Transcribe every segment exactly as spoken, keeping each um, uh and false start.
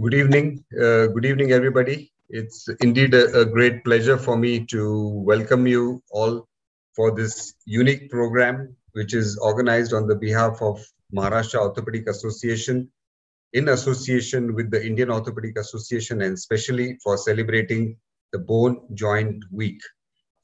Good evening. Uh, good evening, everybody. It's indeed a, a great pleasure for me to welcome you all for this unique program, which is organized on the behalf of Maharashtra Orthopedic Association in association with the Indian Orthopedic Association, and especially for celebrating the Bone Joint Week.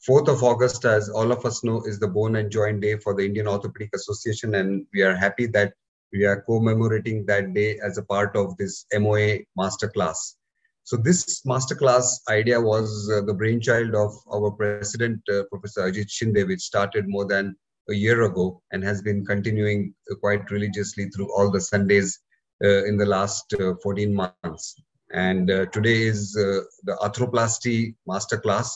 fourth of August, as all of us know, is the Bone and Joint Day for the Indian Orthopedic Association, and we are happy that we are commemorating that day as a part of this M O A masterclass. So this masterclass idea was uh, the brainchild of our president, uh, Professor Ajit Shinde, which started more than a year ago and has been continuing uh, quite religiously through all the Sundays uh, in the last uh, fourteen months. And uh, today is uh, the arthroplasty masterclass.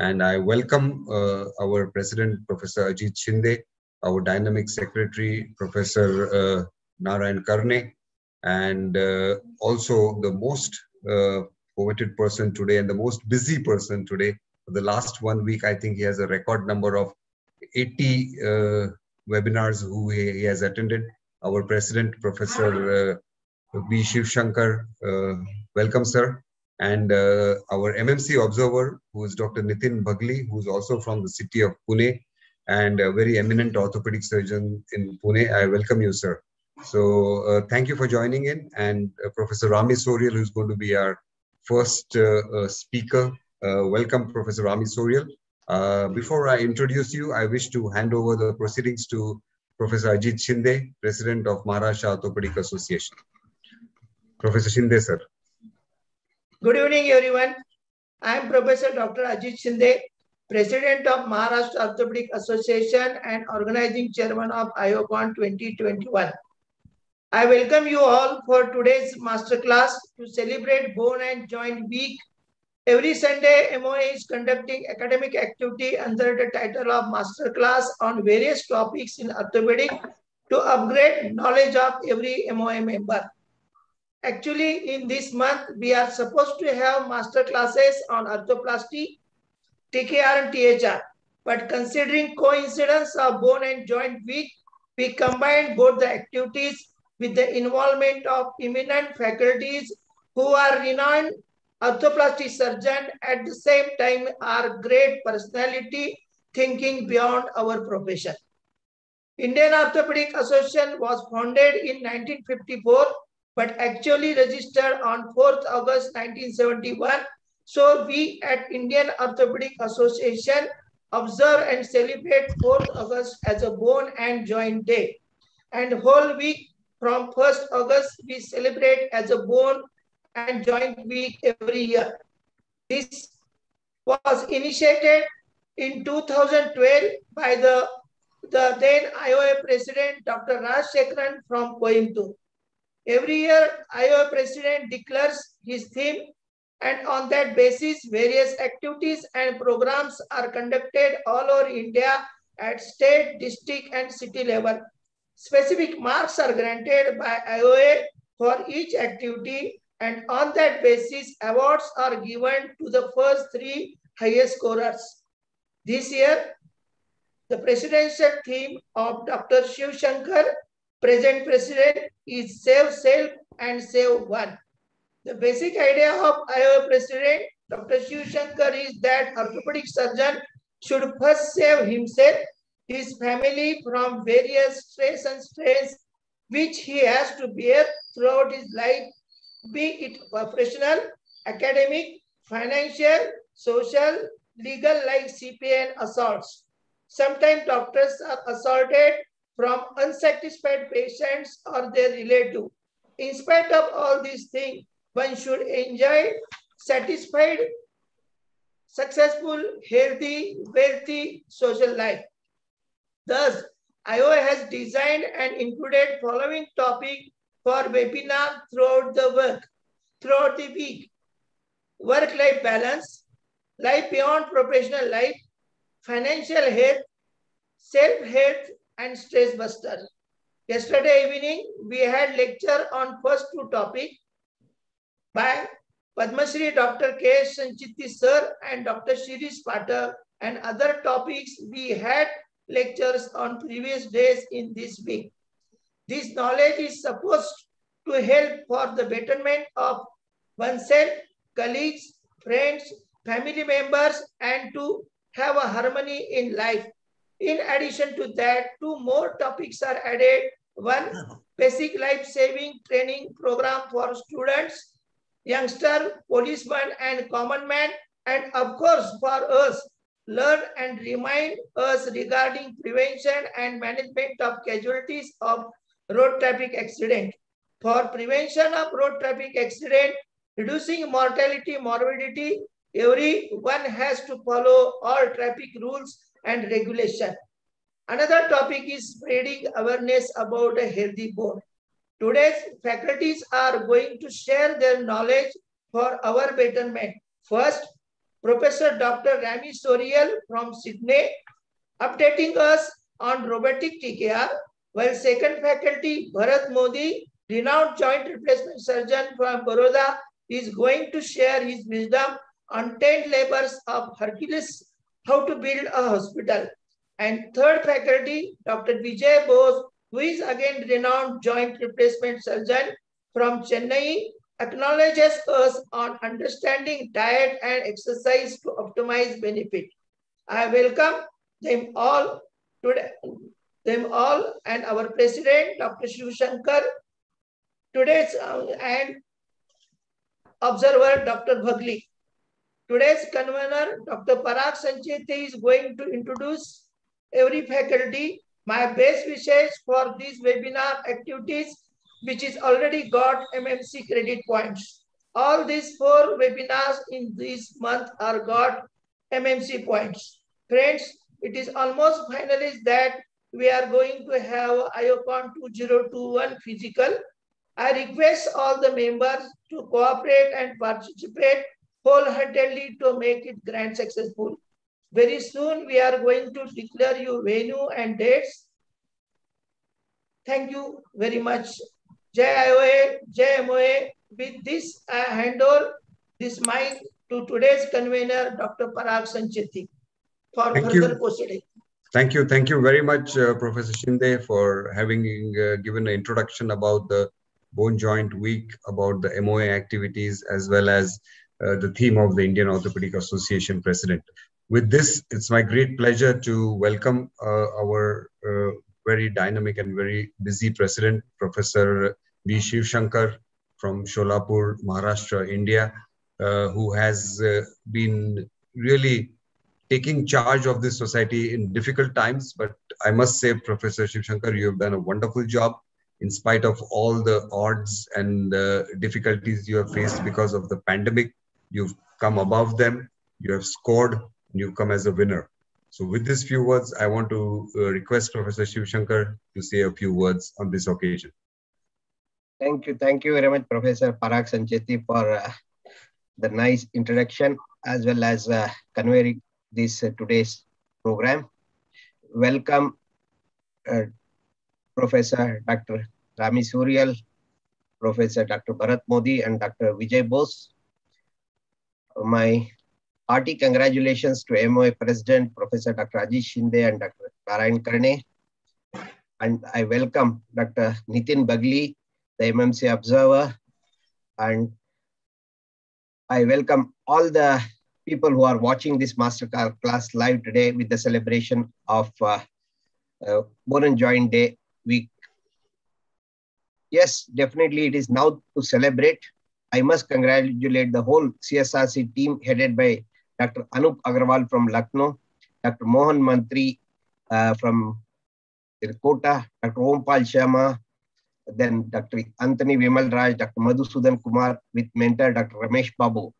And I welcome uh, our president, Professor Ajit Shinde, our dynamic secretary, Professor uh, Narayan Karne, and uh, also the most uh, coveted person today and the most busy person today. For the last one week, I think he has a record number of eighty uh, webinars who he, he has attended. Our president, Professor uh, B. Shiv Shankar, uh, welcome, sir. And uh, our M M C observer, who is Doctor Nitin Bagli, who is also from the city of Pune, and a very eminent orthopedic surgeon in Pune. I welcome you, sir. So uh, thank you for joining in. And uh, Professor Rami Sorial, who's going to be our first uh, uh, speaker. Uh, welcome, Professor Rami Sorial. Uh, before I introduce you, I wish to hand over the proceedings to Professor Ajit Shinde, President of Maharashtra Orthopedic Association. Professor Shinde, sir. Good evening, everyone. I am Professor Doctor Ajit Shinde, President of Maharashtra Orthopedic Association and Organizing Chairman of I O C O N twenty twenty-one. I welcome you all for today's masterclass to celebrate Bone and Joint Week. Every Sunday, M O A is conducting academic activity under the title of masterclass on various topics in orthopedic to upgrade knowledge of every M O A member. Actually, in this month, we are supposed to have masterclasses on arthroplasty, T K R and T H R, but considering coincidence of Bone and Joint Week, we combined both the activities with the involvement of eminent faculties who are renowned arthroplasty surgeons, at the same time are great personality thinking beyond our profession. Indian Orthopedic Association was founded in nineteen fifty-four, but actually registered on fourth of August nineteen seventy-one. So we at Indian Orthopedic Association observe and celebrate fourth of August as a Bone and Joint Day. And whole week from first of August, we celebrate as a Bone and Joint Week every year. This was initiated in two thousand twelve by the, the then I O A President Doctor Rajshekaran from Coimbatore. Every year, I O A President declares his theme, and on that basis, various activities and programs are conducted all over India at state, district, and city level. Specific marks are granted by I O A for each activity, and on that basis, awards are given to the first three highest scorers. This year, the presidential theme of Doctor Shiv Shankar, present president, is Save Self and Save One. The basic idea of I O A President Doctor Shiv Shankar is that orthopedic surgeon should first save himself, his family from various stress and strains which he has to bear throughout his life, be it professional, academic, financial, social, legal, like C P A and assaults. Sometimes doctors are assaulted from unsatisfied patients or their relative. In spite of all these things, one should enjoy satisfied, successful, healthy, wealthy social life. Thus, I O A has designed and included following topic for webinar throughout the work, throughout the week: work-life balance, life beyond professional life, financial health, self-health, and stress buster. Yesterday evening, we had lecture on first two topics by Padma Shri Doctor K. Sanchitti sir and Doctor Shirish Pathak, and other topics we had lectures on previous days in this week. This knowledge is supposed to help for the betterment of oneself, colleagues, friends, family members, and to have a harmony in life. In addition to that, two more topics are added. One, basic life-saving training program for students, youngster, policeman, and common man, and of course for us, learn and remind us regarding prevention and management of casualties of road traffic accident. For prevention of road traffic accident, reducing mortality, morbidity, everyone has to follow all traffic rules and regulation. Another topic is spreading awareness about a healthy bone. Today's faculties are going to share their knowledge for our betterment. First, Professor Doctor Rami Sorial from Sydney, updating us on robotic T K R, while second faculty Bharat Modi, renowned joint replacement surgeon from Baroda, is going to share his wisdom on ten labors of Hercules, how to build a hospital. And third faculty, Doctor Vijay Bose, who is again renowned joint replacement surgeon from Chennai, acknowledges us on understanding diet and exercise to optimize benefit. I welcome them all today, them all and our president, Doctor Shiv Shankar, today's uh, and observer, Doctor Bhagli. Today's convener, Doctor Parag Sancheti, is going to introduce every faculty. My best wishes for these webinar activities, which is already got M M C credit points. All these four webinars in this month are got M M C points. Friends, it is almost finalized that we are going to have IOCON two thousand twenty-one physical. I request all the members to cooperate and participate wholeheartedly to make it grand successful. Very soon we are going to declare you venue and dates. Thank you very much. Jai I O A, Jai M O A. With this, I hand over this mic to today's convener, Doctor Parag Sancheti, for Thank further you. proceeding. Thank you. Thank you very much, uh, Professor Shinde, for having uh, given an introduction about the Bone Joint Week, about the M O A activities, as well as uh, the theme of the Indian Orthopedic Association President. With this, it's my great pleasure to welcome uh, our uh, very dynamic and very busy president, Professor V. Shiv Shankar from Sholapur, Maharashtra, India, uh, who has uh, been really taking charge of this society in difficult times. But I must say, Professor Shiv Shankar, you have done a wonderful job in spite of all the odds and uh, difficulties you have faced because of the pandemic. You've come above them, you have scored, and you've come as a winner. So with these few words, I want to uh, request Professor Shiv Shankar to say a few words on this occasion. Thank you. Thank you very much, Professor Parag Sancheti, for uh, the nice introduction, as well as uh, conveying this uh, today's program. Welcome, uh, Professor Doctor Rami Sorial, Professor Doctor Bharat Modi, and Doctor Vijay Bose. My hearty congratulations to M O A President, Professor Doctor Rajesh Shinde and Doctor Narayan Karne. And I welcome Doctor Nitin Bagli, the M M C Observer. And I welcome all the people who are watching this masterclass class live today with the celebration of uh, uh, Bone and Joint Day Week. Yes, definitely it is now to celebrate. I must congratulate the whole C S R C team headed by Doctor Anup Agarwal from Lucknow, Doctor Mohan Mantri uh, from Kota, Doctor Ompal Sharma, then Doctor Anthony Vimal Raj, Doctor Madhusudan Kumar with mentor Doctor Ramesh Babu.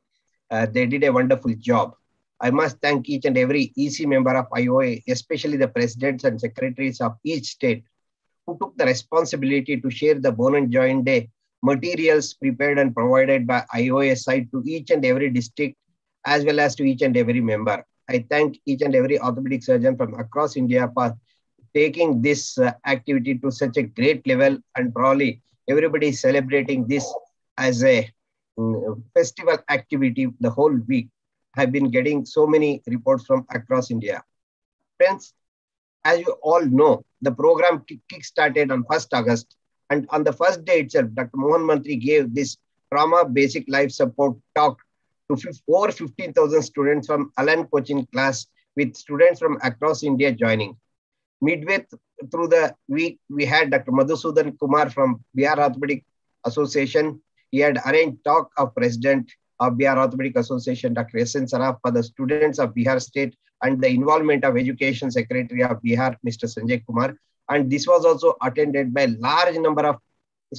Uh, they did a wonderful job. I must thank each and every E C member of I O A, especially the presidents and secretaries of each state who took the responsibility to share the Bone and Joint Day materials prepared and provided by I O A side to each and every district, as well as to each and every member. I thank each and every orthopedic surgeon from across India for taking this uh, activity to such a great level, and probably everybody is celebrating this as a um, festival activity the whole week. I've been getting so many reports from across India. Friends, as you all know, the program kick-started on first August. And on the first day itself, Doctor Mohan Mantri gave this Trauma Basic Life Support Talk to over fifteen thousand students from Alan Coaching class, with students from across India joining. Midway th through the week, we had Doctor Madhusudan Kumar from Bihar Orthopedic Association. He had arranged talk of President of Bihar Orthopedic Association, Doctor S N Saraf, for the students of Bihar State, and the involvement of Education Secretary of Bihar, Mister Sanjay Kumar. And this was also attended by a large number of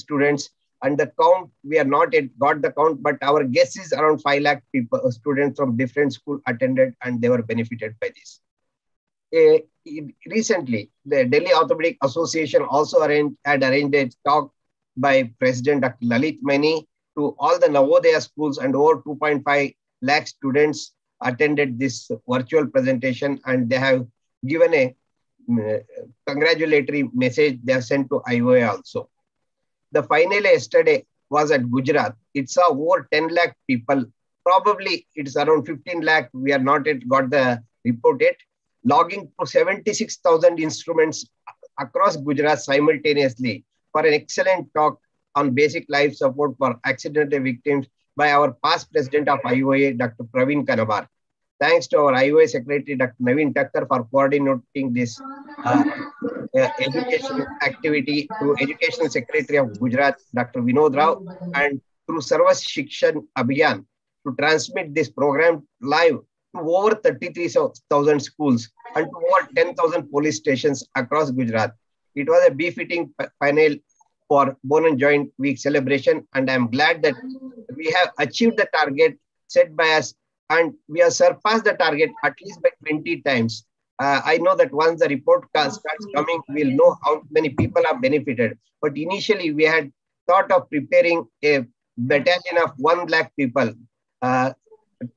students. And the count, we are not yet got the count, but our guess is around five lakh people, students from different schools attended, and they were benefited by this. Uh, recently, the Delhi Orthopedic Association also arranged, had arranged a talk by President Doctor Lalit Maini to all the Navodaya schools, and over two point five lakh students attended this virtual presentation, and they have given a uh, congratulatory message they have sent to I O A also. The finale yesterday was at Gujarat. It saw over ten lakh people. Probably it's around fifteen lakh. We are not yet got the report yet. Logging to seventy-six thousand instruments across Gujarat simultaneously for an excellent talk on basic life support for accidental victims by our past president of I O A, Doctor Praveen Kanabar. Thanks to our I O A secretary, Doctor Naveen Thakkar, for coordinating this uh, uh, education activity, to Education Secretary of Gujarat, Doctor Vinod Rao, and through Sarva Shikshan Abhiyan to transmit this program live to over thirty-three thousand schools and to over ten thousand police stations across Gujarat. It was a befitting final for Bone and Joint Week celebration, and I am glad that we have achieved the target set by us, and we have surpassed the target at least by twenty times. Uh, I know that once the report starts coming, we'll know how many people are benefited. But initially, we had thought of preparing a battalion of one lakh people uh,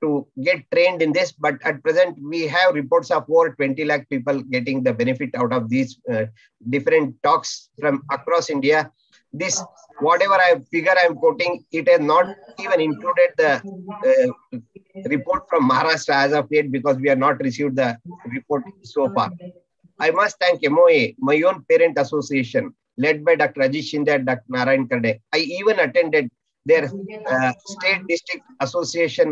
to get trained in this, but at present, we have reports of over twenty lakh people getting the benefit out of these uh, different talks from across India. This, whatever I figure I'm quoting, it has not even included the uh, report from Maharashtra as of yet, because we have not received the report so far. I must thank M O A, my own parent association, led by Doctor Rajesh Shinde and Doctor Narayan Karde. I even attended their uh, state district association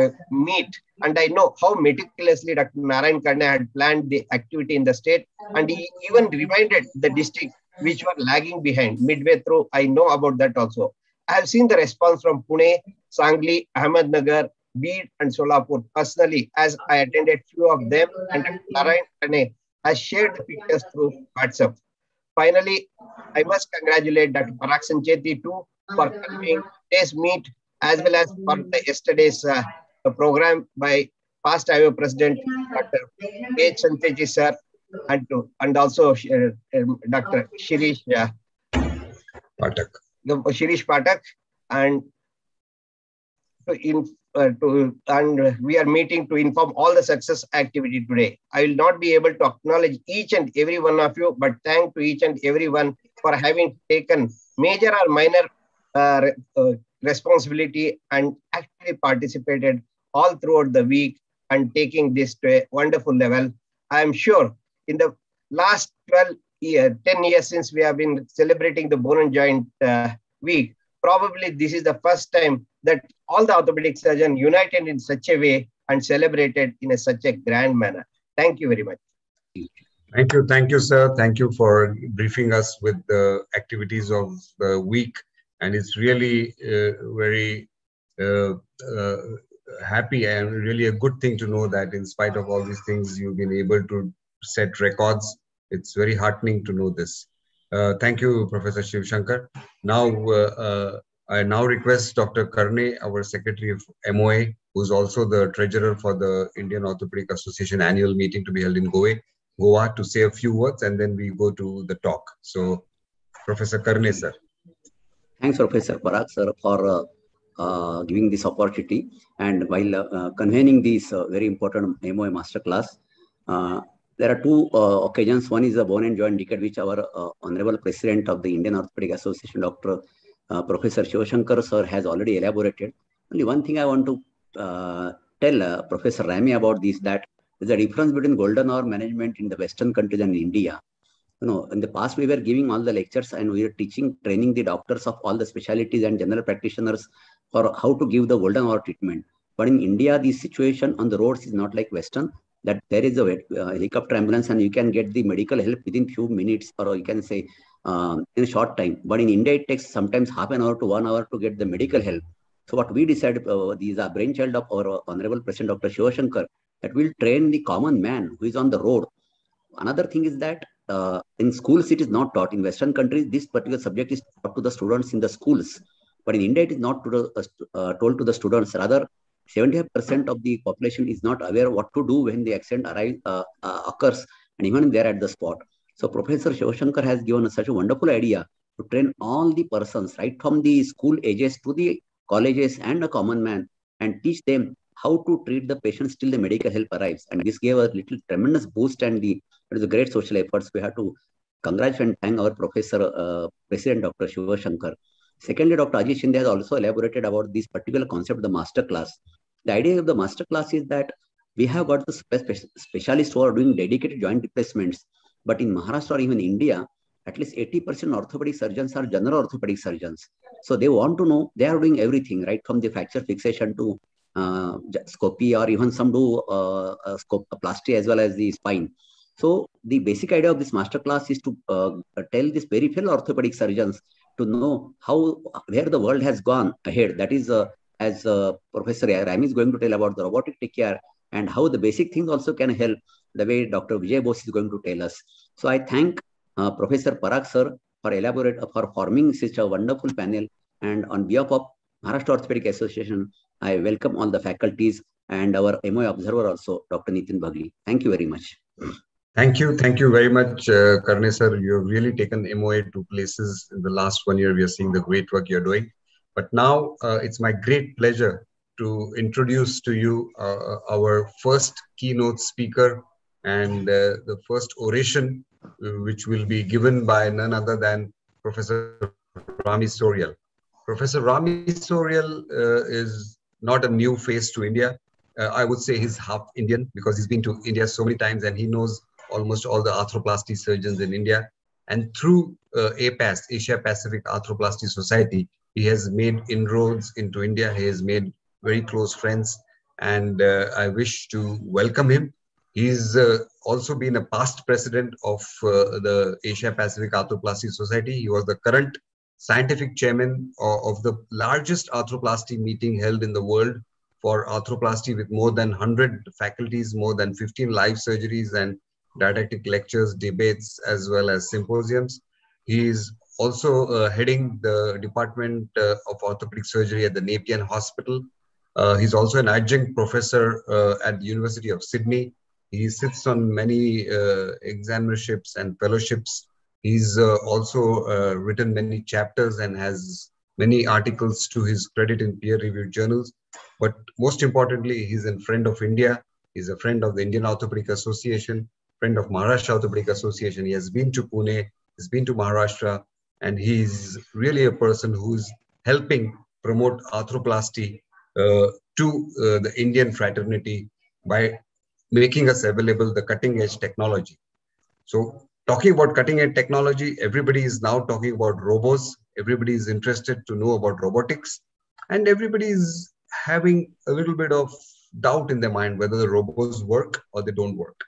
Uh, meet, and I know how meticulously Doctor Narayan Karde had planned the activity in the state, and he even reminded the district which were lagging behind midway through. I know about that also. I have seen the response from Pune, Sangli, Ahmednagar, Bid and Solapur personally, as I attended few of them, and Doctor Narayan Karde has shared the pictures through WhatsApp. Finally, I must congratulate Doctor Parag Sancheti too for coming today's meet, as well as for the yesterday's uh, program by past I O A President Doctor H. Santeji sir, and, to, and also uh, um, Doctor Shirish uh, Patak. Shirish Patak, and to in, uh, to and we are meeting to inform all the success activity today. I will not be able to acknowledge each and every one of you, but thank to each and everyone for having taken major or minor uh, uh, responsibility and actively participated all throughout the week and taking this to a wonderful level. I am sure in the last twelve years, ten years since we have been celebrating the Bone and Joint uh, Week, probably this is the first time that all the orthopedic surgeons united in such a way and celebrated in a, such a grand manner. Thank you very much. Thank you. Thank you, sir. Thank you for briefing us with the activities of the week. And it's really uh, very uh, uh, happy and really a good thing to know that in spite of all these things, you've been able to set records. It's very heartening to know this. Uh, thank you, Professor Shiv Shankar. Now, uh, uh, I now request Doctor Karne, our Secretary of M O A, who's also the Treasurer for the Indian Orthopedic Association annual meeting to be held in Goa, Goa, to say a few words, and then we go to the talk. So, Professor Karne, sir. Thanks, Professor Parag sir, for uh, uh, giving this opportunity, and while uh, uh, convening this uh, very important M O A masterclass. Uh, there are two uh, occasions. One is the Bone and Joint Decade, which our uh, Honorable President of the Indian Orthopedic Association, Doctor Uh, Professor Shiv Shankar sir, has already elaborated. Only one thing I want to uh, tell uh, Professor Rami about this, that there's a difference between golden hour management in the Western countries and India. No, in the past we were giving all the lectures and we were teaching, training the doctors of all the specialties and general practitioners for how to give the golden hour treatment. But in India, the situation on the roads is not like Western, that there is a uh, helicopter ambulance and you can get the medical help within few minutes, or you can say uh, in a short time. But in India, it takes sometimes half an hour to one hour to get the medical help. So what we decided, uh, these are brainchild of our uh, Honorable President Doctor Shivashankar, that will train the common man who is on the road. Another thing is that uh, in schools, it is not taught. In Western countries, this particular subject is taught to the students in the schools. But in India, it is not to the, uh, told to the students. Rather, seventy-five percent of the population is not aware what to do when the accident arrive, uh, uh, occurs, and even they are at the spot. So Professor Shivashankar has given us such a wonderful idea to train all the persons, right from the school ages to the colleges and a common man, and teach them how to treat the patients till the medical help arrives. And this gave a little tremendous boost, and the, it was a great social efforts. We have to congratulate and thank our Professor, uh, President Doctor Shivashankar. Secondly, Doctor Ajit Shinde has also elaborated about this particular concept of the master class. The idea of the master class is that we have got the spe spe specialists who are doing dedicated joint replacements. But in Maharashtra or even India, at least eighty percent orthopedic surgeons are general orthopedic surgeons. So they want to know, they are doing everything, right from the fracture fixation to uh, scopy, or even some do uh, uh, scopoplasty as well as the spine. So the basic idea of this master class is to uh, tell these peripheral orthopedic surgeons to know how, where the world has gone ahead. That is, uh, as uh, Professor Rami is going to tell about the robotic tech care and how the basic things also can help, the way Doctor Vijay Bose is going to tell us. So I thank uh, Professor Parag sir for elaborate uh, for forming such a wonderful panel. And on behalf of Maharashtra Orthopedic Association, I welcome all the faculties and our M O I observer also, Doctor Nitin Bagli. Thank you very much. Thank you. Thank you very much, uh, Karne sir. You have really taken M O A to places. In the last one year, we are seeing the great work you're doing. But now uh, it's my great pleasure to introduce to you uh, our first keynote speaker and uh, the first oration, which will be given by none other than Professor Rami Sorial. Professor Rami Sorial uh, is not a new face to India. Uh, I would say he's half Indian, because he's been to India so many times and he knows almost all the arthroplasty surgeons in India. And through uh, APAS, Asia Pacific Arthroplasty Society, he has made inroads into India. He has made very close friends, and uh, I wish to welcome him. He's uh, also been a past president of uh, the Asia Pacific Arthroplasty Society. He was the current scientific chairman of, of the largest arthroplasty meeting held in the world for arthroplasty, with more than one hundred faculties, more than fifteen live surgeries and didactic lectures, debates, as well as symposiums. He is also uh, heading the Department uh, of Orthopedic Surgery at the Nepean Hospital. Uh, he's also an adjunct professor uh, at the University of Sydney. He sits on many uh, examinerships and fellowships. He's uh, also uh, written many chapters and has many articles to his credit in peer-reviewed journals. But most importantly, he's a friend of India. He's a friend of the Indian Orthopedic Association, friend of Maharashtra Orthopedic Association. He has been to Pune, he's been to Maharashtra, and he's really a person who's helping promote arthroplasty uh, to uh, the Indian fraternity by making us available the cutting edge technology. So talking about cutting edge technology, everybody is now talking about robots. Everybody is interested to know about robotics, and everybody is having a little bit of doubt in their mind whether the robots work or they don't work.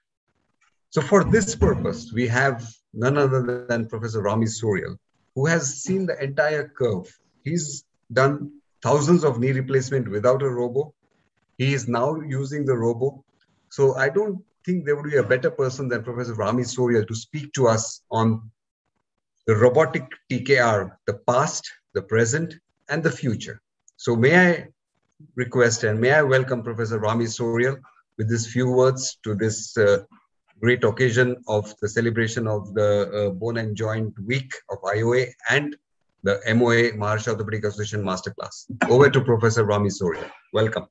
So for this purpose, we have none other than Professor Rami Sorial, who has seen the entire curve. He's done thousands of knee replacement without a robo. He is now using the robo. So I don't think there would be a better person than Professor Rami Sorial to speak to us on the robotic T K R, the past, the present, and the future. So may I request and may I welcome Professor Rami Sorial with these few words to this uh, great occasion of the celebration of the uh, Bone and Joint Week of I O A and the M O A, Maharashtra Orthopedic Association Masterclass. Over to Professor Rami Sorial. Welcome.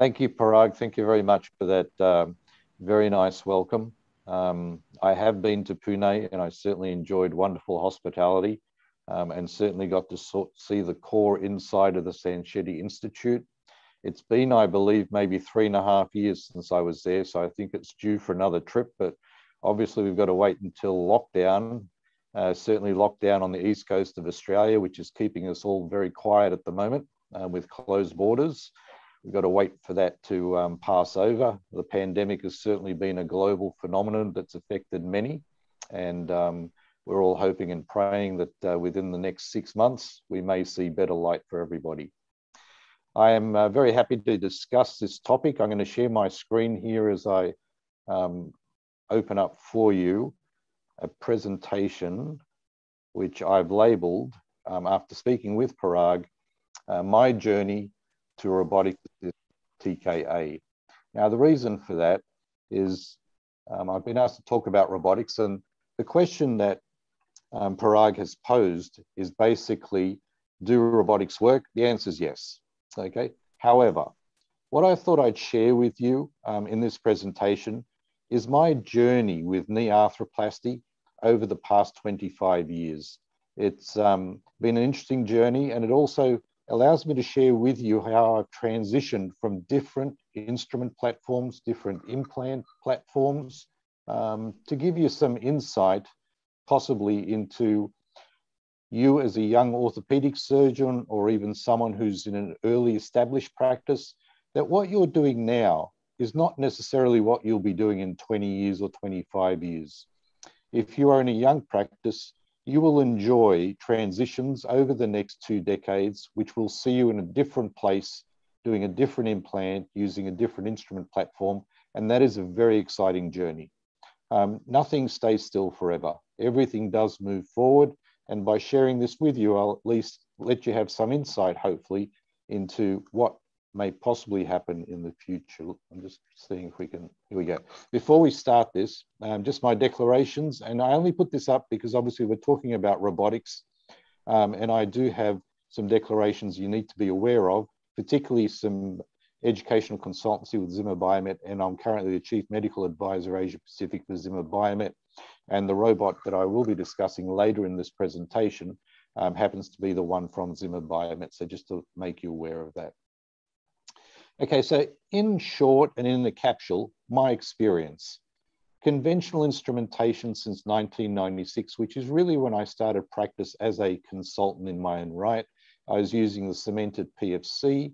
Thank you, Parag. Thank you very much for that um, very nice welcome. Um, I have been to Pune and I certainly enjoyed wonderful hospitality um, and certainly got to sort see the core inside of the Sanchetti Institute. It's been, I believe, maybe three and a half years since I was there, so I think it's due for another trip, but Obviously, we've got to wait until lockdown, uh, certainly lockdown on the east coast of Australia, which is keeping us all very quiet at the moment uh, with closed borders. We've got to wait for that to um, pass over. The pandemic has certainly been a global phenomenon that's affected many. And um, we're all hoping and praying that uh, within the next six months, we may see better light for everybody. I am uh, very happy to discuss this topic. I'm going to share my screen here as I um, open up for you a presentation, which I've labeled um, after speaking with Parag, uh, My Journey to Robotic T K A. Now, the reason for that is um, I've been asked to talk about robotics, and the question that um, Parag has posed is basically, do robotics work? The answer is yes, okay? However, what I thought I'd share with you um, in this presentation is my journey with knee arthroplasty over the past twenty-five years. It's um, been an interesting journey, and it also allows me to share with you how I've transitioned from different instrument platforms, different implant platforms, um, to give you some insight possibly into you as a young orthopedic surgeon or even someone who's in an early established practice, that what you're doing now is not necessarily what you'll be doing in twenty years or twenty-five years. If you are in a young practice, you will enjoy transitions over the next two decades, which will see you in a different place, doing a different implant, using a different instrument platform. And that is a very exciting journey. Um, nothing stays still forever. Everything does move forward. And by sharing this with you, I'll at least let you have some insight, hopefully, into what may possibly happen in the future. I'm just seeing if we can, here we go. Before we start this, um, just my declarations, and I only put this up because obviously we're talking about robotics, um, and I do have some declarations you need to be aware of, particularly some educational consultancy with Zimmer Biomet, and I'm currently the Chief Medical Advisor Asia Pacific for Zimmer Biomet, and the robot that I will be discussing later in this presentation um, happens to be the one from Zimmer Biomet, so just to make you aware of that. Okay, so in short and in the capsule, my experience. Conventional instrumentation since nineteen ninety-six, which is really when I started practice as a consultant in my own right. I was using the cemented P F C,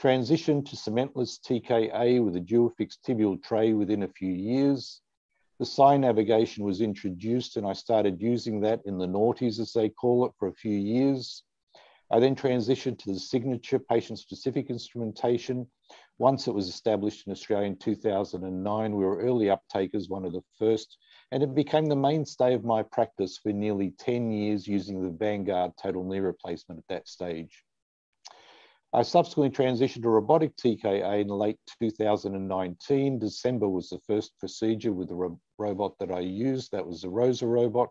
transitioned to cementless T K A with a dual fixed tibial tray within a few years. The Psi navigation was introduced and I started using that in the noughties, as they call it, for a few years. I then transitioned to the signature patient-specific instrumentation. Once it was established in Australia in two thousand nine, we were early uptakers, one of the first, and it became the mainstay of my practice for nearly ten years using the Vanguard total knee replacement at that stage. I subsequently transitioned to robotic T K A in late two thousand nineteen. December was the first procedure with the ro- robot that I used. That was the ROSA robot.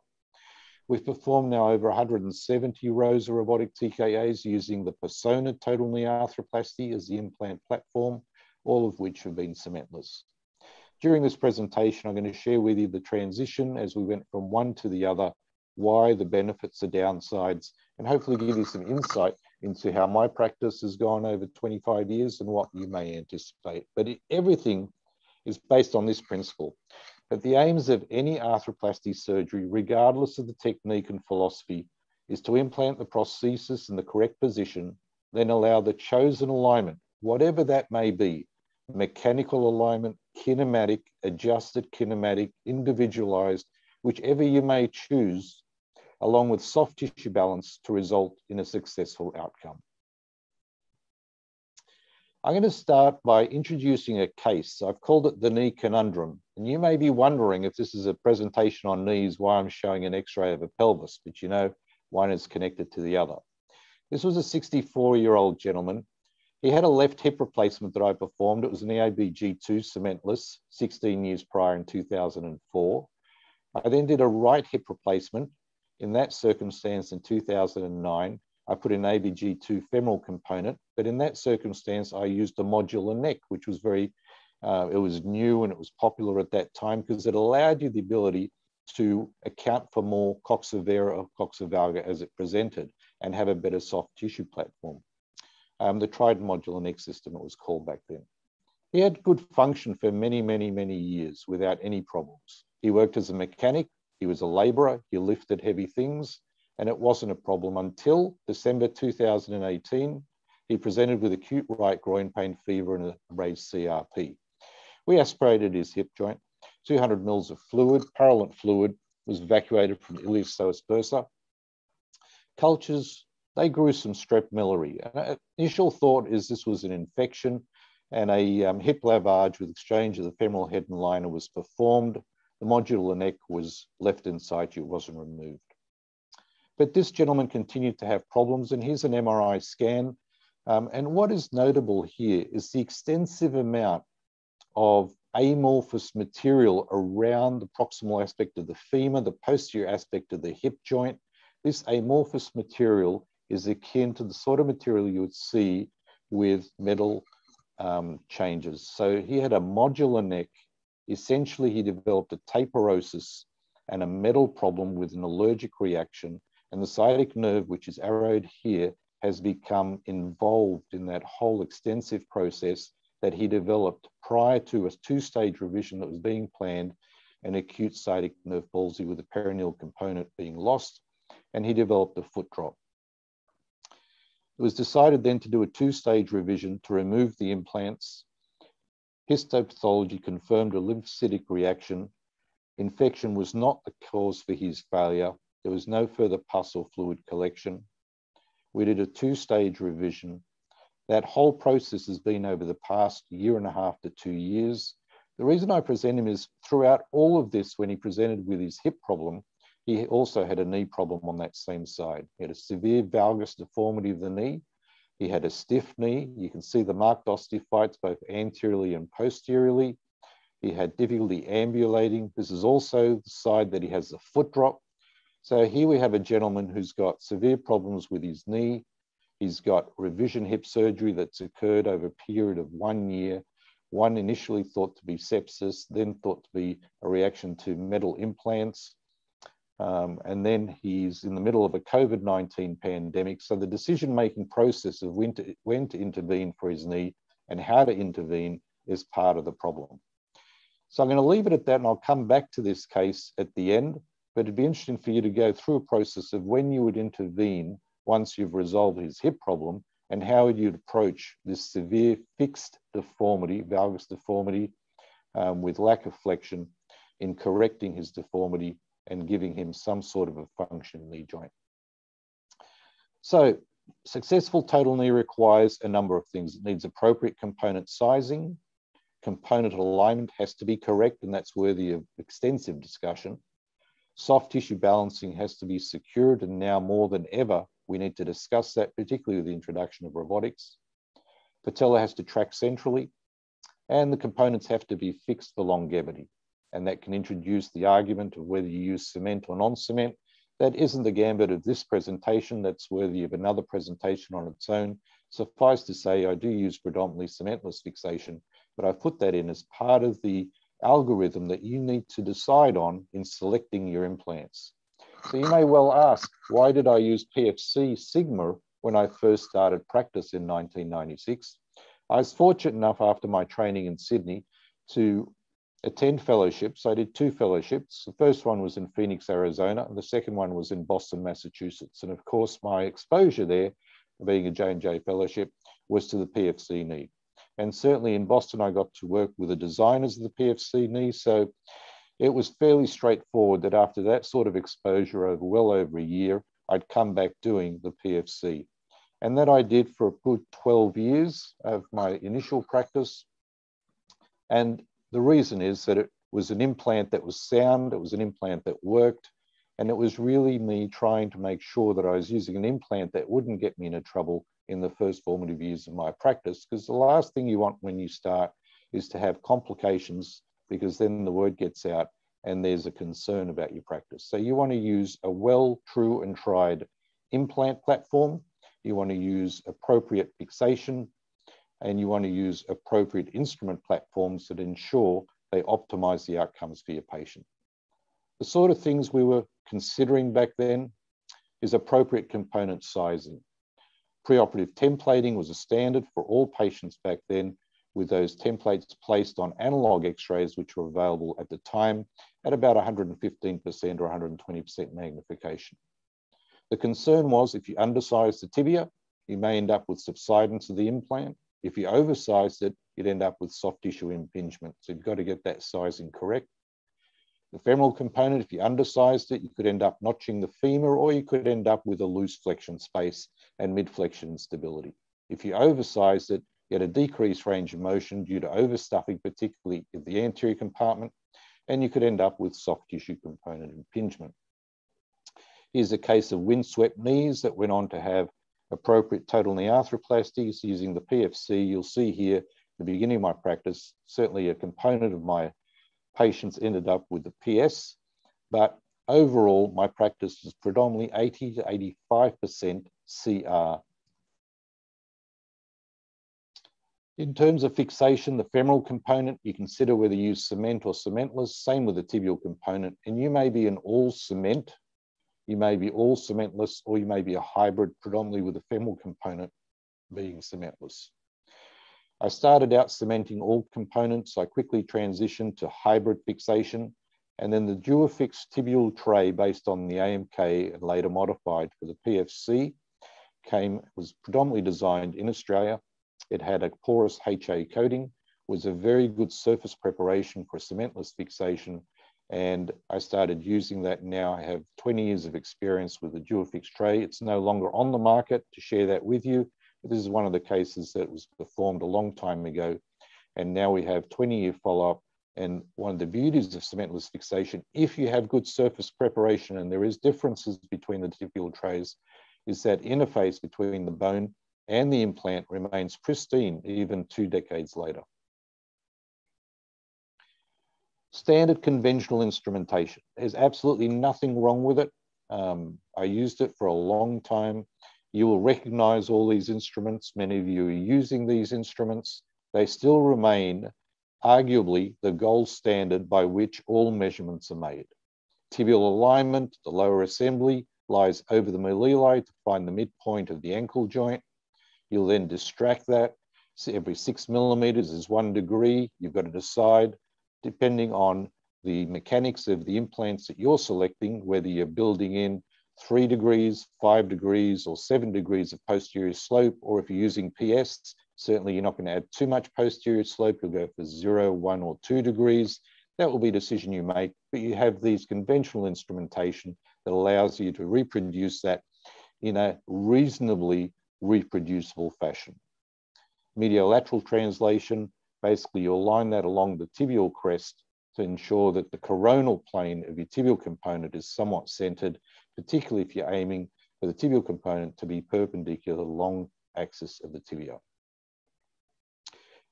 We've performed now over one hundred seventy rows of robotic T K As using the Persona total knee arthroplasty as the implant platform, all of which have been cementless. During this presentation, I'm going to share with you the transition as we went from one to the other, why, the benefits, the downsides, and hopefully give you some insight into how my practice has gone over twenty-five years and what you may anticipate. But everything is based on this principle. But the aims of any arthroplasty surgery, regardless of the technique and philosophy, is to implant the prosthesis in the correct position, then allow the chosen alignment, whatever that may be, mechanical alignment, kinematic, adjusted kinematic, individualized, whichever you may choose, along with soft tissue balance to result in a successful outcome. I'm going to start by introducing a case. I've called it the knee conundrum. And you may be wondering if this is a presentation on knees, why I'm showing an x-ray of a pelvis, but you know, one is connected to the other. This was a sixty-four-year-old gentleman. He had a left hip replacement that I performed. It was an E A B G two cementless, sixteen years prior in two thousand four. I then did a right hip replacement. In that circumstance in two thousand nine, I put an A B G two femoral component, but in that circumstance, I used a modular neck, which was very, uh, it was new and it was popular at that time because it allowed you the ability to account for more coxa vera or coxa valga as it presented and have a better soft tissue platform. Um, the Trident modular neck system, it was called back then. He had good function for many, many, many years without any problems. He worked as a mechanic, he was a labourer, he lifted heavy things, and it wasn't a problem until December two thousand eighteen, he presented with acute right groin pain, fever, and a raised C R P. We aspirated his hip joint, two hundred mils of fluid, purulent fluid, was evacuated from the ileus psoas bursa. Cultures, they grew some strep melleri. An initial thought is this was an infection, and a um, hip lavage with exchange of the femoral head and liner was performed. The nodular neck was left in situ, it wasn't removed. But this gentleman continued to have problems, and here's an M R I scan. Um, and what is notable here is the extensive amount of amorphous material around the proximal aspect of the femur, the posterior aspect of the hip joint. This amorphous material is akin to the sort of material you would see with metal um, changes. So he had a nodular neck. Essentially, he developed a taperosis and a metal problem with an allergic reaction, and the sciatic nerve, which is arrowed here, has become involved in that whole extensive process that he developed prior to a two-stage revision that was being planned, an acute sciatic nerve palsy with a perineal component being lost, and he developed a foot drop. It was decided then to do a two-stage revision to remove the implants. Histopathology confirmed a lymphocytic reaction. Infection was not the cause for his failure. There was no further pus or fluid collection. We did a two-stage revision. That whole process has been over the past year and a half to two years. The reason I present him is throughout all of this, when he presented with his hip problem, he also had a knee problem on that same side. He had a severe valgus deformity of the knee. He had a stiff knee. You can see the marked osteophytes both anteriorly and posteriorly. He had difficulty ambulating. This is also the side that he has a foot drop. So here we have a gentleman who's got severe problems with his knee. He's got revision hip surgery that's occurred over a period of one year. One initially thought to be sepsis, then thought to be a reaction to metal implants. Um, and then he's in the middle of a COVID nineteen pandemic. So the decision-making process of when to, when to intervene for his knee and how to intervene is part of the problem. So I'm going to leave it at that, and I'll come back to this case at the end, but it'd be interesting for you to go through a process of when you would intervene once you've resolved his hip problem and how you'd approach this severe fixed deformity, valgus deformity, um, with lack of flexion, in correcting his deformity and giving him some sort of a functioning knee joint. So successful total knee requires a number of things. It needs appropriate component sizing. Component alignment has to be correct, and that's worthy of extensive discussion. Soft tissue balancing has to be secured, and now more than ever, we need to discuss that, particularly with the introduction of robotics. Patella has to track centrally, and the components have to be fixed for longevity. And that can introduce the argument of whether you use cement or non-cement. That isn't the gambit of this presentation. That's worthy of another presentation on its own. Suffice to say, I do use predominantly cementless fixation, but I've put that in as part of the algorithm that you need to decide on in selecting your implants. So you may well ask, why did I use P F C Sigma when I first started practice in nineteen ninety-six? I was fortunate enough after my training in Sydney to attend fellowships. I did two fellowships. The first one was in Phoenix, Arizona, and the second one was in Boston, Massachusetts. And of course, my exposure there, being a J and J fellowship, was to the P F C knee. And certainly in Boston, I got to work with the designers of the P F C knee. So it was fairly straightforward that after that sort of exposure over well over a year, I'd come back doing the P F C. And that I did for a good twelve years of my initial practice. And the reason is that it was an implant that was sound, it was an implant that worked, and it was really me trying to make sure that I was using an implant that wouldn't get me into trouble in the first formative years of my practice, because the last thing you want when you start is to have complications, because then the word gets out and there's a concern about your practice. So you want to use a well, true and tried implant platform. You want to use appropriate fixation, and you want to use appropriate instrument platforms that ensure they optimize the outcomes for your patient. The sort of things we were considering back then is appropriate component sizing. Preoperative templating was a standard for all patients back then, with those templates placed on analog X-rays, which were available at the time at about one hundred fifteen percent or one hundred twenty percent magnification. The concern was if you undersize the tibia, you may end up with subsidence of the implant. If you oversize it, you'd end up with soft tissue impingement. So you've got to get that sizing correct. The femoral component, if you undersized it, you could end up notching the femur, or you could end up with a loose flexion space and midflexion stability. If you oversized it, you had a decreased range of motion due to overstuffing, particularly in the anterior compartment, and you could end up with soft tissue component impingement. Here's a case of windswept knees that went on to have appropriate total knee arthroplasties using the P F C. You'll see here, at the beginning of my practice, certainly a component of my patients ended up with the P S, but overall, my practice is predominantly eighty to eighty-five percent C R. In terms of fixation, the femoral component, you consider whether you use cement or cementless, same with the tibial component, and you may be an all cement, you may be all cementless, or you may be a hybrid, predominantly with the femoral component being cementless. I started out cementing all components. I quickly transitioned to hybrid fixation, and then the DuoFix tibial tray based on the A M K and later modified for the P F C came, was predominantly designed in Australia. It had a porous H A coating, was a very good surface preparation for cementless fixation, and I started using that. Now I have twenty years of experience with the DuoFix tray. It's no longer on the market to share that with you. This is one of the cases that was performed a long time ago, and now we have twenty-year follow-up. And one of the beauties of cementless fixation, if you have good surface preparation, and there is differences between the tibial trays, is that interface between the bone and the implant remains pristine even two decades later. Standard conventional instrumentation. There's absolutely nothing wrong with it. Um, I used it for a long time. You will recognize all these instruments. Many of you are using these instruments. They still remain arguably the gold standard by which all measurements are made. Tibial alignment, the lower assembly, lies over the malleoli to find the midpoint of the ankle joint. You'll then distract that. So every six millimeters is one degree. You've got to decide, depending on the mechanics of the implants that you're selecting, whether you're building in three degrees, five degrees, or seven degrees of posterior slope, or if you're using P S, certainly you're not going to add too much posterior slope. You'll go for zero, one, or two degrees. That will be a decision you make, but you have these conventional instrumentation that allows you to reproduce that in a reasonably reproducible fashion. Mediolateral translation, basically you align that along the tibial crest to ensure that the coronal plane of your tibial component is somewhat centered, particularly if you're aiming for the tibial component to be perpendicular to the long axis of the tibia.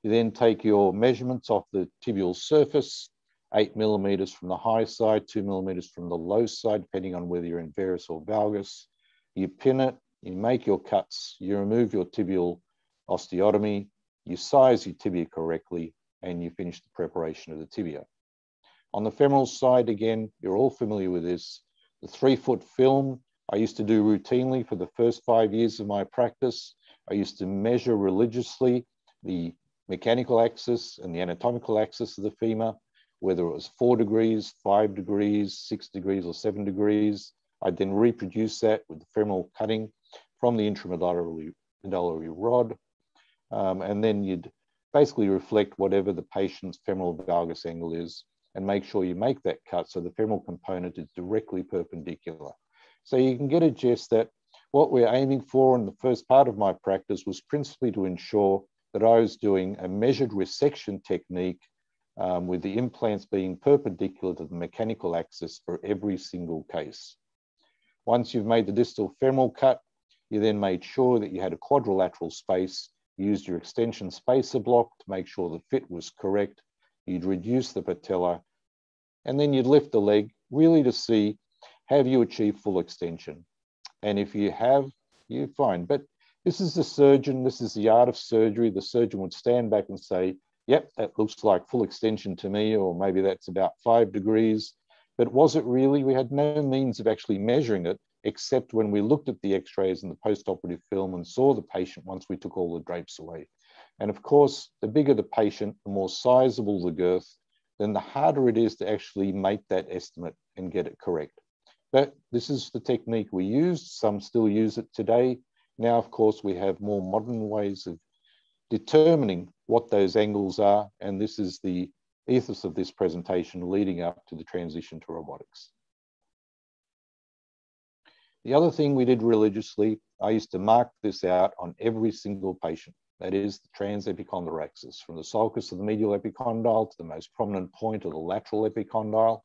You then take your measurements off the tibial surface, eight millimeters from the high side, two millimeters from the low side, depending on whether you're in varus or valgus. You pin it, you make your cuts, you remove your tibial osteotomy, you size your tibia correctly, and you finish the preparation of the tibia. On the femoral side, again, you're all familiar with this. The three-foot film I used to do routinely for the first five years of my practice. I used to measure religiously the mechanical axis and the anatomical axis of the femur, whether it was four degrees, five degrees, six degrees, or seven degrees. I'd then reproduce that with the femoral cutting from the intramedullary rod. Um, and then you'd basically reflect whatever the patient's femoral valgus angle is, and make sure you make that cut so the femoral component is directly perpendicular. So you can get a gist that what we're aiming for in the first part of my practice was principally to ensure that I was doing a measured resection technique um, with the implants being perpendicular to the mechanical axis for every single case. Once you've made the distal femoral cut, you then made sure that you had a quadrilateral space, you used your extension spacer block to make sure the fit was correct, you'd reduce the patella, and then you'd lift the leg really to see, have you achieved full extension? And if you have, you're fine. But this is the surgeon, this is the art of surgery. The surgeon would stand back and say, yep, that looks like full extension to me, or maybe that's about five degrees. But was it really? We had no means of actually measuring it, except when we looked at the X-rays and the post-operative film and saw the patient once we took all the drapes away. And of course, the bigger the patient, the more sizable the girth, then the harder it is to actually make that estimate and get it correct. But this is the technique we used. Some still use it today. Now, of course, we have more modern ways of determining what those angles are. And this is the ethos of this presentation leading up to the transition to robotics. The other thing we did religiously, I used to mark this out on every single patient. That is the transepicondylar axis, from the sulcus of the medial epicondyle to the most prominent point of the lateral epicondyle.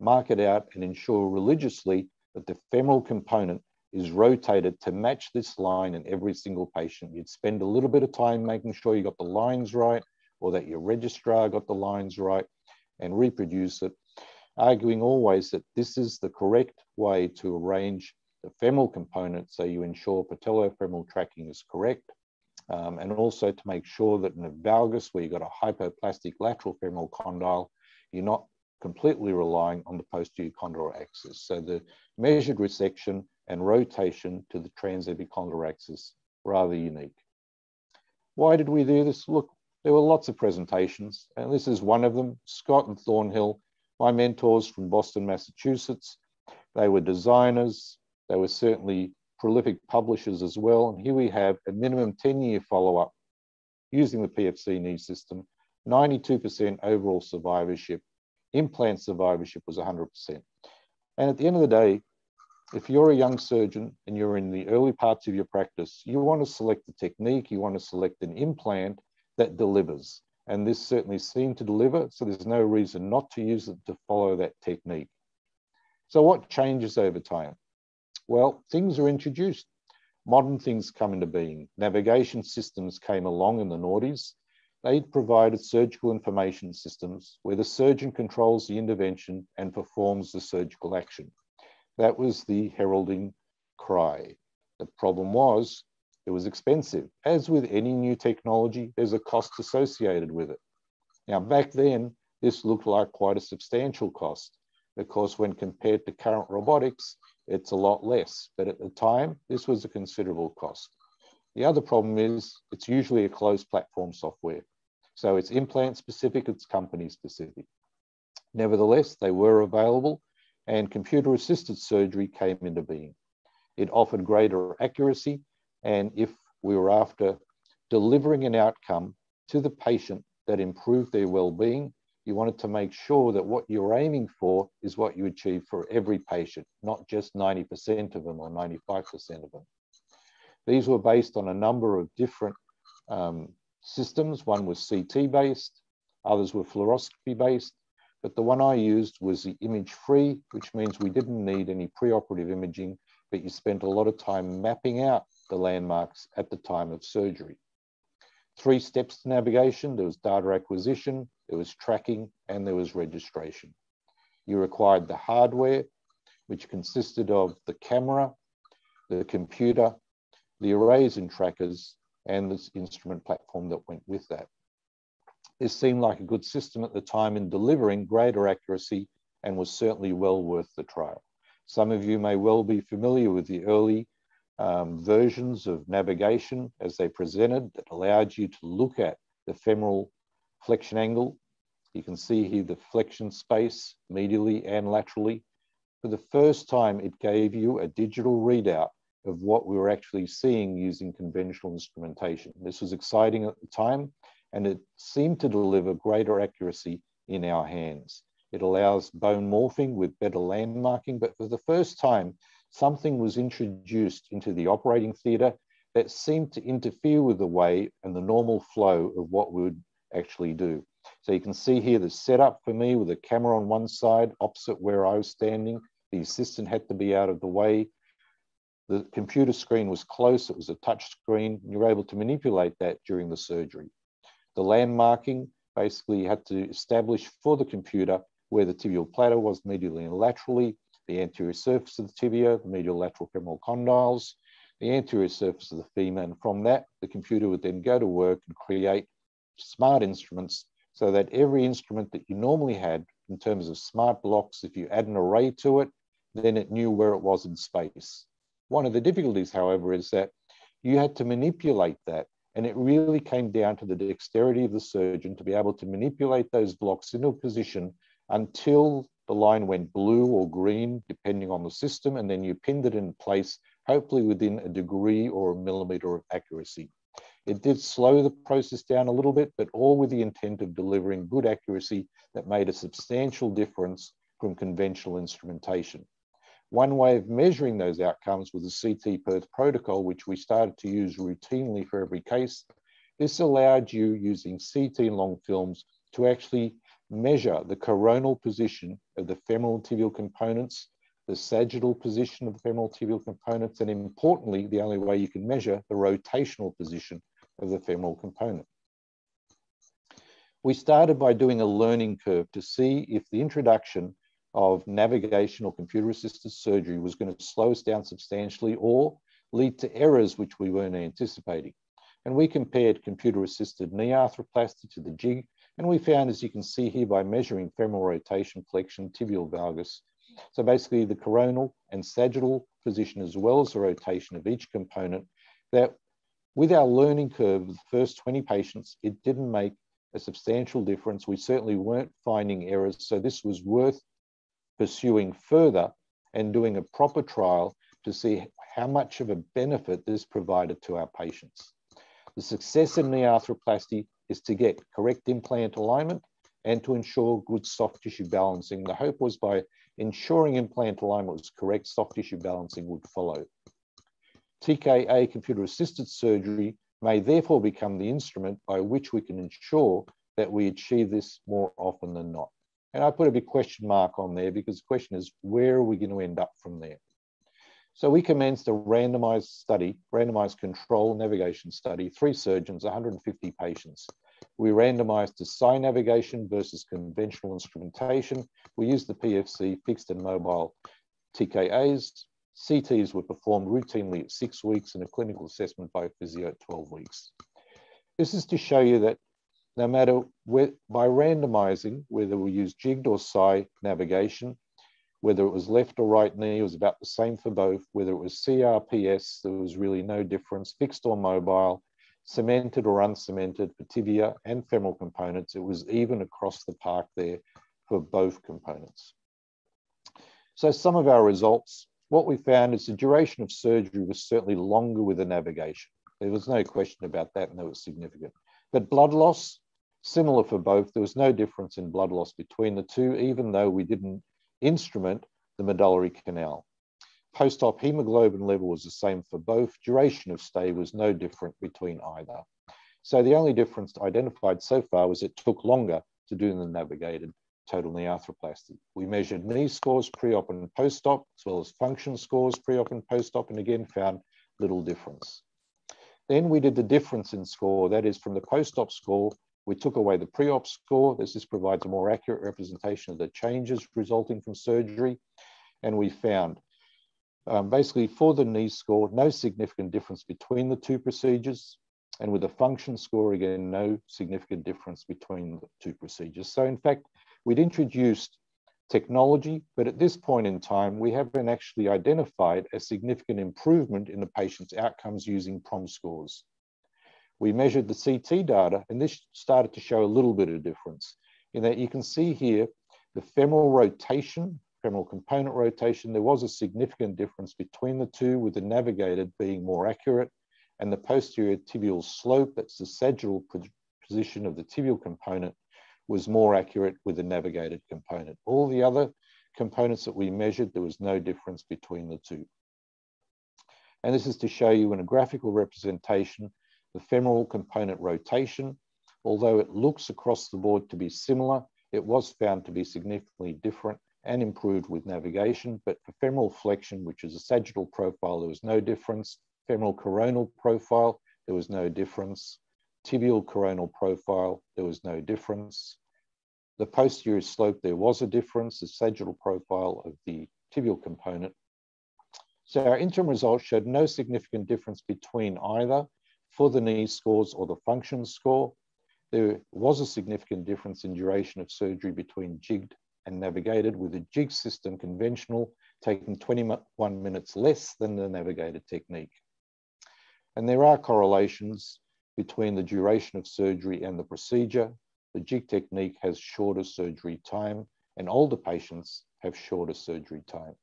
Mark it out and ensure religiously that the femoral component is rotated to match this line in every single patient. You'd spend a little bit of time making sure you got the lines right, or that your registrar got the lines right, and reproduce it, arguing always that this is the correct way to arrange the femoral component so you ensure patellofemoral tracking is correct, um, and also to make sure that in a valgus where you've got a hypoplastic lateral femoral condyle, you're not completely relying on the posterior condylar axis. So the measured resection and rotation to the transepicondylar axis, rather unique. Why did we do this? Look, there were lots of presentations, and this is one of them. Scott and Thornhill, my mentors from Boston, Massachusetts. They were designers. They were certainly prolific publishers as well. And here we have a minimum ten year follow-up using the P F C knee system, ninety-two percent overall survivorship. Implant survivorship was one hundred percent. And at the end of the day, if you're a young surgeon and you're in the early parts of your practice, you want to select a technique, you want to select an implant that delivers. And this certainly seemed to deliver, so there's no reason not to use it to follow that technique. So what changes over time? Well, things are introduced. Modern things come into being. Navigation systems came along in the noughties. They provided surgical information systems where the surgeon controls the intervention and performs the surgical action. That was the heralding cry. The problem was it was expensive. As with any new technology, there's a cost associated with it. Now, back then, this looked like quite a substantial cost because when compared to current robotics, it's a lot less, but at the time, this was a considerable cost. The other problem is it's usually a closed platform software. So it's implant specific, it's company specific. Nevertheless, they were available and computer assisted surgery came into being. It offered greater accuracy. And if we were after delivering an outcome to the patient that improved their well-being, you wanted to make sure that what you're aiming for is what you achieve for every patient, not just ninety percent of them or ninety-five percent of them. These were based on a number of different um, systems. One was C T-based, others were fluoroscopy-based, but the one I used was the image-free, which means we didn't need any preoperative imaging, but you spent a lot of time mapping out the landmarks at the time of surgery. Three steps to navigation. There was data acquisition, there was tracking, and there was registration. You required the hardware, which consisted of the camera, the computer, the arrays and trackers, and this instrument platform that went with that. This seemed like a good system at the time in delivering greater accuracy and was certainly well worth the trial. Some of you may well be familiar with the early um, versions of navigation as they presented that allowed you to look at the femoral flexion angle. You can see here the flexion space medially and laterally. For the first time, it gave you a digital readout of what we were actually seeing using conventional instrumentation. This was exciting at the time, and it seemed to deliver greater accuracy in our hands. It allows bone morphing with better landmarking, but for the first time, something was introduced into the operating theatre that seemed to interfere with the way and the normal flow of what we would actually do. So you can see here the setup for me with a camera on one side, opposite where I was standing. The assistant had to be out of the way. The computer screen was close. It was a touch screen. You were able to manipulate that during the surgery. The landmarking, basically you had to establish for the computer where the tibial platter was medially and laterally, the anterior surface of the tibia, the medial lateral femoral condyles, the anterior surface of the femur. And from that, the computer would then go to work and create smart instruments so that every instrument that you normally had in terms of smart blocks, if you add an array to it, then it knew where it was in space. One of the difficulties, however, is that you had to manipulate that And it really came down to the dexterity of the surgeon to be able to manipulate those blocks into a position until the line went blue or green, depending on the system, and then you pinned it in place, hopefully within a degree or a millimeter of accuracy. It did slow the process down a little bit, but all with the intent of delivering good accuracy that made a substantial difference from conventional instrumentation. One way of measuring those outcomes was the C T Perth protocol, which we started to use routinely for every case. This allowed you, using C T and long films, to actually measure the coronal position of the femoral tibial components, the sagittal position of the femoral tibial components, and importantly, the only way you can measure the rotational position of the femoral component. We started by doing a learning curve to see if the introduction of navigation or computer-assisted surgery was going to slow us down substantially or lead to errors which we weren't anticipating. And we compared computer-assisted knee arthroplasty to the jig, and we found, as you can see here, by measuring femoral rotation, flexion, tibial valgus, so basically the coronal and sagittal position as well as the rotation of each component, that with our learning curve of the first twenty patients, it didn't make a substantial difference. We certainly weren't finding errors, so this was worth pursuing further and doing a proper trial to see how much of a benefit this provided to our patients. The success in knee arthroplasty is to get correct implant alignment and to ensure good soft tissue balancing. The hope was by ensuring implant alignment was correct, soft tissue balancing would follow. T K A computer-assisted surgery may therefore become the instrument by which we can ensure that we achieve this more often than not. And I put a big question mark on there because the question is, where are we going to end up from there? So we commenced a randomized study, randomized control navigation study, three surgeons, one hundred fifty patients. We randomized to Psi navigation versus conventional instrumentation. We used the P F C, fixed and mobile T K As. C Ts were performed routinely at six weeks and a clinical assessment by physio at twelve weeks. This is to show you that no matter where, by randomizing, whether we used jigged or Psi navigation, whether it was left or right knee, it was about the same for both, whether it was C R P S, there was really no difference, fixed or mobile, cemented or uncemented for tibia and femoral components, it was even across the park there for both components. So some of our results, what we found is the duration of surgery was certainly longer with the navigation. There was no question about that, and that was significant. But blood loss, similar for both. There was no difference in blood loss between the two, even though we didn't instrument the medullary canal. Post-op hemoglobin level was the same for both. Duration of stay was no different between either. So the only difference identified so far was it took longer to do the navigated total knee arthroplasty. We measured knee scores pre-op and post-op, as well as function scores pre-op and post-op, and again found little difference. Then we did the difference in score, that is from the post-op score, we took away the pre-op score. This, this provides a more accurate representation of the changes resulting from surgery. And we found um, basically for the knee score, no significant difference between the two procedures. And with the function score, again, no significant difference between the two procedures. So in fact, we'd introduced technology, but at this point in time, we haven't actually identified a significant improvement in the patient's outcomes using PROM scores. We measured the C T data, and this started to show a little bit of difference in that you can see here the femoral rotation, femoral component rotation, there was a significant difference between the two, with the navigated being more accurate, and the posterior tibial slope, that's the sagittal position of the tibial component, was more accurate with the navigated component. All the other components that we measured, there was no difference between the two. And this is to show you in a graphical representation, the femoral component rotation. Although it looks across the board to be similar, it was found to be significantly different and improved with navigation, but for femoral flexion, which is a sagittal profile, there was no difference. Femoral coronal profile, there was no difference. Tibial coronal profile, there was no difference. The posterior slope, there was a difference, the sagittal profile of the tibial component. So our interim results showed no significant difference between either for the knee scores or the function score. There was a significant difference in duration of surgery between jigged and navigated, with the jig system conventional taking twenty-one minutes less than the navigated technique. And there are correlations between the duration of surgery and the procedure, the jig technique has shorter surgery time, and older patients have shorter surgery time.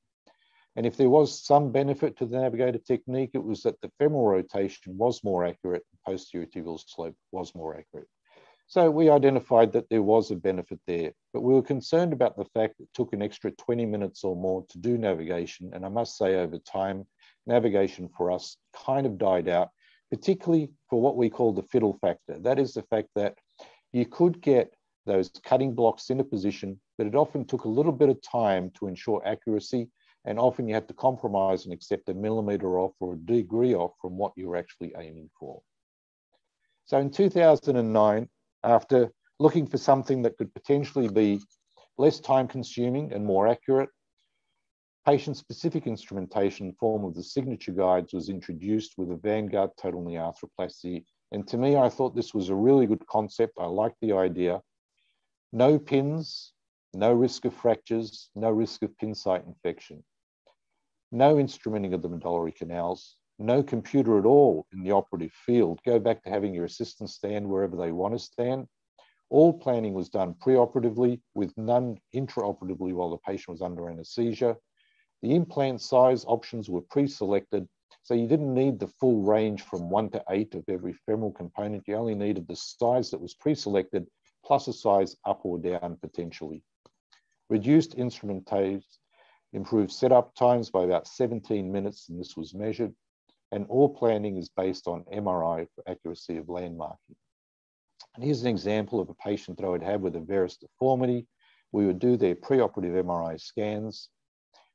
And if there was some benefit to the navigator technique, it was that the femoral rotation was more accurate, the posterior tibial slope was more accurate. So we identified that there was a benefit there, but we were concerned about the fact it took an extra twenty minutes or more to do navigation. And I must say over time, navigation for us kind of died out, particularly for what we call the fiddle factor. That is the fact that you could get those cutting blocks into position, but it often took a little bit of time to ensure accuracy. And often you had to compromise and accept a millimeter off or a degree off from what you were actually aiming for. So in two thousand nine, after looking for something that could potentially be less time-consuming and more accurate, patient-specific instrumentation in the form of the signature guides was introduced with a Vanguard total knee arthroplasty. And to me, I thought this was a really good concept. I liked the idea. No pins, no risk of fractures, no risk of pin site infection, no instrumenting of the medullary canals, no computer at all in the operative field. Go back to having your assistants stand wherever they want to stand. All planning was done preoperatively, with none intraoperatively while the patient was under anesthesia. The implant size options were pre-selected, so you didn't need the full range from one to eight of every femoral component. You only needed the size that was pre-selected, plus a size up or down potentially. Reduced instrumentation improved setup times by about seventeen minutes, and this was measured. And all planning is based on M R I for accuracy of landmarking. And here's an example of a patient that I would have with a varus deformity. We would do their preoperative M R I scans.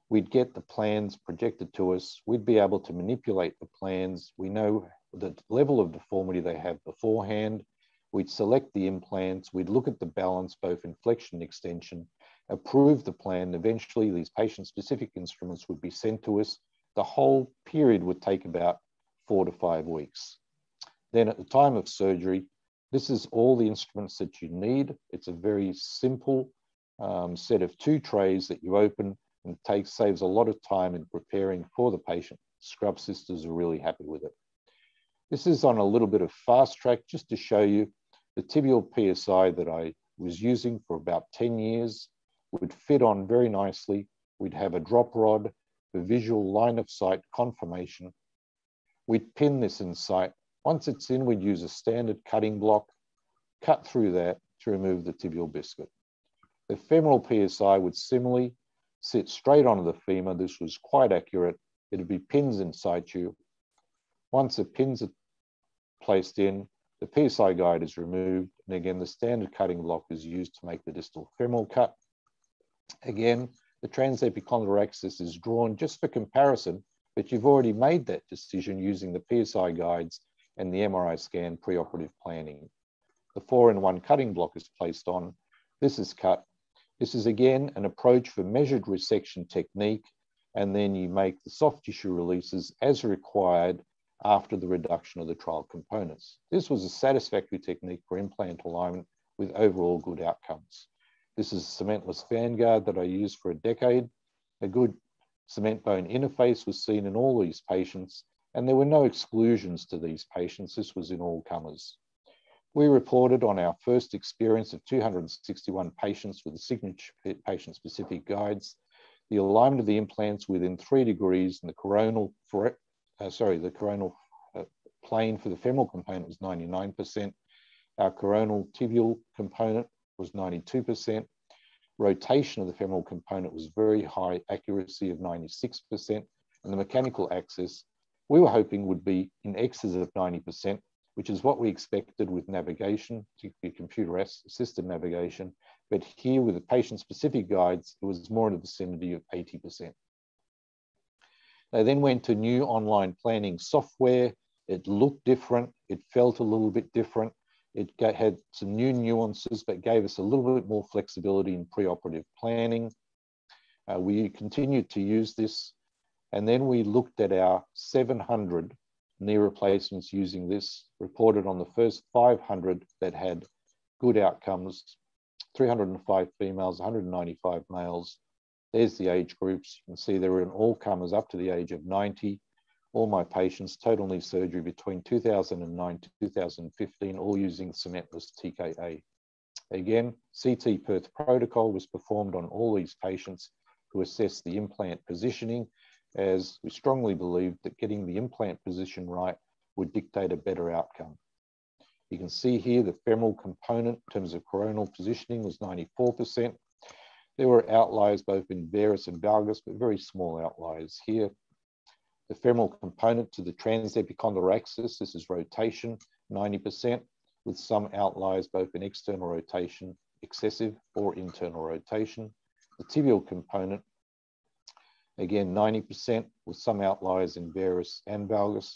We'd get the plans projected to us. We'd be able to manipulate the plans. We know the level of deformity they have beforehand. We'd select the implants. We'd look at the balance, both in flexion and extension, approve the plan. Eventually, these patient-specific instruments would be sent to us. The whole period would take about four to five weeks. Then at the time of surgery, this is all the instruments that you need. It's a very simple um, set of two trays that you open, and take, saves a lot of time in preparing for the patient. Scrub sisters are really happy with it. This is on a little bit of fast track just to show you the tibial P S I that I was using for about ten years would fit on very nicely. We'd have a drop rod, the visual line of sight confirmation. We'd pin this in sight. Once it's in, we'd use a standard cutting block, cut through that to remove the tibial biscuit. The femoral P S I would similarly sit straight onto the femur. This was quite accurate. It'd be pins in situ. Once the pins are placed in, the P S I guide is removed. And again, the standard cutting block is used to make the distal femoral cut. Again, the transepicondylar axis is drawn just for comparison, but you've already made that decision using the P S I guides and the M R I scan preoperative planning. The four in one cutting block is placed on. This is cut. This is again an approach for measured resection technique, and then you make the soft tissue releases as required after the reduction of the trial components. This was a satisfactory technique for implant alignment with overall good outcomes. This is a cementless Vanguard that I used for a decade. A good cement bone interface was seen in all these patients, and there were no exclusions to these patients. This was in all comers. We reported on our first experience of two hundred sixty-one patients with the signature patient-specific guides, the alignment of the implants within three degrees, and the coronal, for, uh, sorry, the coronal uh, plane for the femoral component was ninety-nine percent. Our coronal tibial component was ninety-two percent. Rotation of the femoral component was very high, accuracy of ninety-six percent, and the mechanical axis we were hoping would be in excess of ninety percent, which is what we expected with navigation, particularly computer system navigation. But here with the patient-specific guides, it was more in the vicinity of eighty percent. They then went to new online planning software. It looked different. It felt a little bit different. It had some new nuances, but gave us a little bit more flexibility in preoperative planning. Uh, we continued to use this, and then we looked at our seven hundred knee replacements using this, reported on the first five hundred that had good outcomes, three hundred five females, one hundred ninety-five males. There's the age groups. You can see there were in all comers up to the age of ninety. all my patients, total knee surgery between two thousand nine to two thousand fifteen, all using cementless T K A. Again, C T Perth protocol was performed on all these patients who assessed the implant positioning, as we strongly believed that getting the implant position right would dictate a better outcome. You can see here the femoral component in terms of coronal positioning was ninety-four percent. There were outliers both in varus and valgus, but very small outliers here. The femoral component to the transepicondylar axis, this is rotation, ninety percent, with some outliers both in external rotation, excessive, or internal rotation. The tibial component, again, ninety percent, with some outliers in varus and valgus.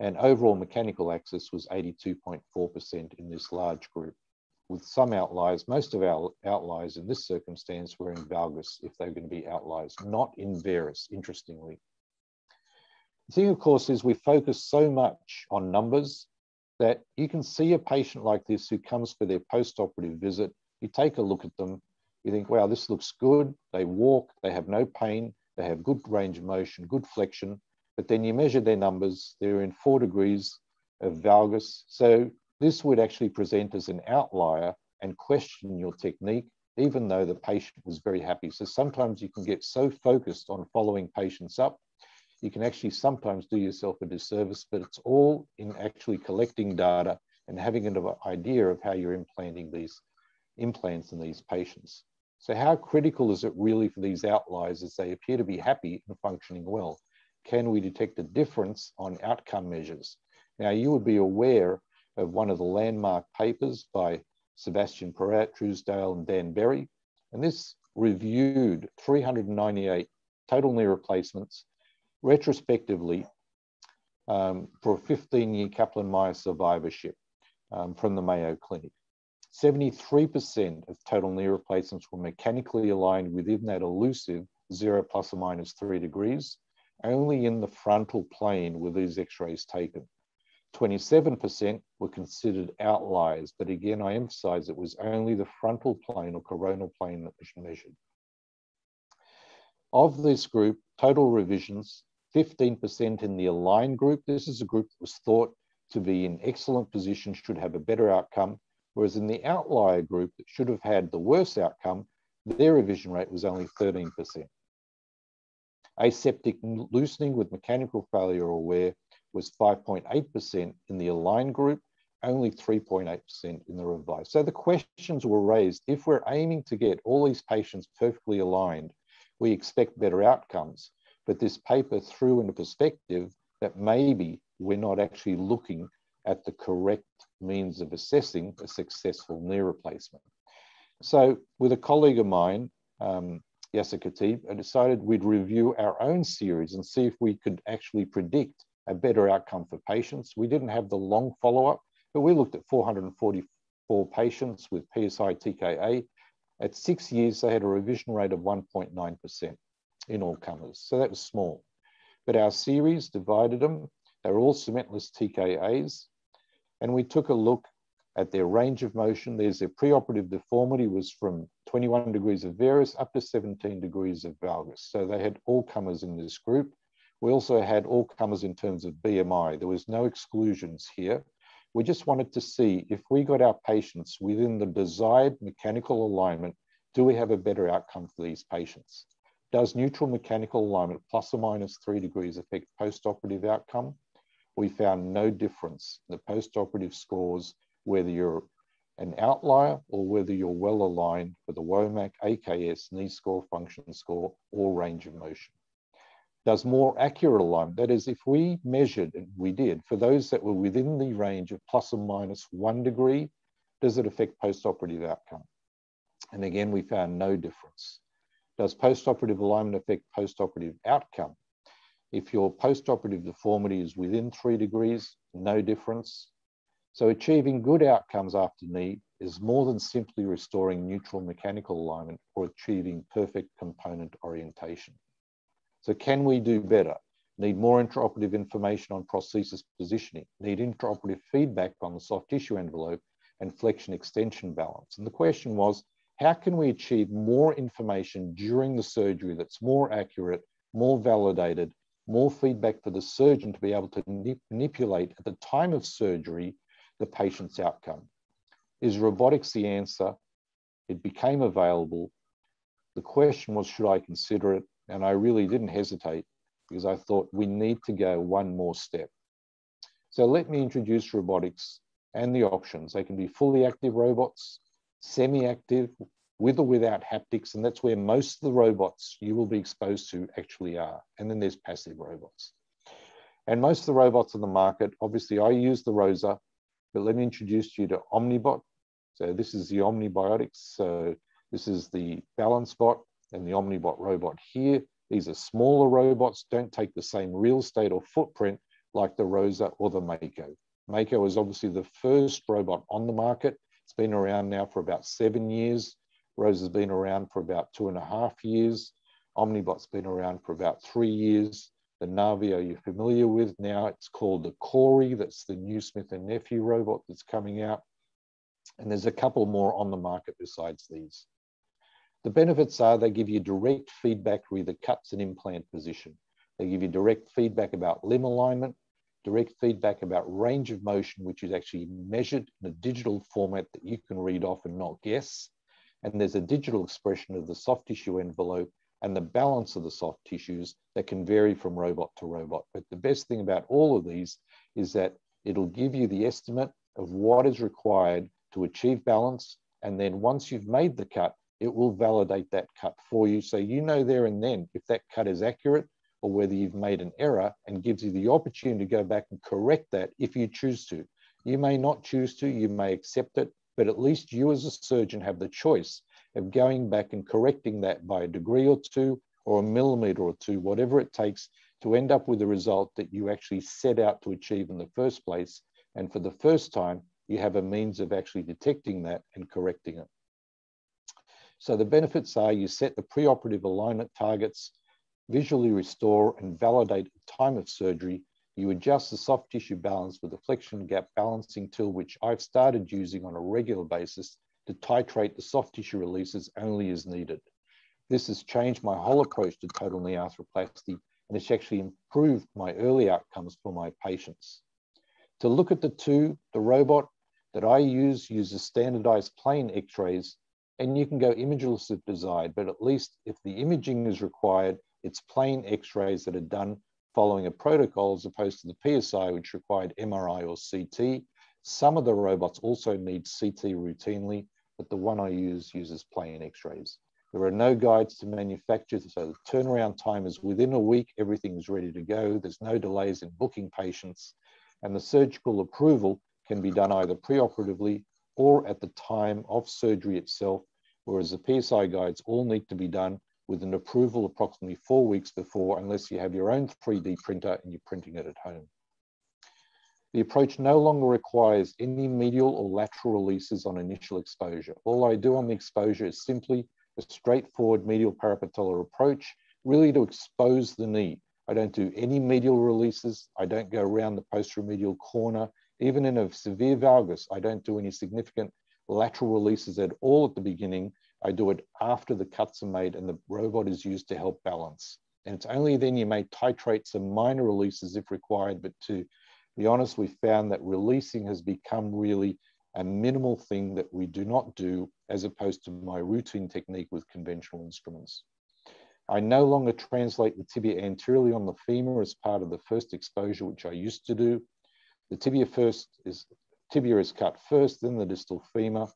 And overall mechanical axis was eighty-two point four percent in this large group, with some outliers. Most of our outliers in this circumstance were in valgus, if they're going to be outliers, not in varus, interestingly. The thing, of course, is we focus so much on numbers that you can see a patient like this who comes for their post-operative visit. You take a look at them, you think, wow, this looks good. They walk, they have no pain, they have good range of motion, good flexion. But then you measure their numbers, they're in four degrees of valgus. So this would actually present as an outlier and question your technique, even though the patient was very happy. So sometimes you can get so focused on following patients up, you can actually sometimes do yourself a disservice, but it's all in actually collecting data and having an idea of how you're implanting these implants in these patients. So how critical is it really for these outliers as they appear to be happy and functioning well? Can we detect a difference on outcome measures? Now, you would be aware of one of the landmark papers by Sebastian Perrat, Truesdale, and Dan Berry. And this reviewed three hundred ninety-eight total knee replacements retrospectively um, for a fifteen-year Kaplan-Meier survivorship um, from the Mayo Clinic. seventy-three percent of total knee replacements were mechanically aligned within that elusive zero plus or minus three degrees. Only in the frontal plane were these x-rays taken. twenty-seven percent were considered outliers, but again, I emphasize it was only the frontal plane or coronal plane that was measured. Of this group, total revisions, fifteen percent in the aligned group. This is a group that was thought to be in excellent position, should have a better outcome, whereas in the outlier group that should have had the worse outcome, their revision rate was only thirteen percent. Aseptic loosening with mechanical failure or wear was five point eight percent in the aligned group, only three point eight percent in the revised. So the questions were raised, if we're aiming to get all these patients perfectly aligned, we expect better outcomes. But this paper threw into perspective that maybe we're not actually looking at the correct means of assessing a successful knee replacement. So with a colleague of mine, um, Yasser Khatib, I decided we'd review our own series and see if we could actually predict a better outcome for patients. We didn't have the long follow-up, but we looked at four hundred forty-four patients with P S I T K A. At six years, they had a revision rate of one point nine percent in all comers, so that was small. But our series divided them. They were all cementless T K As, and we took a look at their range of motion. There's their preoperative deformity was from twenty-one degrees of varus up to seventeen degrees of valgus. So they had all comers in this group. We also had all comers in terms of B M I. There was no exclusions here. We just wanted to see if we got our patients within the desired mechanical alignment, do we have a better outcome for these patients? Does neutral mechanical alignment plus or minus three degrees affect postoperative outcome? We found no difference in the postoperative scores whether you're an outlier or whether you're well aligned for the WOMAC, A K S, knee score, function score, or range of motion. Does more accurate alignment, that is, if we measured, and we did, for those that were within the range of plus or minus one degree, does it affect postoperative outcome? And again, we found no difference. Does postoperative alignment affect postoperative outcome? If your postoperative deformity is within three degrees, no difference. So achieving good outcomes after knee is more than simply restoring neutral mechanical alignment or achieving perfect component orientation. So can we do better? Need more intraoperative information on prosthesis positioning, need intraoperative feedback on the soft tissue envelope and flexion extension balance. And the question was, how can we achieve more information during the surgery that's more accurate, more validated, more feedback for the surgeon to be able to manipulate at the time of surgery the patient's outcome. Is robotics the answer? It became available. The question was, should I consider it? And I really didn't hesitate because I thought we need to go one more step. So let me introduce robotics and the options. They can be fully active robots, semi-active, with or without haptics, and that's where most of the robots you will be exposed to actually are. And then there's passive robots. And most of the robots on the market, obviously I use the ROSA, but let me introduce you to Omnibot. So this is the Omnibiotics. So this is the BalanceBot and the Omnibot robot here. These are smaller robots, don't take the same real estate or footprint like the ROSA or the Mako. Mako is obviously the first robot on the market. It's been around now for about seven years. ROSA's been around for about two and a half years. Omnibot's been around for about three years. The Navio you're familiar with now. It's called the Cori. That's the new Smith and Nephew robot that's coming out. And there's a couple more on the market besides these. The benefits are they give you direct feedback with the cuts and implant position. They give you direct feedback about limb alignment, direct feedback about range of motion, which is actually measured in a digital format that you can read off and not guess. And there's a digital expression of the soft tissue envelope and the balance of the soft tissues that can vary from robot to robot. But the best thing about all of these is that it'll give you the estimate of what is required to achieve balance. And then once you've made the cut, it will validate that cut for you. So you know there and then if that cut is accurate or whether you've made an error, and gives you the opportunity to go back and correct that if you choose to. You may not choose to, you may accept it, but at least you as a surgeon have the choice of going back and correcting that by a degree or two or a millimeter or two, whatever it takes to end up with the result that you actually set out to achieve in the first place. And for the first time, you have a means of actually detecting that and correcting it. So the benefits are you set the preoperative alignment targets, visually restore and validate at time of surgery. You adjust the soft tissue balance with a flexion gap balancing tool, which I've started using on a regular basis to titrate the soft tissue releases only as needed. This has changed my whole approach to total knee arthroplasty, and it's actually improved my early outcomes for my patients. To look at the two, the robot that I use uses standardized plain x-rays, and you can go imageless if desired, but at least if the imaging is required, it's plain x-rays that are done following a protocol as opposed to the P S I, which required M R I or C T. Some of the robots also need C T routinely, but the one I use uses plain x-rays. There are no guides to manufacture, so the turnaround time is within a week, everything's ready to go. There's no delays in booking patients, and the surgical approval can be done either preoperatively or at the time of surgery itself, whereas the P S I guides all need to be done with an approval approximately four weeks before, unless you have your own three D printer and you're printing it at home. The approach no longer requires any medial or lateral releases on initial exposure. All I do on the exposure is simply a straightforward medial parapatellar approach, really to expose the knee. I don't do any medial releases. I don't go around the posteromedial corner. Even in a severe valgus, I don't do any significant lateral releases at all at the beginning. I do it after the cuts are made and the robot is used to help balance. And it's only then you may titrate some minor releases if required, but to be honest, we found that releasing has become really a minimal thing that we do not do as opposed to my routine technique with conventional instruments. I no longer translate the tibia anteriorly on the femur as part of the first exposure, which I used to do. The tibia first is, tibia is cut first, then the distal femur.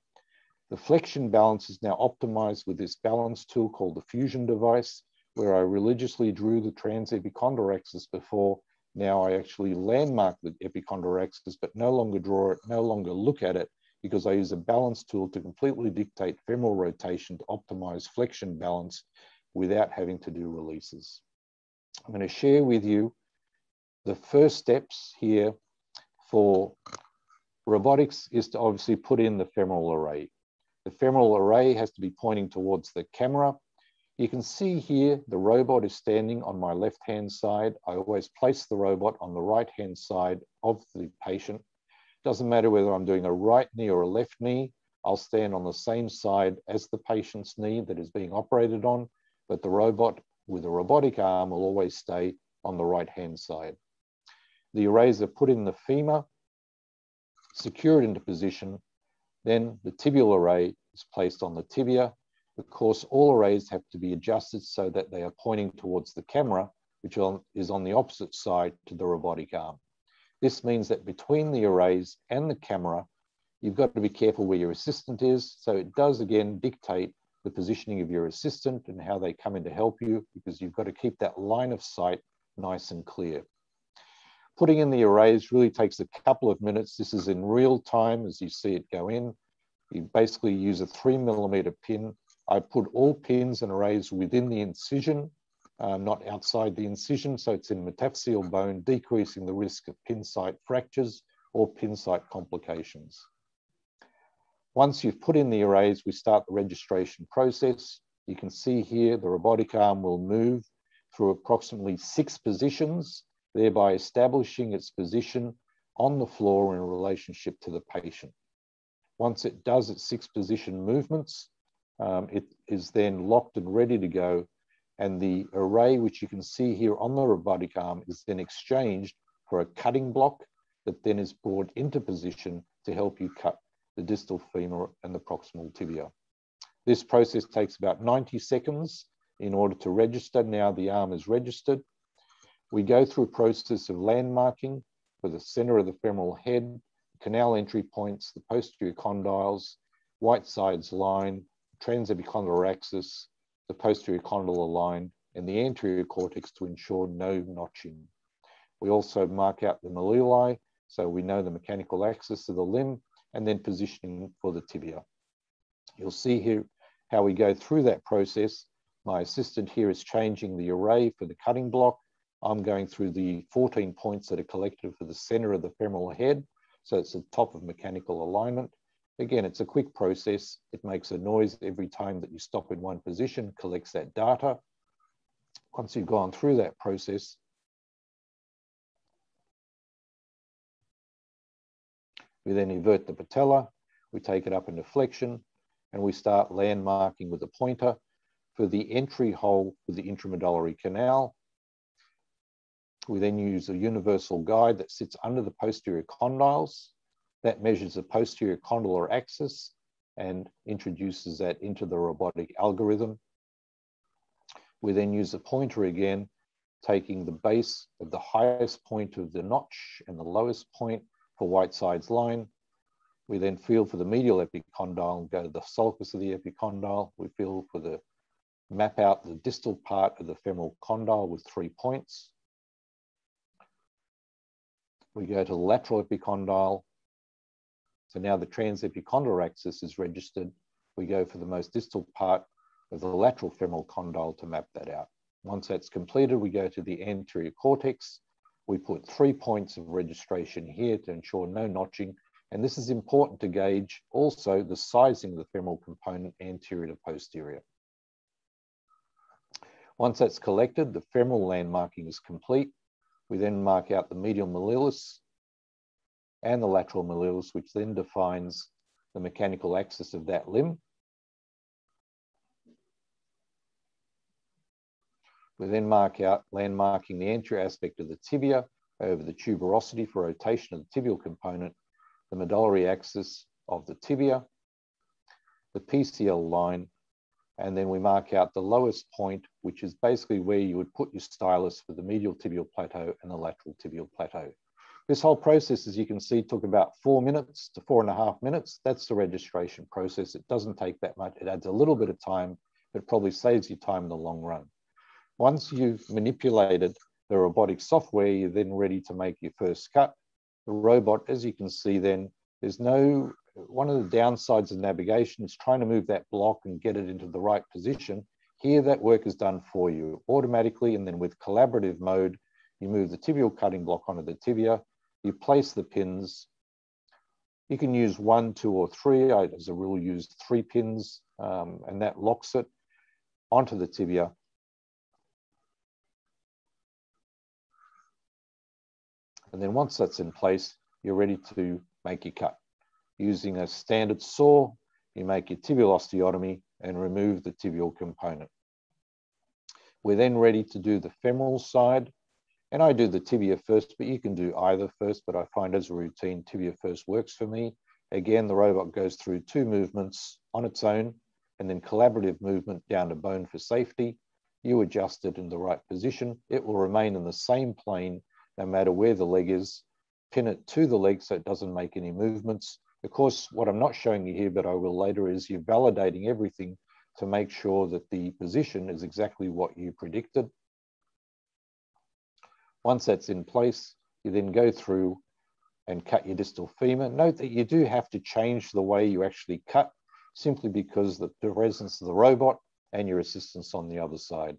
The flexion balance is now optimized with this balance tool called the Fusion device, where I religiously drew the trans-epicondylar axis before. Now I actually landmark the epicondylar axis, but no longer draw it, no longer look at it, because I use a balance tool to completely dictate femoral rotation to optimize flexion balance without having to do releases. I'm going to share with you the first steps here for robotics is to obviously put in the femoral array. The femoral array has to be pointing towards the camera. You can see here, the robot is standing on my left-hand side. I always place the robot on the right-hand side of the patient. Doesn't matter whether I'm doing a right knee or a left knee, I'll stand on the same side as the patient's knee that is being operated on, but the robot with a robotic arm will always stay on the right-hand side. The eraser put in the femur, secured into position, then the tibial array is placed on the tibia. Of course, all arrays have to be adjusted so that they are pointing towards the camera, which is on the opposite side to the robotic arm. This means that between the arrays and the camera, you've got to be careful where your assistant is. So it does, again, dictate the positioning of your assistant and how they come in to help you, because you've got to keep that line of sight nice and clear. Putting in the arrays really takes a couple of minutes. This is in real time as you see it go in. You basically use a three millimeter pin. I put all pins and arrays within the incision, uh, not outside the incision. So it's in metaphyseal bone, decreasing the risk of pin site fractures or pin site complications. Once you've put in the arrays, we start the registration process. You can see here the robotic arm will move through approximately six positions, thereby establishing its position on the floor in relationship to the patient. Once it does its six position movements, um, it is then locked and ready to go. And the array, which you can see here on the robotic arm, is then exchanged for a cutting block that then is brought into position to help you cut the distal femur and the proximal tibia. This process takes about ninety seconds in order to register. Now the arm is registered. We go through a process of landmarking for the center of the femoral head, canal entry points, the posterior condyles, white sides line, transepicondylar axis, the posterior condylar line, and the anterior cortex to ensure no notching. We also mark out the malleoli, so we know the mechanical axis of the limb, and then positioning for the tibia. You'll see here how we go through that process. My assistant here is changing the array for the cutting block. I'm going through the fourteen points that are collected for the center of the femoral head. So it's the top of mechanical alignment. Again, it's a quick process. It makes a noise every time that you stop in one position, collects that data. Once you've gone through that process, we then invert the patella, we take it up into flexion, and we start landmarking with a pointer for the entry hole for the intramedullary canal. We then use a universal guide that sits under the posterior condyles. That measures the posterior condylar axis and introduces that into the robotic algorithm. We then use a pointer again, taking the base of the highest point of the notch and the lowest point for white sides line. We then feel for the medial epicondyle and go to the sulcus of the epicondyle. We feel for the, map out the distal part of the femoral condyle with three points. We go to the lateral epicondyle. So now the transepicondylar axis is registered. We go for the most distal part of the lateral femoral condyle to map that out. Once that's completed, we go to the anterior cortex. We put three points of registration here to ensure no notching. And this is important to gauge also the sizing of the femoral component anterior to posterior. Once that's collected, the femoral landmarking is complete. We then mark out the medial malleolus and the lateral malleolus, which then defines the mechanical axis of that limb. We then mark out, landmarking the anterior aspect of the tibia over the tuberosity for rotation of the tibial component, the medullary axis of the tibia, the P C L line, and then we mark out the lowest point, which is basically where you would put your stylus for the medial tibial plateau and the lateral tibial plateau. This whole process, as you can see, took about four minutes to four and a half minutes. That's the registration process. It doesn't take that much. It adds a little bit of time, but probably saves you time in the long run. Once you've manipulated the robotic software, you're then ready to make your first cut. The robot, as you can see then, there's no, one of the downsides of navigation is trying to move that block and get it into the right position. Here, that work is done for you automatically, and then with collaborative mode, you move the tibial cutting block onto the tibia, you place the pins. You can use one, two, or three. I, as a rule, use three pins, um, and that locks it onto the tibia. And then once that's in place, you're ready to make your cut. Using a standard saw, you make your tibial osteotomy and remove the tibial component. We're then ready to do the femoral side. And I do the tibia first, but you can do either first, but I find as a routine, tibia first works for me. Again, the robot goes through two movements on its own, and then collaborative movement down to bone for safety. You adjust it in the right position. It will remain in the same plane, no matter where the leg is. Pin it to the leg so it doesn't make any movements. Of course, what I'm not showing you here, but I will later, is you're validating everything to make sure that the position is exactly what you predicted. Once that's in place, you then go through and cut your distal femur. Note that you do have to change the way you actually cut, simply because of the presence of the robot and your assistance on the other side.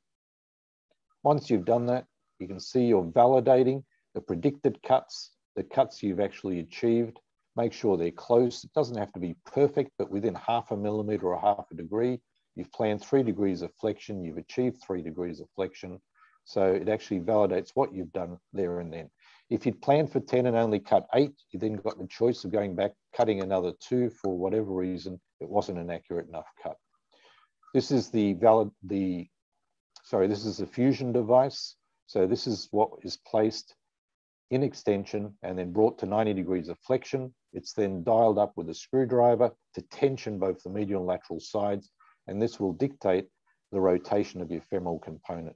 Once you've done that, you can see you're validating the predicted cuts, the cuts you've actually achieved. Make sure they're close. It doesn't have to be perfect, but within half a millimeter or half a degree. You've planned three degrees of flexion. You've achieved three degrees of flexion. So it actually validates what you've done there and then. If you'd planned for ten and only cut eight, you then got the choice of going back, cutting another two for whatever reason. It wasn't an accurate enough cut. This is the valid, the, sorry, this is the fusion device. So this is what is placed in extension and then brought to ninety degrees of flexion. It's then dialed up with a screwdriver to tension both the medial and lateral sides, and this will dictate the rotation of your femoral component.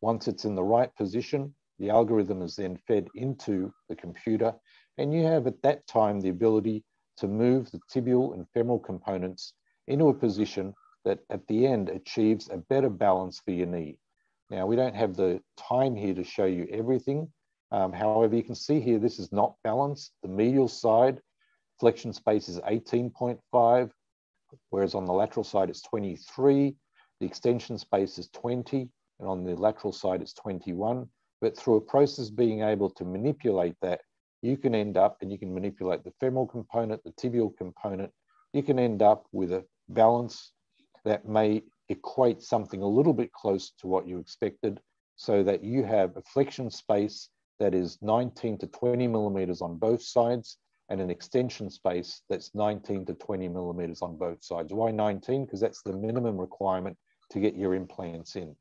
Once it's in the right position, the algorithm is then fed into the computer, and you have at that time the ability to move the tibial and femoral components into a position that at the end achieves a better balance for your knee. Now, we don't have the time here to show you everything. Um, however, you can see here, this is not balanced. The medial side, flexion space is eighteen point five, whereas on the lateral side, it's twenty-three. The extension space is twenty, and on the lateral side, it's twenty-one. But through a process being able to manipulate that, you can end up, and you can manipulate the femoral component, the tibial component, you can end up with a balance that may equate something a little bit close to what you expected, so that you have a flexion space that is nineteen to twenty millimeters on both sides, and an extension space that's nineteen to twenty millimeters on both sides. Why nineteen? Because that's the minimum requirement to get your implants in.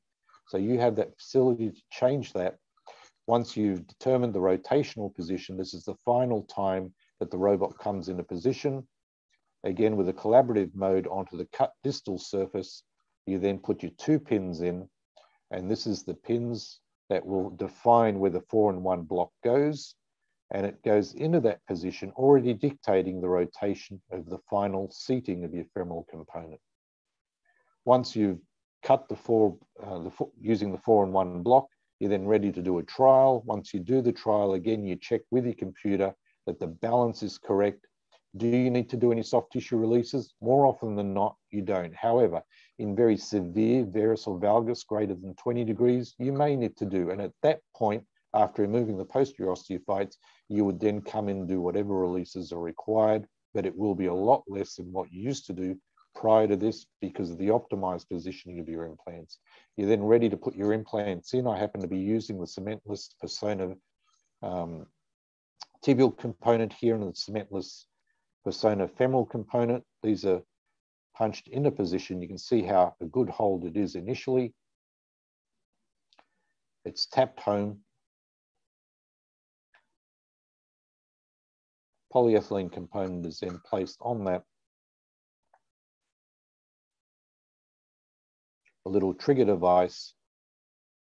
So you have that facility to change that. Once you've determined the rotational position, this is the final time that the robot comes into position. Again, with a collaborative mode onto the cut distal surface, you then put your two pins in, and this is the pins that will define where the four and one block goes, and it goes into that position, already dictating the rotation of the final seating of your femoral component. Once you've cut the four, uh, the four using the four and one block, you're then ready to do a trial. Once you do the trial, again, you check with your computer that the balance is correct. Do you need to do any soft tissue releases? More often than not, you don't. However, in very severe varus or valgus greater than twenty degrees, you may need to do. And at that point, after removing the posterior osteophytes, you would then come in and do whatever releases are required, but it will be a lot less than what you used to do prior to this because of the optimized positioning of your implants. You're then ready to put your implants in. I happen to be using the cementless Persona um, tibial component here and the cementless Persona femoral component. These are punched into position. You can see how a good hold it is initially. It's tapped home. Polyethylene component is then placed on that. A little trigger device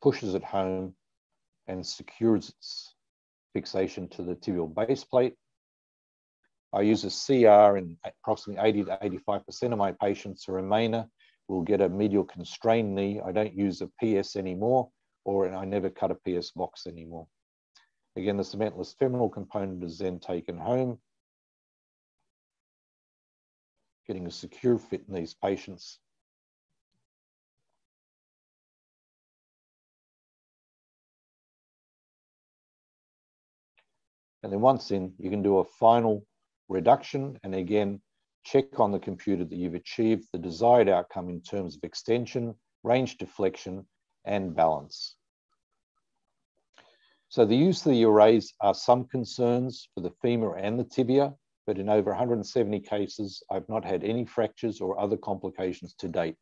pushes it home and secures its fixation to the tibial base plate. I use a C R in approximately eighty to eighty-five percent of my patients. A remainer will get a medial constrained knee. I don't use a P S anymore, or I never cut a P S box anymore. Again, the cementless femoral component is then taken home, getting a secure fit in these patients. And then once in, you can do a final reduction, and again, check on the computer that you've achieved the desired outcome in terms of extension, range deflection, and balance. So the use of the arrays are some concerns for the femur and the tibia, but in over one hundred seventy cases, I've not had any fractures or other complications to date.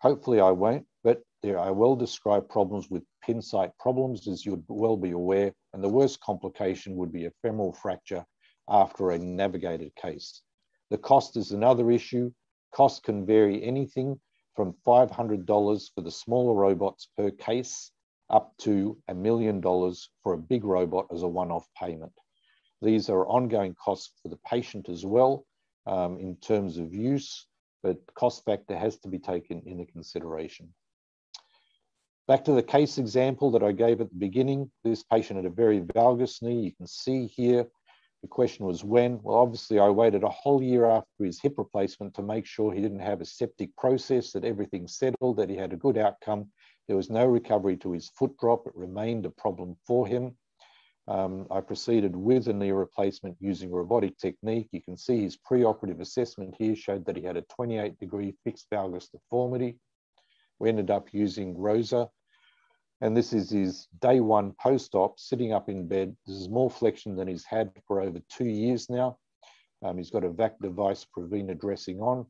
Hopefully I won't, but there I will describe problems with pin site problems, as you'd well be aware, and the worst complication would be a femoral fracture after a navigated case. The cost is another issue. Cost can vary anything from five hundred dollars for the smaller robots per case up to a million dollars for a big robot as a one-off payment. These are ongoing costs for the patient as well um, in terms of use, but cost factor has to be taken into consideration. Back to the case example that I gave at the beginning, this patient had a very valgus knee. You can see here, the question was when? Well, obviously I waited a whole year after his hip replacement to make sure he didn't have a septic process, that everything settled, that he had a good outcome. There was no recovery to his foot drop. It remained a problem for him. Um, I proceeded with a knee replacement using robotic technique. You can see his preoperative assessment here showed that he had a twenty-eight degree fixed valgus deformity. We ended up using ROSA. And this is his day one post-op, sitting up in bed. This is more flexion than he's had for over two years now. Um, he's got a V A C device Provena dressing on,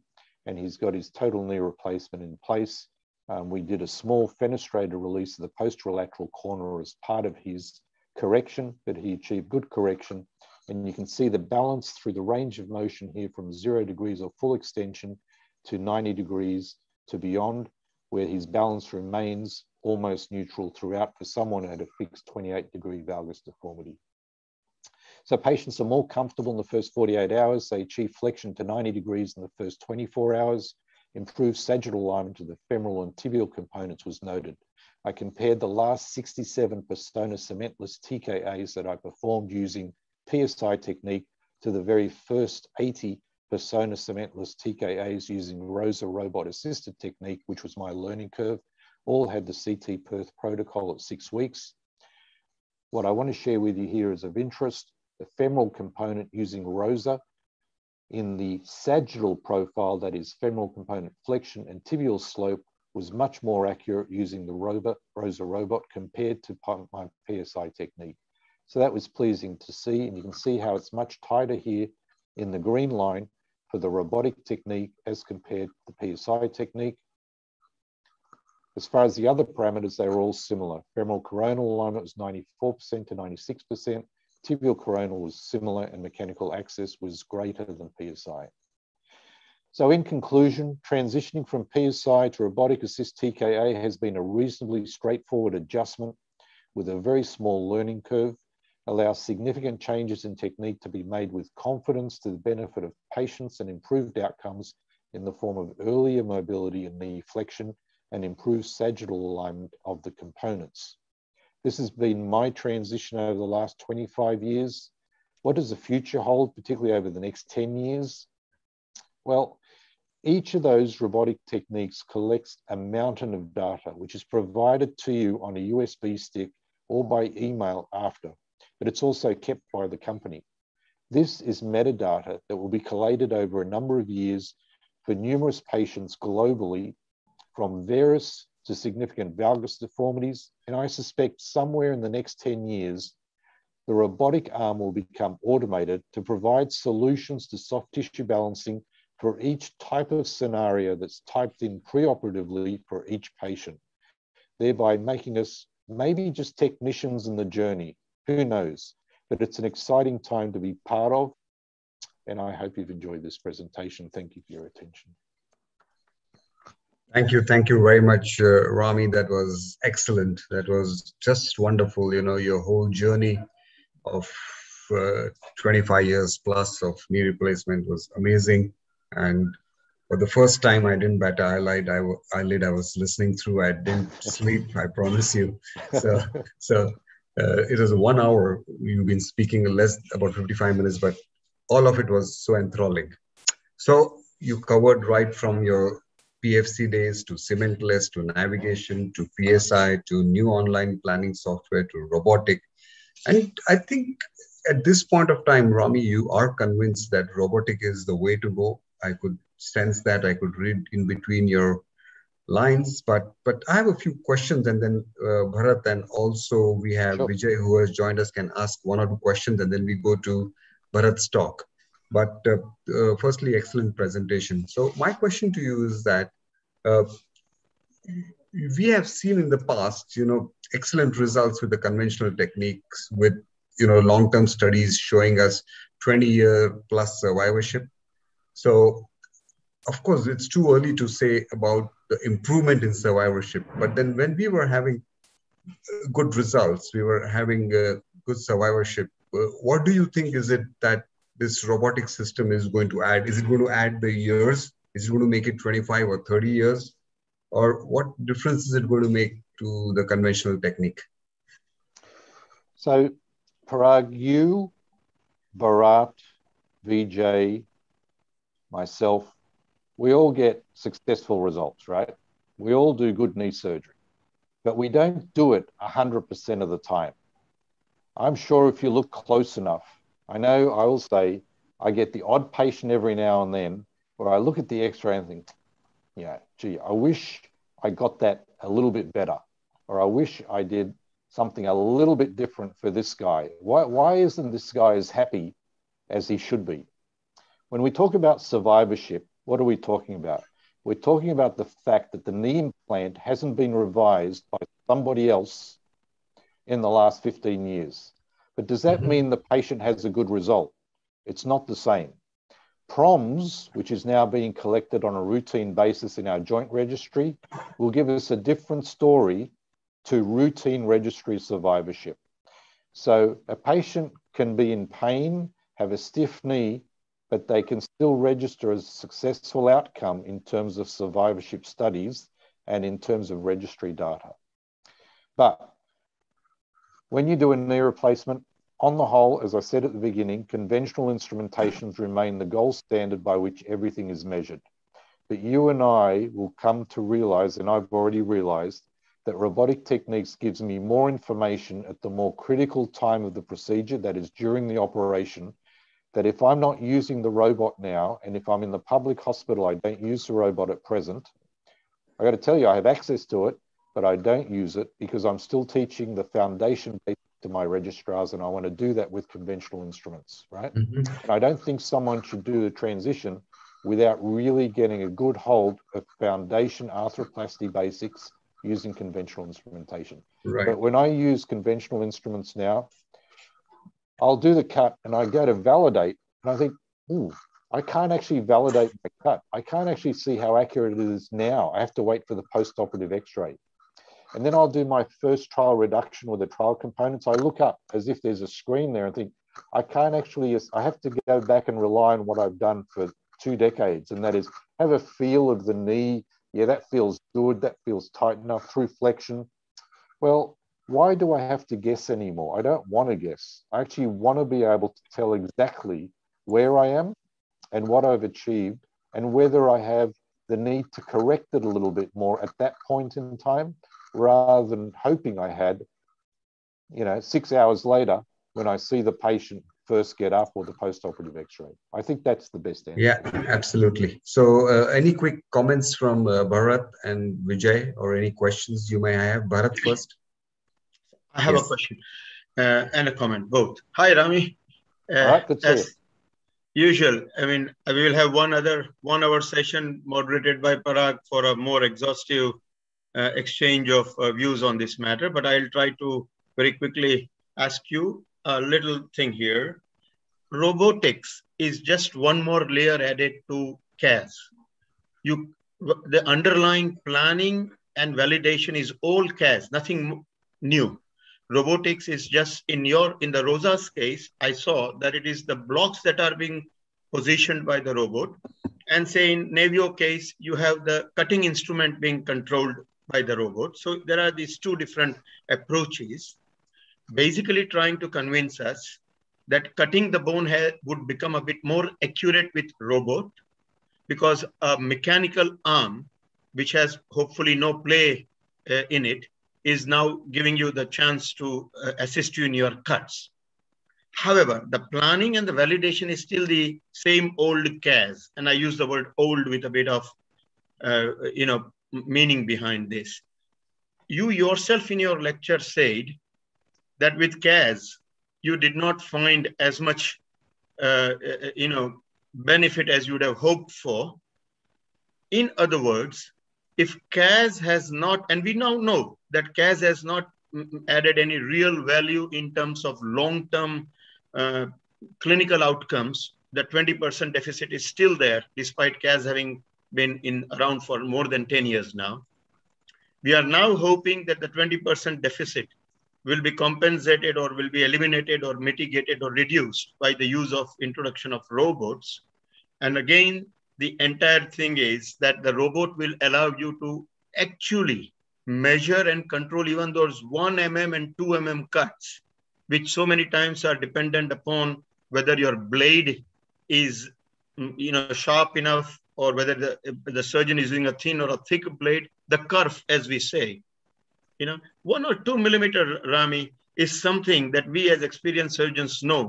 and he's got his total knee replacement in place. Um, we did a small fenestrated release of the posterolateral corner as part of his correction, but he achieved good correction. And you can see the balance through the range of motion here from zero degrees or full extension to ninety degrees to beyond, where his balance remains almost neutral throughout for someone who had a fixed twenty-eight degree valgus deformity. So patients are more comfortable in the first forty-eight hours. They achieve flexion to ninety degrees in the first twenty-four hours. Improved sagittal alignment to the femoral and tibial components was noted. I compared the last sixty-seven Persona cementless T K As that I performed using P S I technique to the very first eighty Persona cementless T K As using ROSA robot-assisted technique, which was my learning curve. All had the C T Perth protocol at six weeks. What I want to share with you here is of interest, the femoral component using ROSA in the sagittal profile, that is femoral component flexion and tibial slope, was much more accurate using the robot, ROSA robot compared to my P S I technique. So that was pleasing to see, and you can see how it's much tighter here in the green line for the robotic technique as compared to the P S I technique. As far as the other parameters, they were all similar. Femoral coronal alignment was ninety-four percent to ninety-six percent. Tibial coronal was similar, and mechanical access was greater than P S I. So in conclusion, transitioning from P S I to robotic assist T K A has been a reasonably straightforward adjustment with a very small learning curve, allows significant changes in technique to be made with confidence to the benefit of patients and improved outcomes in the form of earlier mobility and knee flexion, and improve sagittal alignment of the components. This has been my transition over the last twenty-five years. What does the future hold, particularly over the next ten years? Well, each of those robotic techniques collects a mountain of data, which is provided to you on a U S B stick or by email after, but it's also kept by the company. This is metadata that will be collated over a number of years for numerous patients globally, from varus to significant valgus deformities. And I suspect somewhere in the next ten years, the robotic arm will become automated to provide solutions to soft tissue balancing for each type of scenario that's typed in preoperatively for each patient, thereby making us maybe just technicians in the journey. Who knows? But it's an exciting time to be part of. And I hope you've enjoyed this presentation. Thank you for your attention. Thank you. Thank you very much, uh, Rami. That was excellent. That was just wonderful. You know, your whole journey of uh, twenty-five years plus of knee replacement was amazing. And for the first time, I didn't bat an eyelid. I, eyelid, I was listening through. I didn't sleep, I promise you. So, so uh, it was one hour. You've been speaking less, about fifty-five minutes, but all of it was so enthralling. So you covered right from your P F C days to cementless, to navigation, to P S I, to new online planning software, to robotic. And I think at this point of time, Rami, you are convinced that robotic is the way to go. I could sense that. I could read in between your lines. But, but I have a few questions, and then uh, Bharat, and also we have sure. Vijay, who has joined us, can ask one or two questions, and then we go to Bharat's talk. But uh, uh, firstly, excellent presentation. So my question to you is that uh, we have seen in the past, you know, excellent results with the conventional techniques, with, you know, long-term studies showing us twenty-year plus survivorship. So, of course, it's too early to say about the improvement in survivorship. But then when we were having good results, we were having a good survivorship, what do you think is it that this robotic system is going to add? Is it going to add the years? Is it going to make it twenty-five or thirty years? Or what difference is it going to make to the conventional technique? So, Parag, you, Bharat, Vijay, myself, we all get successful results, right? We all do good knee surgery, but we don't do it one hundred percent of the time. I'm sure if you look close enough, I know I will say I get the odd patient every now and then where I look at the x-ray and think, you know, gee, I wish I got that a little bit better, or I wish I did something a little bit different for this guy. Why, why isn't this guy as happy as he should be? When we talk about survivorship, what are we talking about? We're talking about the fact that the knee implant hasn't been revised by somebody else in the last fifteen years. But does that mm-hmm. mean the patient has a good result? It's not the same. PROMS, which is now being collected on a routine basis in our joint registry, will give us a different story to routine registry survivorship. So a patient can be in pain, have a stiff knee, but they can still register as a successful outcome in terms of survivorship studies and in terms of registry data. But when you do a knee replacement, on the whole, as I said at the beginning, conventional instrumentations remain the gold standard by which everything is measured. But you and I will come to realize, and I've already realized, that robotic techniques gives me more information at the more critical time of the procedure, that is during the operation, that if I'm not using the robot now, and if I'm in the public hospital, I don't use the robot at present, I got to tell you, I have access to it, but I don't use it because I'm still teaching the foundation to my registrars, and I want to do that with conventional instruments, right? Mm-hmm. And I don't think someone should do the transition without really getting a good hold of foundation arthroplasty basics using conventional instrumentation. Right. But when I use conventional instruments now, I'll do the cut and I go to validate and I think, ooh, I can't actually validate the cut. I can't actually see how accurate it is now. I have to wait for the post-operative x-ray. And then I'll do my first trial reduction with the trial components. I look up as if there's a screen there and think, I can't actually, I have to go back and rely on what I've done for two decades. And that is have a feel of the knee. Yeah, that feels good. That feels tight enough through flexion. Well, why do I have to guess anymore? I don't want to guess. I actually want to be able to tell exactly where I am and what I've achieved and whether I have the need to correct it a little bit more at that point in time, rather than hoping I had, you know, six hours later when I see the patient first get up or the post-operative x-ray. I think that's the best answer. Yeah, absolutely. So uh, any quick comments from uh, Bharat and Vijay, or any questions you may have? Bharat first. I have yes. a question uh, and a comment, both. Hi, Rami. Uh, right, as you. usual, I mean, we will have one other one-hour session moderated by Parag for a more exhaustive uh, exchange of uh, views on this matter. But I'll try to very quickly ask you a little thing here. Robotics is just one more layer added to C A S. You, the underlying planning and validation is all C A S, nothing new. Robotics is just in your, in the Rosa's case, I saw that it is the blocks that are being positioned by the robot. And say in Navio case, you have the cutting instrument being controlled by the robot. So there are these two different approaches, basically trying to convince us that cutting the bone hair would become a bit more accurate with robot, because a mechanical arm, which has hopefully no play uh, in it, is now giving you the chance to uh, assist you in your cuts. However, the planning and the validation is still the same old C A S. And I use the word old with a bit of, uh, you know, meaning behind this. You yourself in your lecture said that with C A S, you did not find as much, uh, you know, benefit as you would have hoped for. In other words, if C A S has not, and we now know that C A S has not added any real value in terms of long-term uh, clinical outcomes, the twenty percent deficit is still there, despite C A S having been in around for more than ten years now. We are now hoping that the twenty percent deficit will be compensated or will be eliminated or mitigated or reduced by the use of introduction of robots. And again, the entire thing is that the robot will allow you to actually measure and control even those one millimeter and two millimeter cuts, which so many times are dependent upon whether your blade is, you know, sharp enough, or whether the, the surgeon is using a thin or a thick blade, the kerf, as we say. You know, one or two millimeter, Rami, is something that we as experienced surgeons know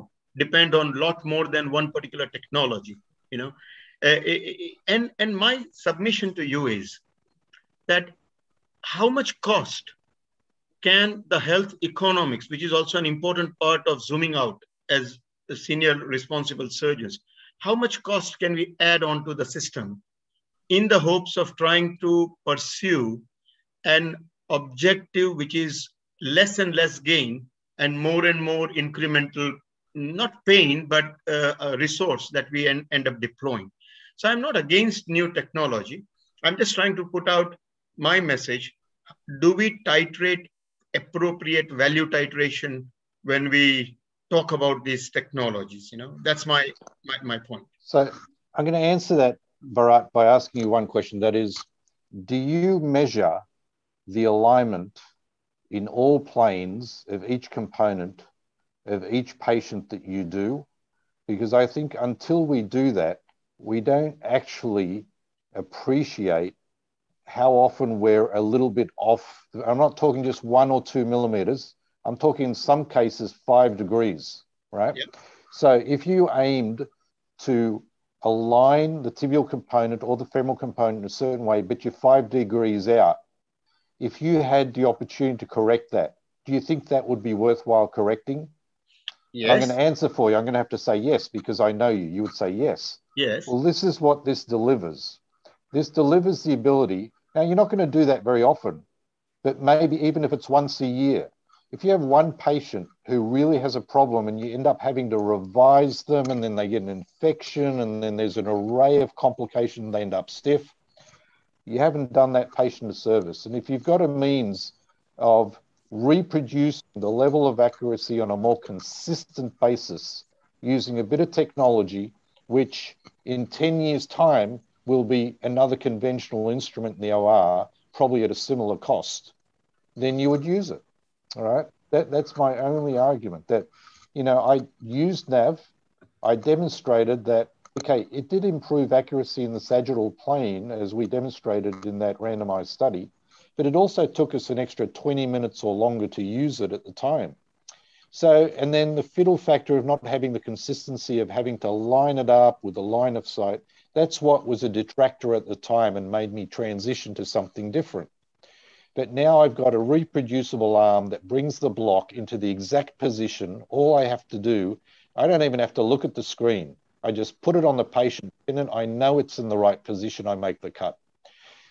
depend on a lot more than one particular technology, you know. Uh, and, and my submission to you is that how much cost can the health economics, which is also an important part of zooming out as senior responsible surgeons, how much cost can we add on to the system in the hopes of trying to pursue an objective which is less and less gain and more and more incremental, not pain, but uh, a resource that we en end up deploying. So I'm not against new technology. I'm just trying to put out my message. Do we titrate appropriate value titration when we talk about these technologies? You know, that's my, my, my point. So I'm going to answer that, Bharat, by asking you one question. That is, do you measure the alignment in all planes of each component of each patient that you do? Because I think until we do that, we don't actually appreciate how often we're a little bit off. I'm not talking just one or two millimeters. I'm talking in some cases five degrees, right? Yep. So if you aimed to align the tibial component or the femoral component in a certain way, but you're five degrees out, if you had the opportunity to correct that, do you think that would be worthwhile correcting? Yes. I'm going to answer for you. I'm going to have to say yes, because I know you. You would say yes. Yes. Well, this is what this delivers. This delivers the ability. Now, you're not going to do that very often, but maybe even if it's once a year, if you have one patient who really has a problem and you end up having to revise them, and then they get an infection, and then there's an array of complications, they end up stiff, you haven't done that patient a service. And if you've got a means of reproducing the level of accuracy on a more consistent basis using a bit of technology, which in ten years' time will be another conventional instrument in the O R, probably at a similar cost, then you would use it. All right. That, that's my only argument, that, you know, I used Nav. I demonstrated that, okay, it did improve accuracy in the sagittal plane, as we demonstrated in that randomized study, but it also took us an extra twenty minutes or longer to use it at the time. So, and then the fiddle factor of not having the consistency of having to line it up with the line of sight, that's what was a detractor at the time and made me transition to something different. But now I've got a reproducible arm that brings the block into the exact position. All I have to do, I don't even have to look at the screen. I just put it on the patient, and then I know it's in the right position. I make the cut.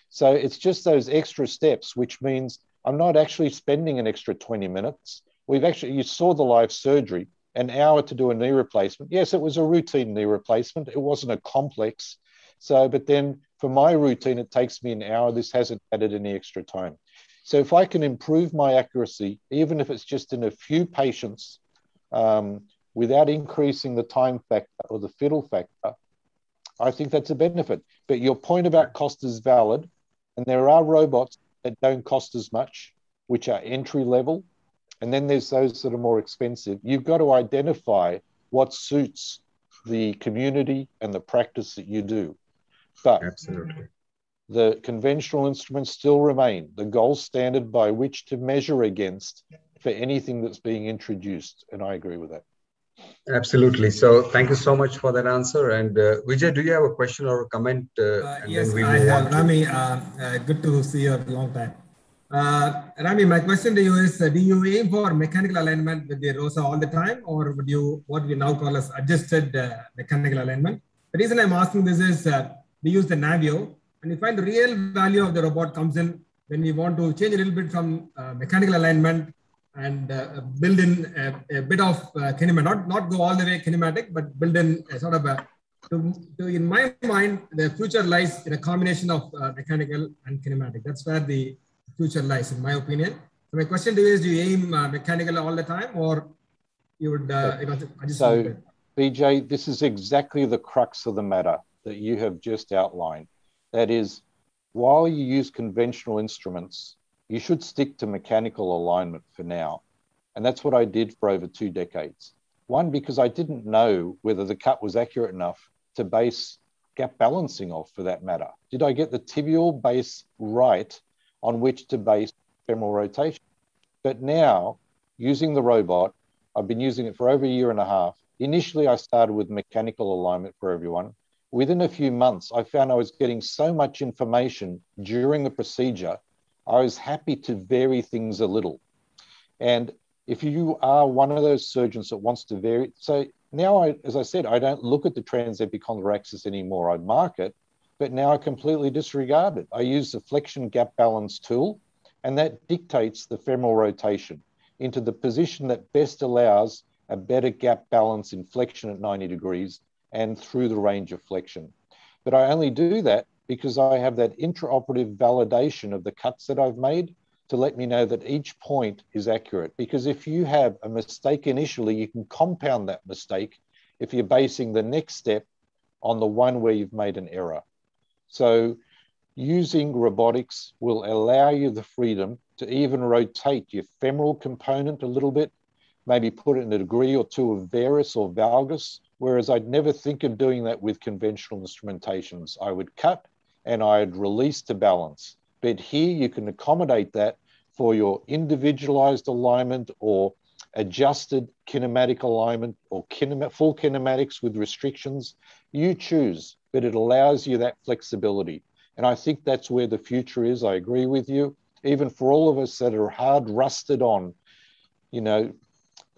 So it's just those extra steps, which means I'm not actually spending an extra twenty minutes. We've actually, you saw the live surgery, an hour to do a knee replacement. Yes, it was a routine knee replacement. It wasn't a complex. So, but then for my routine, it takes me an hour. This hasn't added any extra time. So if I can improve my accuracy, even if it's just in a few patients, um, without increasing the time factor or the fiddle factor, I think that's a benefit. But your point about cost is valid. And there are robots that don't cost as much, which are entry level. And then there's those that are more expensive. You've got to identify what suits the community and the practice that you do. But absolutely. The conventional instruments still remain the gold standard by which to measure against for anything that's being introduced. And I agree with that. Absolutely. So thank you so much for that answer. And uh, Vijay, do you have a question or a comment? Uh, uh, and yes, then we I have. Rami, uh, uh, good to see you after a long time. Uh, Rami, my question to you is, uh, do you aim for mechanical alignment with the ROSA all the time, or would you, what we now call as adjusted uh, mechanical alignment? The reason I'm asking this is, uh, we use the Navio. And you find the real value of the robot comes in when we want to change a little bit from uh, mechanical alignment and uh, build in a, a bit of uh, kinematic, not, not go all the way kinematic, but build in a sort of a, to, to, in my mind, the future lies in a combination of uh, mechanical and kinematic. That's where the future lies, in my opinion. So my question to you is, do you aim uh, mechanical all the time, or you would... Uh, so, you know, I just so B J, this is exactly the crux of the matter that you have just outlined. That is, while you use conventional instruments, you should stick to mechanical alignment for now. And that's what I did for over two decades. One, because I didn't know whether the cut was accurate enough to base gap balancing off, for that matter. Did I get the tibial base right on which to base femoral rotation? But now, using the robot, I've been using it for over a year and a half. Initially, I started with mechanical alignment for everyone. Within a few months, I found I was getting so much information during the procedure, I was happy to vary things a little. And if you are one of those surgeons that wants to vary, so now, I, as I said, I don't look at the transepicondylar axis anymore. I mark it, but now I completely disregard it. I use the flexion gap balance tool, and that dictates the femoral rotation into the position that best allows a better gap balance in flexion at ninety degrees and through the range of flexion. But I only do that because I have that intraoperative validation of the cuts that I've made to let me know that each point is accurate. Because if you have a mistake initially, you can compound that mistake if you're basing the next step on the one where you've made an error. So using robotics will allow you the freedom to even rotate your femoral component a little bit, maybe put it in a degree or two of varus or valgus, whereas I'd never think of doing that with conventional instrumentations. I would cut and I'd release to balance. But here you can accommodate that for your individualized alignment or adjusted kinematic alignment or kinema full kinematics with restrictions. You choose, but it allows you that flexibility. And I think that's where the future is. I agree with you. Even for all of us that are hard rusted on, you know,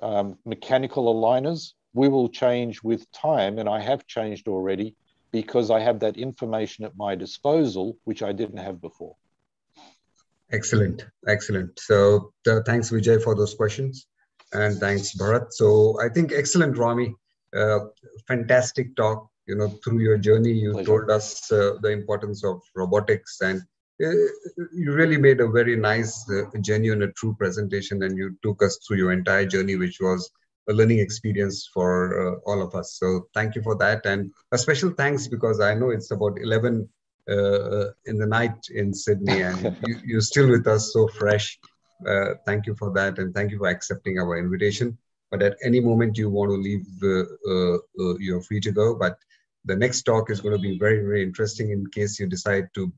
um, mechanical aligners, we will change with time, and I have changed already because I have that information at my disposal, which I didn't have before. Excellent, excellent. So uh, thanks, Vijay, for those questions, and thanks, Bharat. So I think excellent, Rami. Uh, fantastic talk. You know, through your journey, you Pleasure. told us uh, the importance of robotics, and uh, you really made a very nice, uh, genuine, a true presentation, and you took us through your entire journey, which was a learning experience for uh, all of us. So thank you for that. And a special thanks, because I know it's about eleven uh, in the night in Sydney, and you, you're still with us, so fresh. Uh, thank you for that. And thank you for accepting our invitation. But at any moment you want to leave, uh, uh, you're free to go. But the next talk is going to be very, very interesting. In case you decide to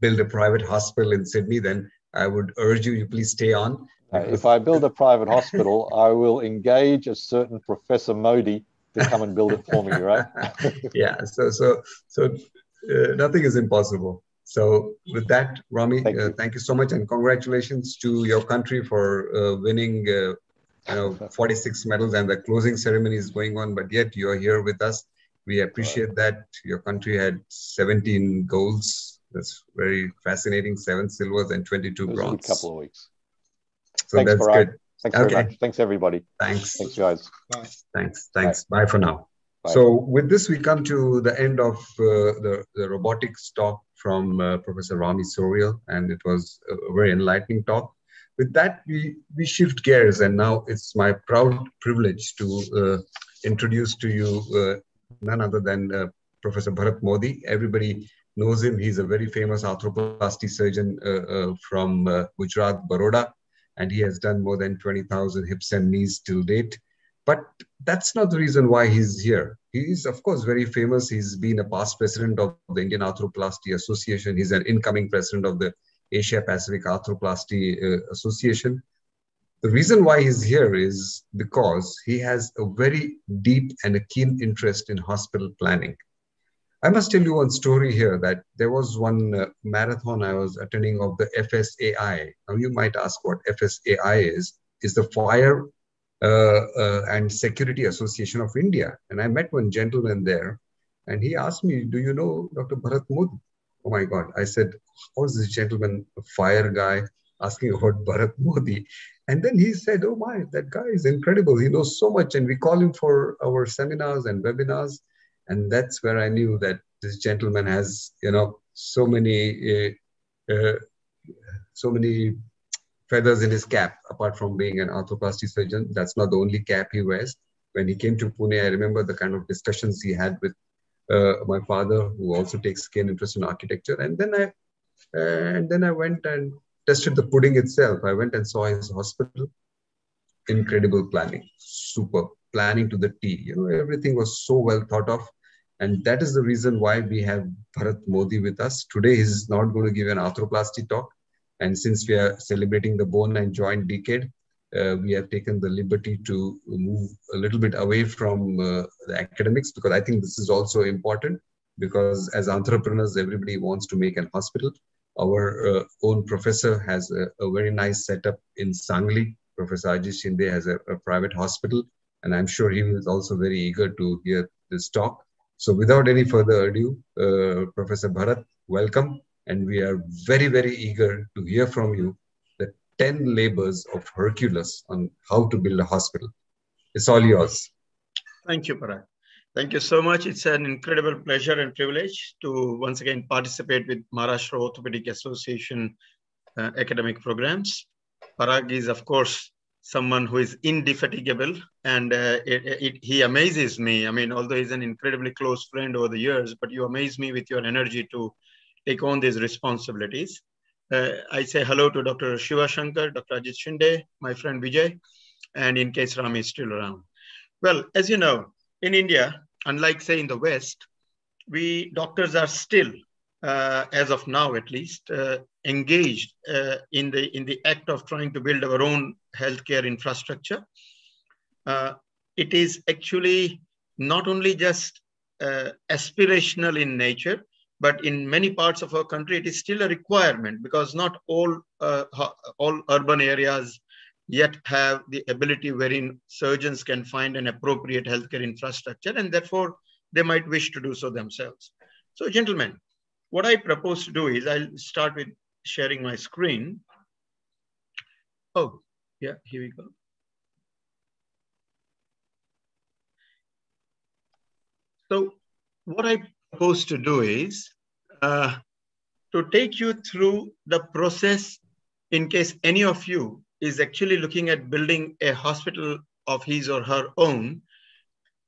build a private hospital in Sydney, then I would urge you, you please stay on. Uh, if I build a private hospital, I will engage a certain Professor Modi to come and build it for me, right? Yeah, so so so uh, nothing is impossible. So with that, Rami, thank, uh, you. thank you so much, and congratulations to your country for uh, winning uh, you know, forty-six medals, and the closing ceremony is going on, but yet you're here with us. We appreciate right. that. Your country had seventeen golds. That's very fascinating, seven silvers and twenty-two bronze. It was a couple of weeks. So Thanks, that's Bharat. good. Thanks okay. very much. Thanks, everybody. Thanks. Thanks, guys. Bye. Thanks. Thanks. Bye, Bye for now. Bye. So with this, we come to the end of uh, the, the robotics talk from uh, Professor Rami Sourial, and it was a very enlightening talk. With that, we, we shift gears, and now it's my proud privilege to uh, introduce to you uh, none other than uh, Professor Bharat Modi. Everybody knows him. He's a very famous arthroplasty surgeon uh, uh, from uh, Gujarat, Baroda. And he has done more than twenty thousand hips and knees till date. But that's not the reason why he's here. He is, of course, very famous. He's been a past president of the Indian Arthroplasty Association. He's an incoming president of the Asia Pacific Arthroplasty uh, Association. The reason why he's here is because he has a very deep and a keen interest in hospital planning. I must tell you one story here, that there was one uh, marathon I was attending of the F S A I. Now you might ask what F S A I is. It's the Fire uh, uh, and Security Association of India. And I met one gentleman there, and he asked me, do you know Doctor Bharat Modi? oh my God, I said, how is this gentleman, a fire guy, asking about Bharat Modi? And then he said, oh my, that guy is incredible. He knows so much. And we call him for our seminars and webinars. And that's where I knew that this gentleman has, you know, so many, uh, uh, so many feathers in his cap, apart from being an arthroplasty surgeon. That's not the only cap he wears. When he came to Pune, I remember the kind of discussions he had with uh, my father, who also takes keen interest in architecture. And then I, uh, and then I went and tested the pudding itself. I went and saw his hospital. Incredible planning, super planning to the T. You know, everything was so well thought of. And that is the reason why we have Bharat Modi with us. Today, he's not going to give an arthroplasty talk. And since we are celebrating the bone and joint decade, uh, we have taken the liberty to move a little bit away from uh, the academics, because I think this is also important, because as entrepreneurs, everybody wants to make an hospital. Our uh, own professor has a, a very nice setup in Sangli. Professor Ajish Shinde has a, a private hospital, and I'm sure he was also very eager to hear this talk. So without any further ado, uh, Professor Bharat, welcome. And we are very, very eager to hear from you the ten labors of Hercules on how to build a hospital. It's all yours. Thank you, Parag. Thank you so much. It's an incredible pleasure and privilege to once again participate with Maharashtra Orthopedic Association uh, academic programs. Parag is, of course, someone who is indefatigable, and uh, it, it, he amazes me. I mean, although he's an incredibly close friend over the years, but you amaze me with your energy to take on these responsibilities. Uh, I say hello to Doctor Shiva Shankar, Doctor Ajit Shinde, my friend Vijay, and in case Rami is still around. Well, as you know, in India, unlike, say, in the West, we doctors are still, uh, as of now at least, uh, engaged uh, in, the, in the act of trying to build our own healthcare infrastructure. Uh, it is actually not only just uh, aspirational in nature, but in many parts of our country, it is still a requirement, because not all, uh, all urban areas yet have the ability wherein surgeons can find an appropriate healthcare infrastructure, and therefore they might wish to do so themselves. So gentlemen, what I propose to do is, I'll start with sharing my screen. Oh, yeah, here we go. So what I propose to do is uh, to take you through the process in case any of you is actually looking at building a hospital of his or her own.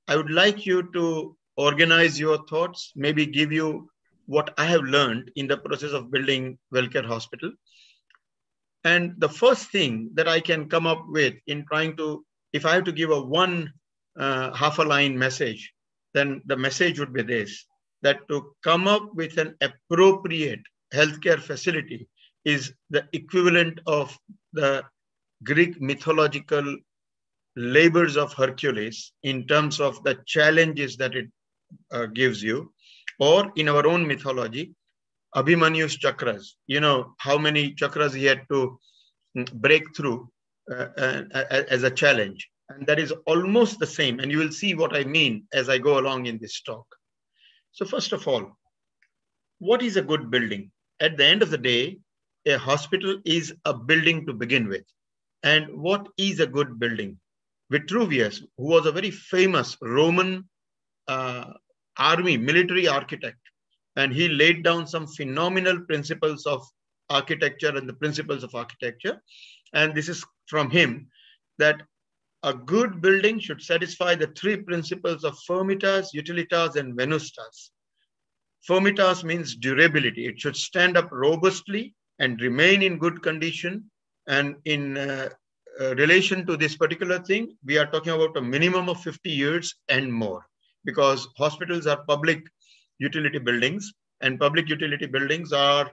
I would like you to organize your thoughts, maybe give you what I have learned in the process of building WellCare Hospital. And the first thing that I can come up with in trying to, if I have to give a one uh, half a line message, then the message would be this, that to come up with an appropriate healthcare facility is the equivalent of the Greek mythological labors of Hercules in terms of the challenges that it uh, gives you, or in our own mythology, Abhimanyu's chakras. You know how many chakras he had to break through uh, uh, as a challenge. And that is almost the same. And you will see what I mean as I go along in this talk. So first of all, what is a good building? At the end of the day, a hospital is a building to begin with. And what is a good building? Vitruvius, who was a very famous Roman uh, army, military architect, and he laid down some phenomenal principles of architecture and the principles of architecture. And this is from him, that a good building should satisfy the three principles of firmitas, utilitas, and venustas. Firmitas means durability. It should stand up robustly and remain in good condition. And in uh, uh, relation to this particular thing, we are talking about a minimum of fifty years and more, because hospitals are public utility buildings, and public utility buildings are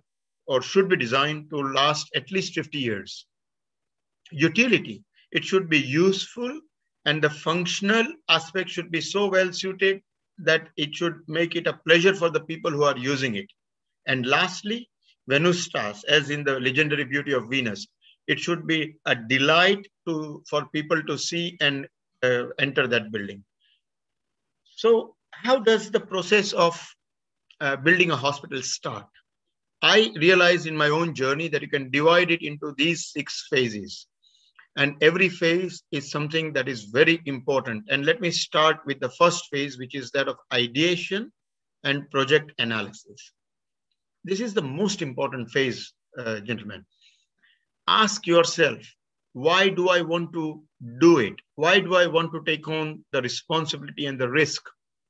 or should be designed to last at least fifty years. Utility, it should be useful, and the functional aspect should be so well suited that it should make it a pleasure for the people who are using it. And lastly, Venustas, as in the legendary beauty of Venus, it should be a delight to for people to see and uh, enter that building. So how does the process of uh, building a hospital start? I realized in my own journey that you can divide it into these six phases. And every phase is something that is very important. And let me start with the first phase, which is that of ideation and project analysis. This is the most important phase, uh, gentlemen. Ask yourself, why do I want to do it? Why do I want to take on the responsibility and the risk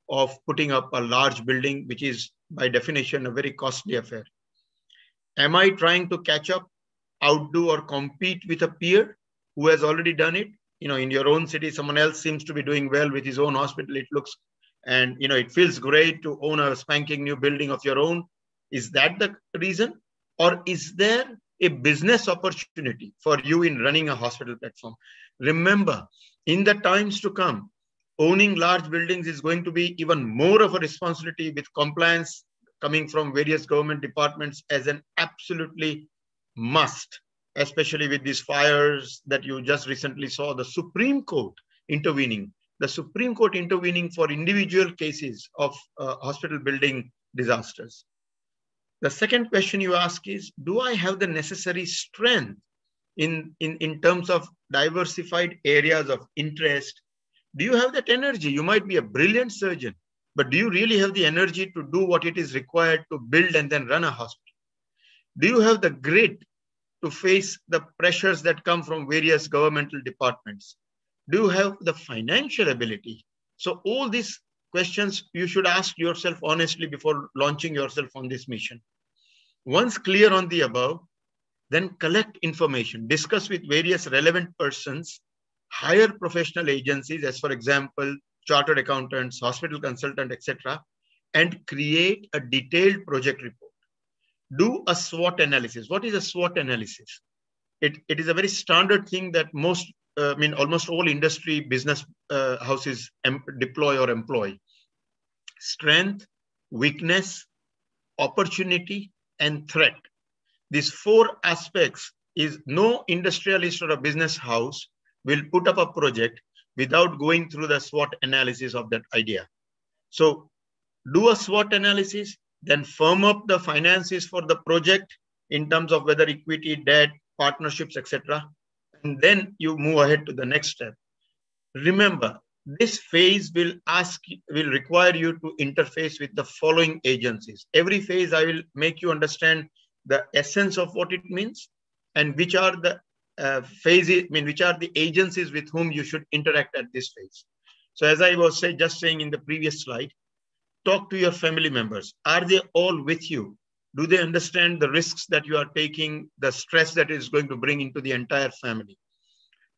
of putting up a large building, which is by definition a very costly affair? Am I trying to catch up, outdo, or compete with a peer who has already done it? You know, in your own city, someone else seems to be doing well with his own hospital. It looks, and you know, it feels great to own a spanking new building of your own. Is that the reason? Or is there a business opportunity for you in running a hospital platform? Remember, in the times to come, owning large buildings is going to be even more of a responsibility, with compliance coming from various government departments as an absolutely must, especially with these fires that you just recently saw, the Supreme Court intervening, the Supreme Court intervening for individual cases of uh, hospital building disasters. The second question you ask is, do I have the necessary strength in, in, in terms of diversified areas of interest? Do you have that energy? You might be a brilliant surgeon, but do you really have the energy to do what it is required to build and then run a hospital? Do you have the grit to face the pressures that come from various governmental departments? Do you have the financial ability? So all these questions you should ask yourself honestly before launching yourself on this mission. Once clear on the above, then collect information, discuss with various relevant persons, hire professional agencies, as for example, chartered accountants, hospital consultant, et cetera, and create a detailed project report. Do a SWOT analysis. What is a SWOT analysis? It, it is a very standard thing that most, uh, I mean, almost all industry business uh, houses deploy or employ. Strength, weakness, opportunity, and threat. These four aspects is no industrialist or a business house will put up a project without going through the SWOT analysis of that idea. So do a SWOT analysis, then firm up the finances for the project in terms of whether equity, debt, partnerships, et cetera. And then you move ahead to the next step. Remember, this phase will ask, will require you to interface with the following agencies. Every phase I will make you understand the essence of what it means and which are the Uh, phases, I mean, which are the agencies with whom you should interact at this phase. So as I was say, just saying in the previous slide, talk to your family members. Are they all with you? Do they understand the risks that you are taking, the stress that is going to bring into the entire family?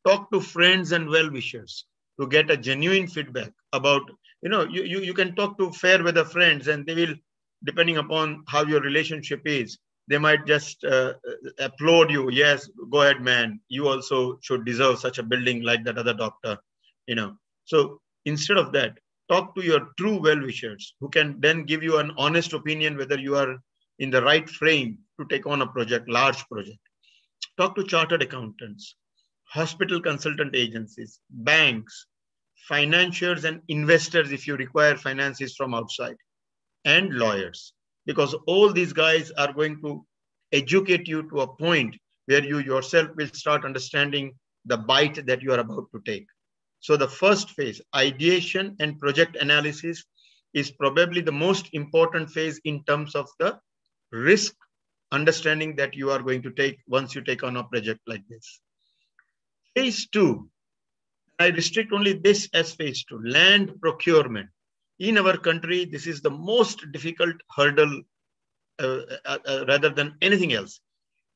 Talk to friends and well-wishers to get a genuine feedback about, you know, you, you, you can talk to fair weather friends and they will, depending upon how your relationship is, they might just uh, applaud you. Yes, go ahead, man. You also should deserve such a building like that other doctor, you know. So instead of that, talk to your true well-wishers who can then give you an honest opinion whether you are in the right frame to take on a project, large project. Talk to chartered accountants, hospital consultant agencies, banks, financiers and investors if you require finances from outside, and lawyers. Because all these guys are going to educate you to a point where you yourself will start understanding the bite that you are about to take. So the first phase, ideation and project analysis, is probably the most important phase in terms of the risk understanding that you are going to take once you take on a project like this. Phase two, I restrict only this as phase two, land procurement. In our country, this is the most difficult hurdle uh, uh, uh, rather than anything else.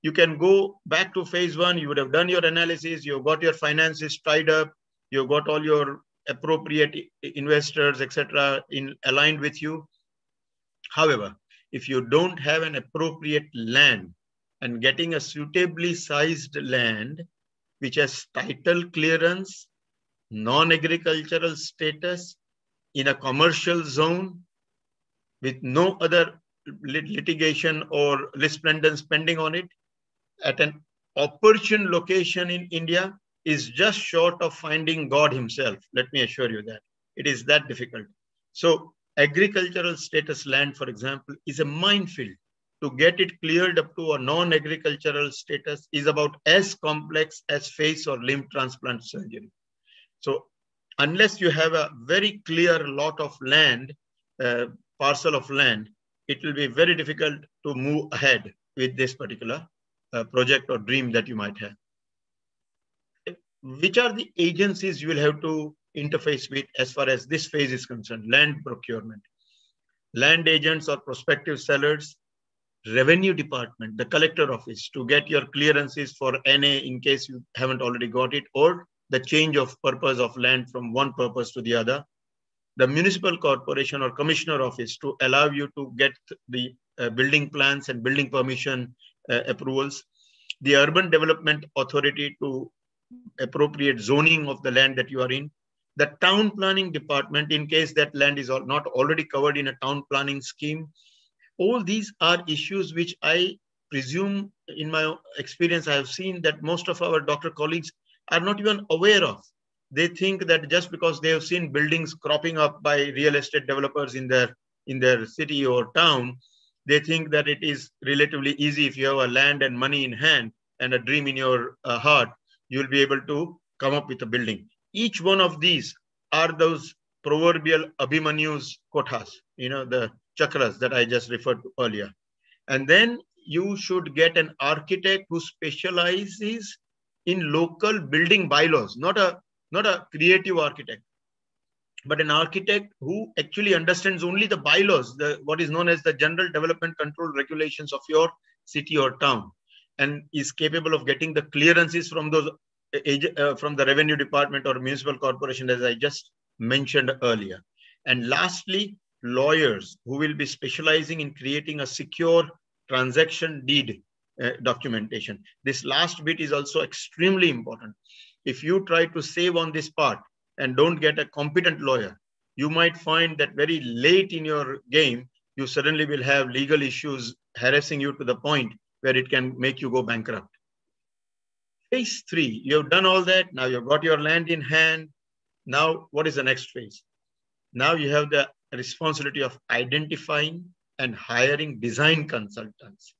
You can go back to phase one. You would have done your analysis. You've got your finances tied up. You've got all your appropriate investors, et cetera, in aligned with you. However, if you don't have an appropriate land, and getting a suitably sized land, which has title clearance, non-agricultural status, in a commercial zone with no other lit litigation or resplendence pending on it, at an opportune location in India, is just short of finding God himself. Let me assure you that. It is that difficult. So agricultural status land, for example, is a minefield to get it cleared up to a non-agricultural status is about as complex as face or limb transplant surgery. So unless you have a very clear lot of land, uh, parcel of land, it will be very difficult to move ahead with this particular uh, project or dream that you might have. Which are the agencies you will have to interface with as far as this phase is concerned? Land procurement, land agents or prospective sellers, revenue department, the collector office to get your clearances for N A in case you haven't already got it, or the change of purpose of land from one purpose to the other, the municipal corporation or commissioner office to allow you to get the uh, building plans and building permission uh, approvals, the urban development authority to appropriate zoning of the land that you are in, the town planning department in case that land is not already covered in a town planning scheme. All these are issues which I presume, in my experience, I have seen that most of our doctor colleagues are not even aware of. They think that just because they have seen buildings cropping up by real estate developers in their, in their city or town, they think that it is relatively easy if you have a land and money in hand and a dream in your uh, heart, you will be able to come up with a building. Each one of these are those proverbial Abhimanyu's kothas, you know, the chakras that I just referred to earlier. And then you should get an architect who specializes in local building bylaws, not a, not a creative architect, but an architect who actually understands only the bylaws, the, what is known as the general development control regulations of your city or town, and is capable of getting the clearances from those uh, from the revenue department or municipal corporation, as I just mentioned earlier. And lastly, lawyers who will be specializing in creating a secure transaction deed uh, documentation. This last bit is also extremely important. If you try to save on this part and don't get a competent lawyer, you might find that very late in your game, you suddenly will have legal issues harassing you to the point where it can make you go bankrupt. Phase three, you've done all that. Now you've got your land in hand. Now, what is the next phase? Now you have the responsibility of identifying and hiring design consultants.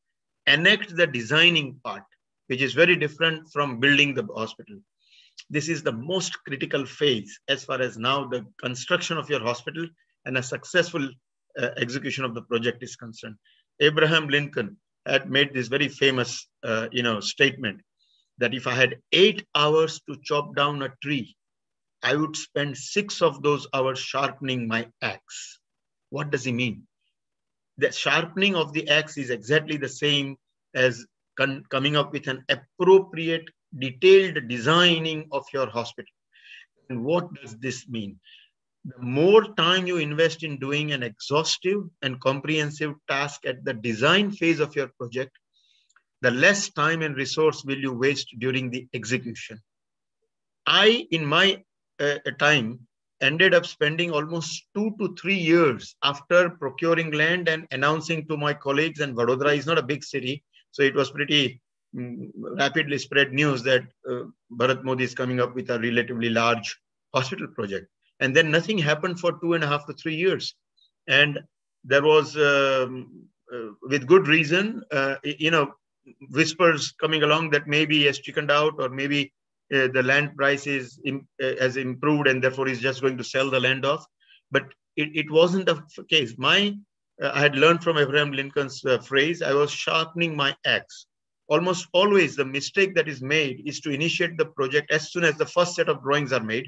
Enact the designing part, which is very different from building the hospital. This is the most critical phase as far as now the construction of your hospital and a successful uh, execution of the project is concerned. Abraham Lincoln had made this very famous uh, you know, statement that if I had eight hours to chop down a tree, I would spend six of those hours sharpening my axe. What does he mean? The sharpening of the axe is exactly the same as coming up with an appropriate, detailed designing of your hospital. And what does this mean? The more time you invest in doing an exhaustive and comprehensive task at the design phase of your project, the less time and resource will you waste during the execution. I, in my uh, time, ended up spending almost two to three years after procuring land and announcing to my colleagues, and Vadodara is not a big city, so it was pretty um, rapidly spread news that uh, Bharat Modi is coming up with a relatively large hospital project. And then nothing happened for two and a half to three years. And there was, um, uh, with good reason, uh, you know, whispers coming along that maybe he has chickened out, or maybe uh, the land price is in, uh, has improved and therefore he's just going to sell the land off. But it, it wasn't the case. My, uh, I had learned from Abraham Lincoln's uh, phrase, I was sharpening my axe. Almost always the mistake that is made is to initiate the project as soon as the first set of drawings are made,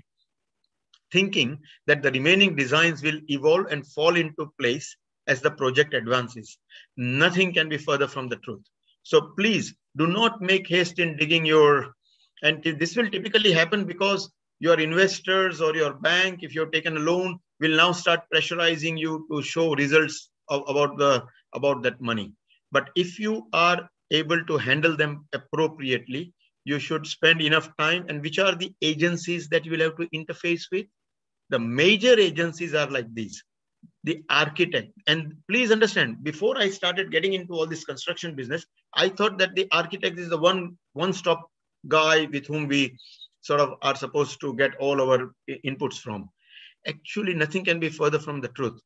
thinking that the remaining designs will evolve and fall into place as the project advances. Nothing can be further from the truth. So please do not make haste in digging your, and this will typically happen because your investors or your bank, if you've taken a loan, will now start pressurizing you to show results of, about, the, about that money. But if you are able to handle them appropriately, you should spend enough time. And which are the agencies that you will have to interface with? The major agencies are like these, the architect. And please understand, before I started getting into all this construction business, I thought that the architect is the one, one-stop guy with whom we sort of are supposed to get all our inputs from. Actually, nothing can be further from the truth.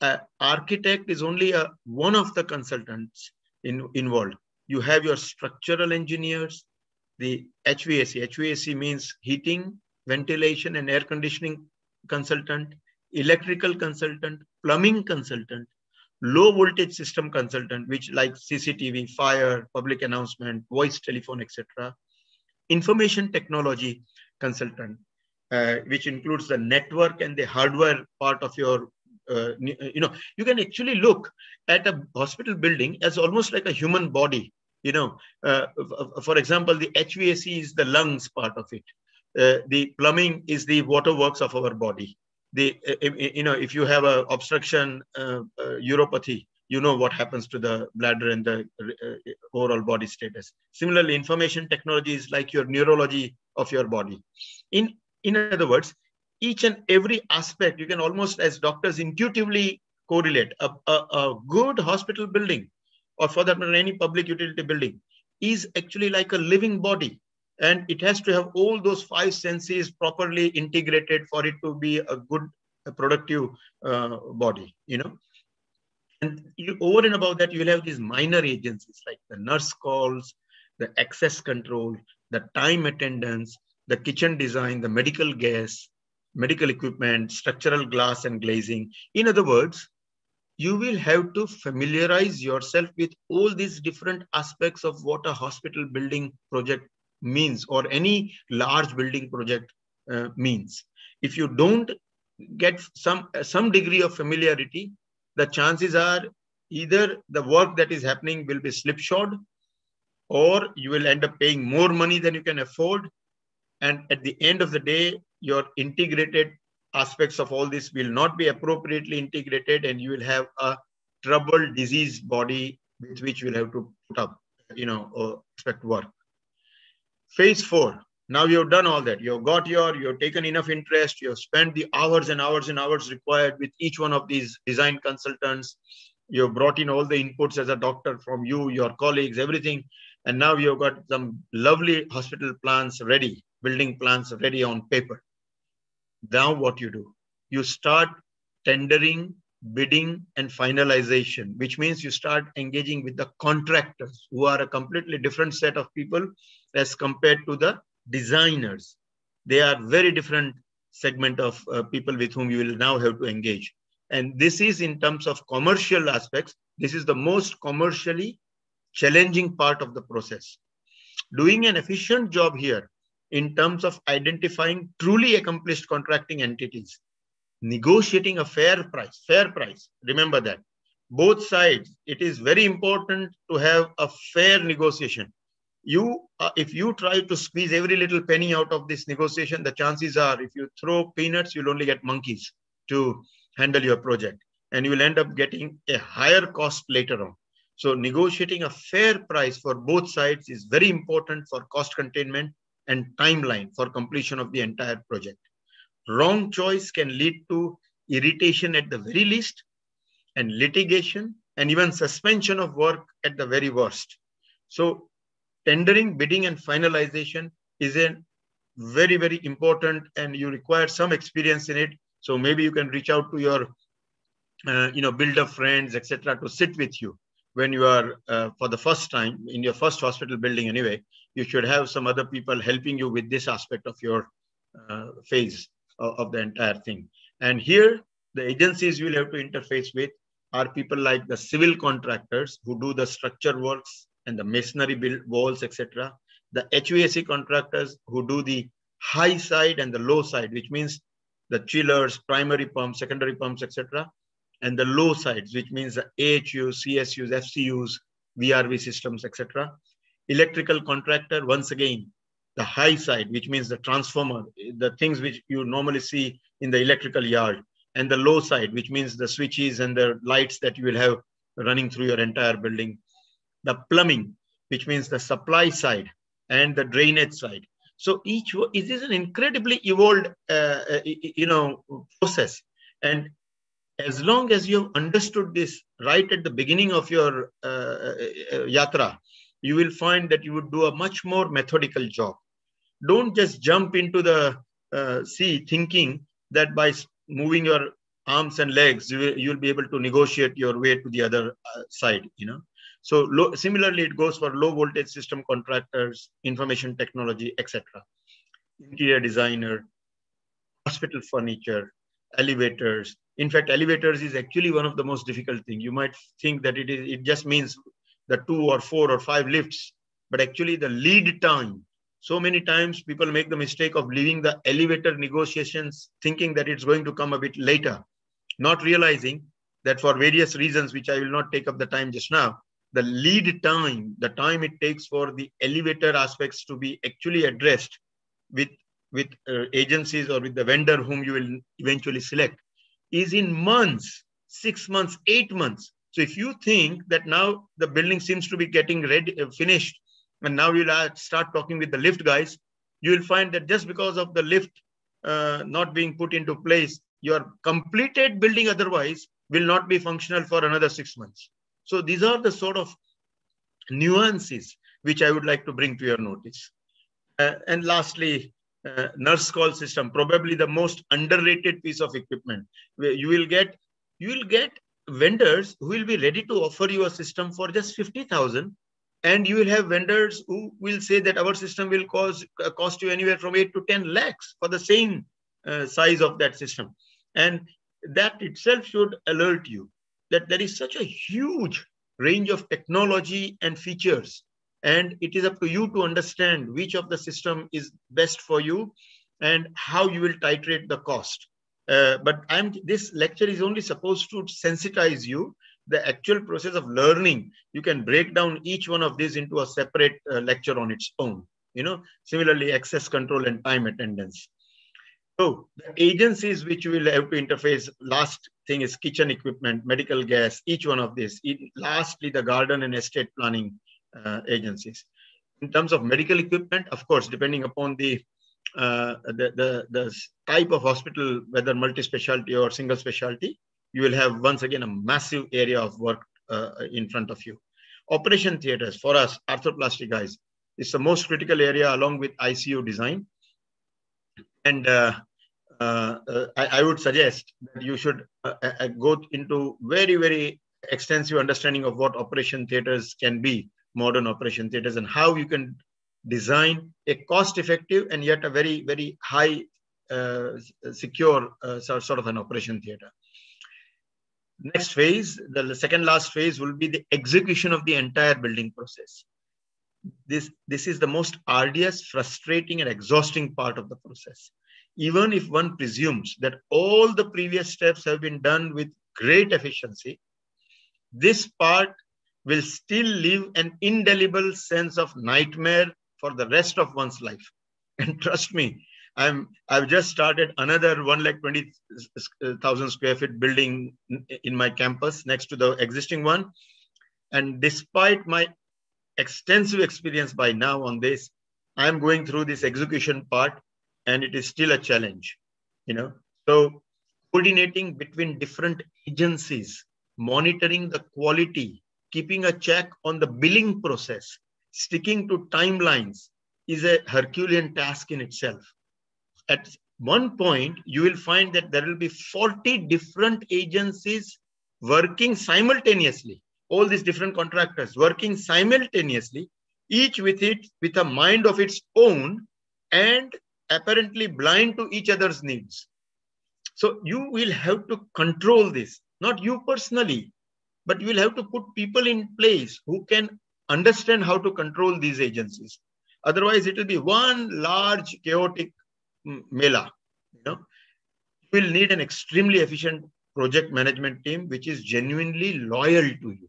uh, architect is only a, one of the consultants in, involved. You have your structural engineers, the H V A C. H V A C means heating, ventilation, and air conditioning consultant, electrical consultant, plumbing consultant, low voltage system consultant, which like C C T V, fire, public announcement, voice, telephone, et cetera. Information technology consultant, uh, which includes the network and the hardware part of your, uh, you know, you can actually look at a hospital building as almost like a human body. You know, uh, for example, the H V A C is the lungs part of it. Uh, the plumbing is the waterworks of our body. The, uh, you know, if you have a obstruction, uh, uh, uropathy, you know what happens to the bladder and the uh, overall body status. Similarly, information technology is like your neurology of your body. In, in other words, each and every aspect, you can almost as doctors intuitively correlate. A, a, a good hospital building, or for that matter, any public utility building, is actually like a living body. And it has to have all those five senses properly integrated for it to be a good, a productive uh, body, you know. And you, over and above that, you'll have these minor agencies like the nurse calls, the access control, the time attendance, the kitchen design, the medical gas, medical equipment, structural glass and glazing. In other words, you will have to familiarize yourself with all these different aspects of what a hospital building project means, or any large building project uh, means. If you don't get some, some degree of familiarity, the chances are either the work that is happening will be slipshod, or you will end up paying more money than you can afford. And at the end of the day, your integrated aspects of all this will not be appropriately integrated, and you will have a troubled, diseased body with which you will have to put up, you know, or expect work. Phase four. Now you've done all that. You've got your, you've taken enough interest. You've spent the hours and hours and hours required with each one of these design consultants. You've brought in all the inputs as a doctor from you, your colleagues, everything. And now you've got some lovely hospital plans ready, building plans ready on paper. Now what you do? You start tendering, bidding, and finalization, which means you start engaging with the contractors, who are a completely different set of people as compared to the designers. They are very different segment of uh, people with whom you will now have to engage. And this is, in terms of commercial aspects, this is the most commercially challenging part of the process. Doing an efficient job here in terms of identifying truly accomplished contracting entities, negotiating a fair price, fair price. Remember that both sides, it is very important to have a fair negotiation. You, uh, if you try to squeeze every little penny out of this negotiation, the chances are if you throw peanuts, you'll only get monkeys to handle your project, and you will end up getting a higher cost later on. So negotiating a fair price for both sides is very important for cost containment and timeline for completion of the entire project. Wrong choice can lead to irritation at the very least, and litigation, and even suspension of work at the very worst. So tendering, bidding, and finalization is a very, very important, and you require some experience in it. So maybe you can reach out to your, uh, you know, builder friends, et cetera, to sit with you when you are uh, for the first time in your first hospital building. Anyway, you should have some other people helping you with this aspect of your uh, phase of, of the entire thing. And here, the agencies you will have to interface with are people like the civil contractors who do the structure works and the masonry build walls, et cetera. The H V A C contractors who do the high side and the low side, which means the chillers, primary pumps, secondary pumps, et cetera. And the low sides, which means the A H Us, C S Us, F C Us, V R V systems, et cetera. Electrical contractor, once again, the high side, which means the transformer, the things which you normally see in the electrical yard. And the low side, which means the switches and the lights that you will have running through your entire building. The plumbing, which means the supply side and the drainage side. So each, it is an incredibly evolved, uh, you know, process. And as long as you've understood this right at the beginning of your uh, yatra, you will find that you would do a much more methodical job. Don't just jump into the uh, sea thinking that by moving your arms and legs, you will, you'll be able to negotiate your way to the other uh, side, you know. So low, similarly, it goes for low voltage system contractors, information technology, et cetera, interior designer, hospital furniture, elevators. In fact, elevators is actually one of the most difficult things. You might think that it is, it just means the two or four or five lifts, but actually the lead time. So many times people make the mistake of leaving the elevator negotiations thinking that it's going to come a bit later, not realizing that for various reasons, which I will not take up the time just now, the lead time, the time it takes for the elevator aspects to be actually addressed with, with uh, agencies or with the vendor whom you will eventually select is in months, six months, eight months. So if you think that now the building seems to be getting ready, uh, finished, and now you'll start talking with the lift guys, you will find that just because of the lift uh, not being put into place, your completed building otherwise will not be functional for another six months. So these are the sort of nuances which I would like to bring to your notice. Uh, and lastly, uh, nurse call system, probably the most underrated piece of equipment. You will get, you will get vendors who will be ready to offer you a system for just fifty thousand. And you will have vendors who will say that our system will cause, uh, cost you anywhere from eight to ten lakhs for the same uh, size of that system. And that itself should alert you that there is such a huge range of technology and features. And it is up to you to understand which of the system is best for you and how you will titrate the cost. Uh, but I'm, this lecture is only supposed to sensitize you. The actual process of learning, you can break down each one of these into a separate uh, lecture on its own, you know, similarly, access control and time attendance. So the agencies which you will have to interface, last thing is kitchen equipment, medical gas, each one of these. It, lastly, the garden and estate planning uh, agencies. In terms of medical equipment, of course, depending upon the, uh, the, the, the type of hospital, whether multi-specialty or single specialty, you will have once again a massive area of work uh, in front of you. Operation theaters for us, arthroplasty guys, is the most critical area along with I C U design. And uh, uh, uh, I, I would suggest that you should uh, uh, go into very, very extensive understanding of what operation theaters can be, modern operation theaters, and how you can design a cost-effective and yet a very, very high uh, secure uh, sort of an operation theater. Next phase, the second last phase will be the execution of the entire building process. This, this is the most arduous, frustrating and exhausting part of the process. Even if one presumes that all the previous steps have been done with great efficiency, this part will still leave an indelible sense of nightmare for the rest of one's life. And trust me, I'm, I've just started another one lakh twenty thousand square feet building in my campus next to the existing one. And despite my extensive experience by now on this, I'm going through this execution part and it is still a challenge, you know. So coordinating between different agencies, monitoring the quality, keeping a check on the billing process, sticking to timelines is a Herculean task in itself. At one point, you will find that there will be forty different agencies working simultaneously, all these different contractors working simultaneously, each with it, with a mind of its own and apparently blind to each other's needs. So you will have to control this, not you personally, but you will have to put people in place who can understand how to control these agencies. Otherwise, it will be one large chaotic Mela, you know. You will need an extremely efficient project management team which is genuinely loyal to you.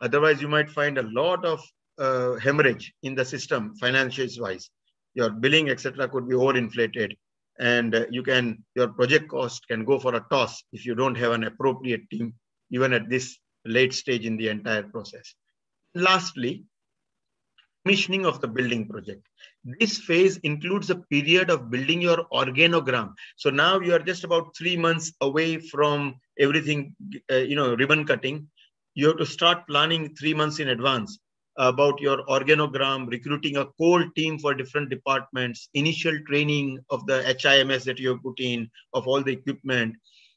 Otherwise, you might find a lot of uh, hemorrhage in the system, financials wise. Your billing, et cetera, could be overinflated, and uh, you can your project cost can go for a toss if you don't have an appropriate team, even at this late stage in the entire process. Lastly, commissioning of the building project. This phase includes a period of building your organogram. So now you are just about three months away from everything, uh, you know, ribbon cutting. You have to start planning three months in advance about your organogram, recruiting a core team for different departments, initial training of the H I M S that you have put in, of all the equipment,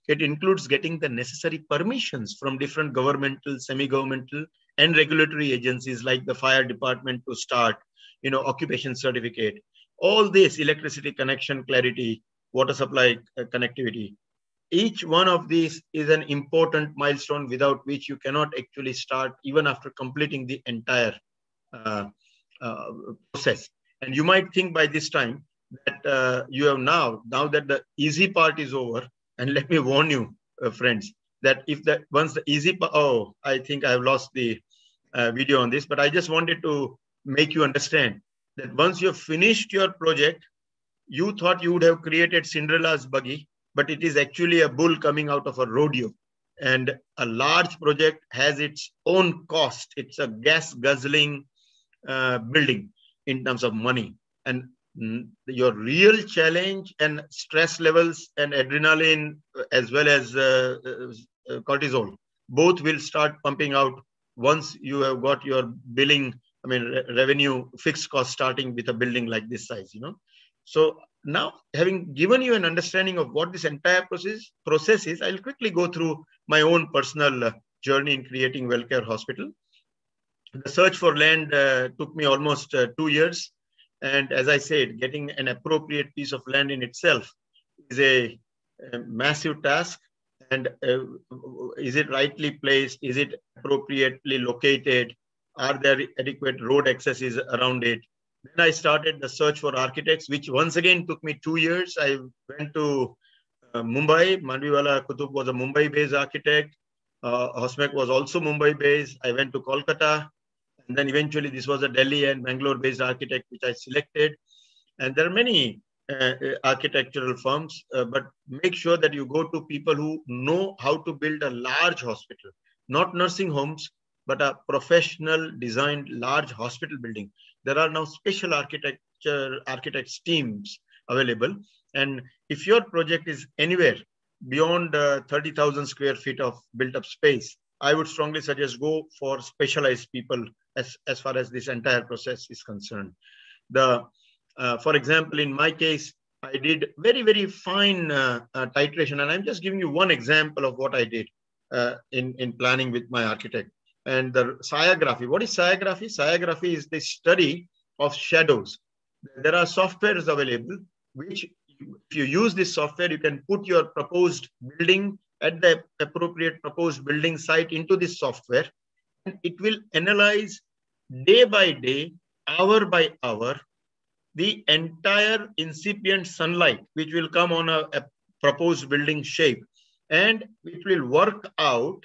It includes getting the necessary permissions from different governmental, semi-governmental, and regulatory agencies like the fire department to start, you know, occupation certificate, all this electricity connection clarity, water supply uh, connectivity. Each one of these is an important milestone without which you cannot actually start even after completing the entire uh, uh, process. And you might think by this time that uh, you have now, now that the easy part is over, and let me warn you, uh, friends, that if the, once the easy part, oh, I think I've lost the uh, video on this, but I just wanted to make you understand that once you've finished your project, you thought you would have created Cinderella's buggy, but it is actually a bull coming out of a rodeo. And a large project has its own cost. It's a gas-guzzling uh, building in terms of money. And your real challenge and stress levels and adrenaline, as well as uh, uh, cortisol, both will start pumping out once you have got your billing, I mean, re revenue, fixed cost starting with a building like this size, you know. So now, having given you an understanding of what this entire process, process is, I'll quickly go through my own personal journey in creating WellCare Hospital. The search for land uh, took me almost uh, two years. And as I said, getting an appropriate piece of land in itself is a, a massive task. And uh, is it rightly placed? Is it appropriately located? Are there adequate road accesses around it? Then I started the search for architects, which once again took me two years. I went to uh, Mumbai. Manviwala Kutub was a Mumbai-based architect. Uh, Hosmek was also Mumbai-based. I went to Kolkata. And then eventually this was a Delhi and Bangalore-based architect, which I selected. And there are many uh, architectural firms, uh, but make sure that you go to people who know how to build a large hospital, not nursing homes, but a professional designed large hospital building. There are now special architecture, architects teams available. And if your project is anywhere beyond uh, thirty thousand square feet of built up space, I would strongly suggest go for specialized people as, as far as this entire process is concerned. The, uh, for example, in my case, I did very, very fine uh, uh, titration. And I'm just giving you one example of what I did uh, in, in planning with my architect. And the sciography. What is sciography? Sciography is the study of shadows. There are softwares available, which if you use this software, you can put your proposed building at the appropriate proposed building site into this software, and it will analyze day by day, hour by hour, the entire incipient sunlight, which will come on a, a proposed building shape, and it will work out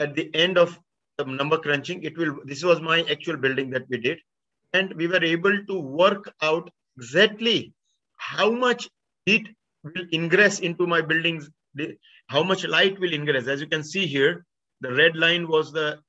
at the end of the number crunching. It will, this was my actual building that we did, and we were able to work out exactly how much heat will ingress into my buildings, how much light will ingress. As you can see here, the red line was the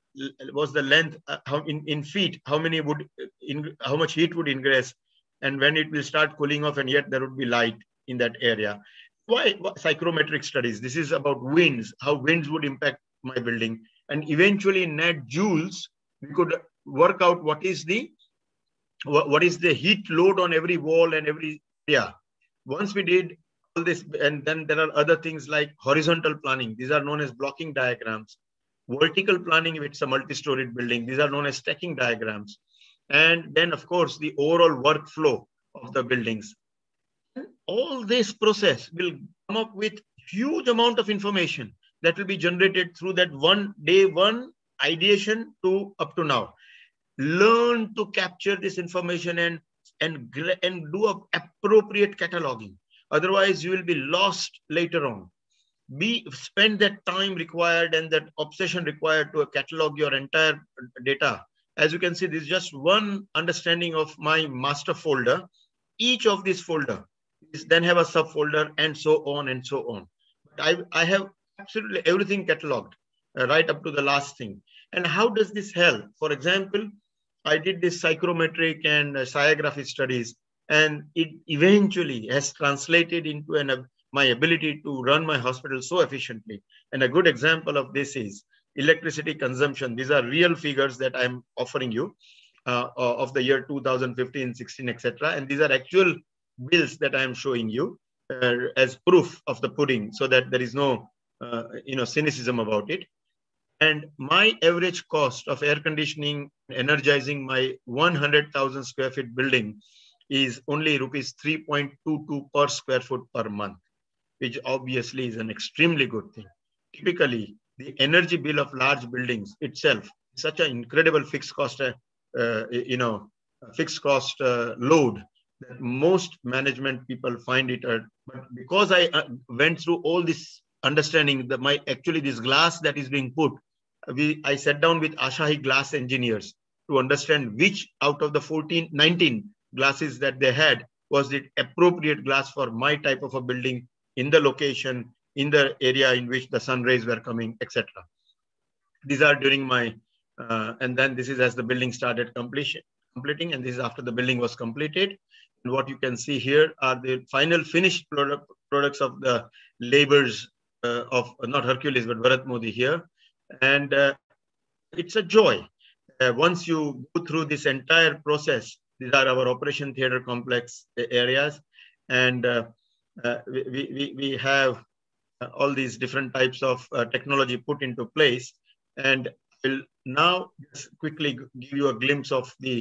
was the length, uh, how in, in feet, how many would in, how much heat would ingress, and when it will start cooling off, and yet there would be light in that area. Why, why psychrometric studies? This is about winds, how winds would impact my building, and eventually in net joules we could work out what is the what, what is the heat load on every wall and every area. Once we did this, and then there are other things like horizontal planning. These are known as blocking diagrams. Vertical planning, if it's a multi-storied building, these are known as stacking diagrams. And then, of course, the overall workflow of the buildings. All this process will come up with huge amount of information that will be generated through that one day one ideation to up to now. Learn to capture this information and, and, and do a appropriate cataloging. Otherwise, you will be lost later on. Be, spend that time required and that obsession required to catalog your entire data. As you can see, this is just one understanding of my master folder. Each of these folder is then have a subfolder, and so on and so on. I, I have absolutely everything cataloged, uh, right up to the last thing. And how does this help? For example, I did this psychrometric and uh, sciography studies, and it eventually has translated into an, uh, my ability to run my hospital so efficiently. And a good example of this is electricity consumption. These are real figures that I'm offering you uh, of the year two thousand fifteen, sixteen, et cetera. And these are actual bills that I'm showing you uh, as proof of the pudding, so that there is no uh, you know, cynicism about it. And my average cost of air conditioning, energizing my one hundred thousand square feet building is only rupees three point two two per square foot per month, which obviously is an extremely good thing. Typically, the energy bill of large buildings itself, such an incredible fixed cost, uh, uh, you know, fixed cost uh, load that most management people find it. Uh, but because I uh, went through all this understanding that my actually this glass that is being put, we I sat down with Asahi glass engineers to understand which out of the fourteen, nineteen glasses that they had was the appropriate glass for my type of a building in the location, in the area in which the sun rays were coming, et cetera. These are during my, uh, and then this is as the building started completion, completing, and this is after the building was completed. And what you can see here are the final finished product, products of the labors uh, of, not Hercules, but Bharat Modi here. And uh, it's a joy. Uh, once you go through this entire process, these are our operation theater complex areas. And uh, uh, we, we, we have Uh, all these different types of uh, technology put into place. And I'll now just quickly give you a glimpse of the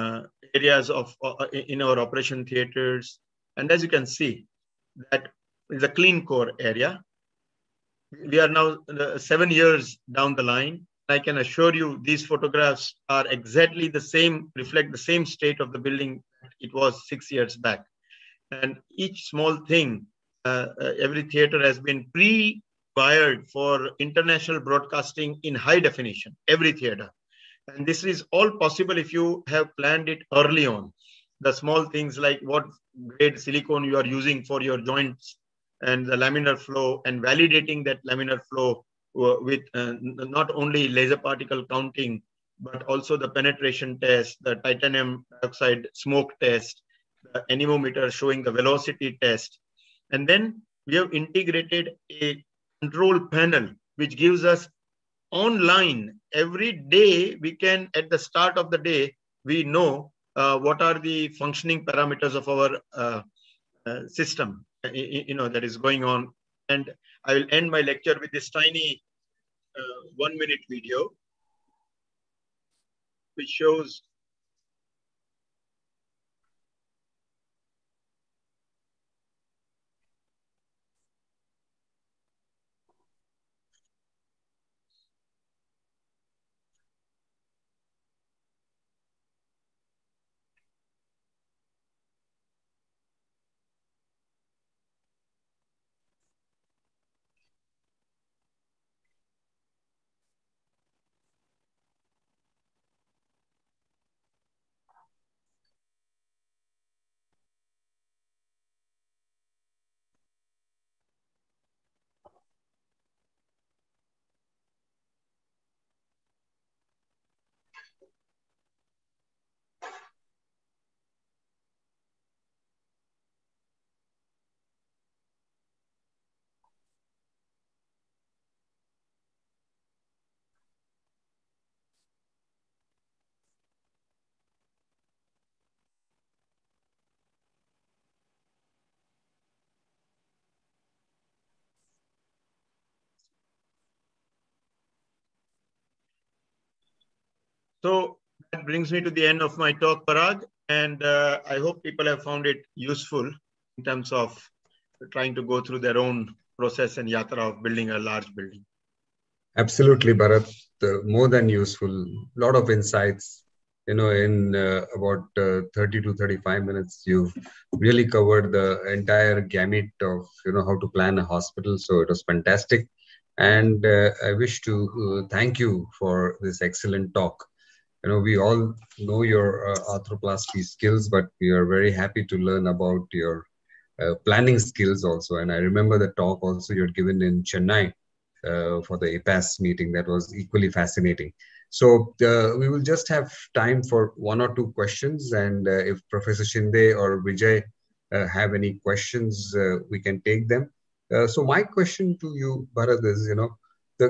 uh, areas of uh, in our operation theaters. And as you can see, that is a clean core area. We are now uh, seven years down the line. I can assure you these photographs are exactly the same, reflect the same state of the building it was six years back. And each small thing, Uh, uh, every theater has been pre-wired for international broadcasting in high definition, every theater. And this is all possible if you have planned it early on. The small things like what grade silicone you are using for your joints and the laminar flow, and validating that laminar flow with uh, not only laser particle counting, but also the penetration test, the titanium dioxide smoke test, the anemometer showing the velocity test. And then we have integrated a control panel, which gives us online every day. We can, at the start of the day, we know uh, what are the functioning parameters of our uh, uh, system, you know, that is going on. And I will end my lecture with this tiny uh, one minute video, which shows So that brings me to the end of my talk, Parag, and uh, I hope people have found it useful in terms of trying to go through their own process and yatra of building a large building. Absolutely, Bharat, uh, more than useful. A lot of insights, you know, in uh, about uh, thirty to thirty-five minutes, you've really covered the entire gamut of, you know, how to plan a hospital. So it was fantastic. And uh, I wish to uh, thank you for this excellent talk. You know, we all know your uh, arthroplasty skills, but we are very happy to learn about your uh, planning skills also. And I remember the talk also you had given in Chennai uh, for the A P A S meeting. That was equally fascinating. So uh, we will just have time for one or two questions. And uh, if Professor Shinde or Vijay uh, have any questions, uh, we can take them. Uh, so my question to you, Bharat, is, you know, the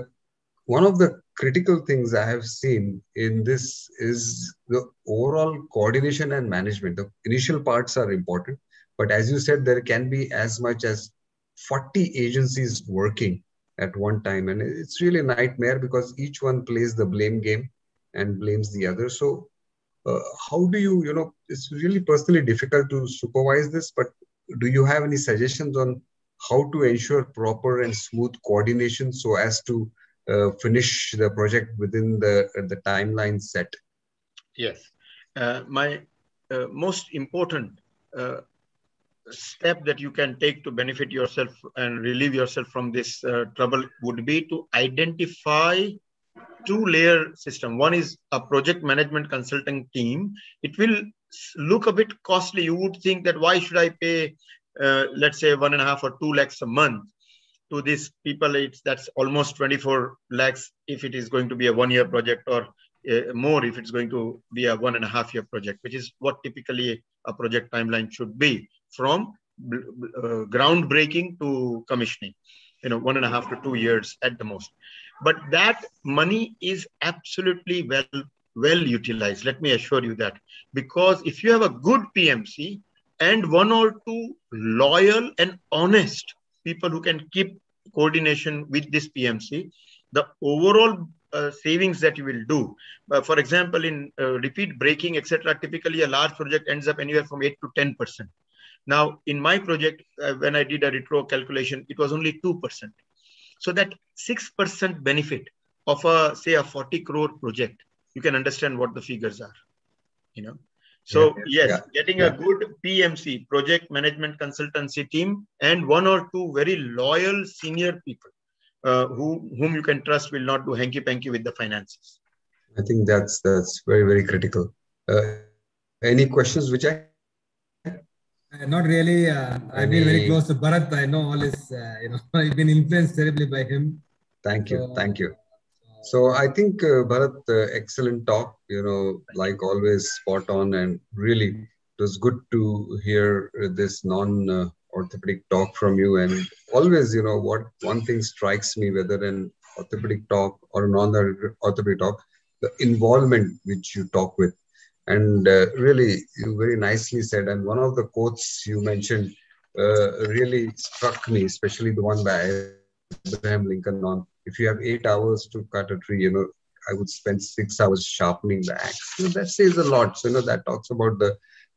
one of the critical things I have seen in this is the overall coordination and management. The initial parts are important, but as you said, there can be as much as forty agencies working at one time. And it's really a nightmare because each one plays the blame game and blames the other. So uh, how do you, you know, it's really personally difficult to supervise this, but do you have any suggestions on how to ensure proper and smooth coordination so as to uh, finish the project within the, uh, the timeline set? Yes. Uh, my uh, most important uh, step that you can take to benefit yourself and relieve yourself from this uh, trouble would be to identify two-layer system. One is a project management consulting team. It will look a bit costly. You would think that why should I pay, uh, let's say, one and a half or two lakhs a month to these people? It's, that's almost twenty-four lakhs if it is going to be a one-year project, or uh, more if it's going to be a one and a half year project, which is what typically a project timeline should be, from uh, groundbreaking to commissioning, you know, one and a half to two years at the most. But that money is absolutely well, well utilized. Let me assure you that, because if you have a good P M C and one or two loyal and honest people who can keep coordination with this P M C, the overall Uh, savings that you will do. Uh, for example, in uh, repeat braking, et cetera, typically a large project ends up anywhere from eight to ten percent. Now, in my project, uh, when I did a retro calculation, it was only two percent. So that six percent benefit of a, say, a forty crore project, you can understand what the figures are, you know. So yes, yeah. getting yeah. a good P M C, project management consultancy team, and one or two very loyal senior people, Uh, who, whom you can trust will not do hanky-panky with the finances. I think that's that's very, very critical. Uh, any questions, Vijay? Uh, not really. Uh, I've been very close to Bharat. I know all his, uh, you know, I've been influenced terribly by him. Thank you. So, thank you. So I think, uh, Bharat, uh, excellent talk, you know, like always, spot on. And really, it was good to hear this non- uh, orthopedic talk from you. And always, you know, what one thing strikes me, whether an orthopedic talk or a non-orthopedic talk, the involvement which you talk with. And uh, really, you very nicely said, and one of the quotes you mentioned uh, really struck me, especially the one by Abraham Lincoln on, if you have eight hours to cut a tree, you know, I would spend six hours sharpening the axe. You know, that says a lot. So, you know, that talks about the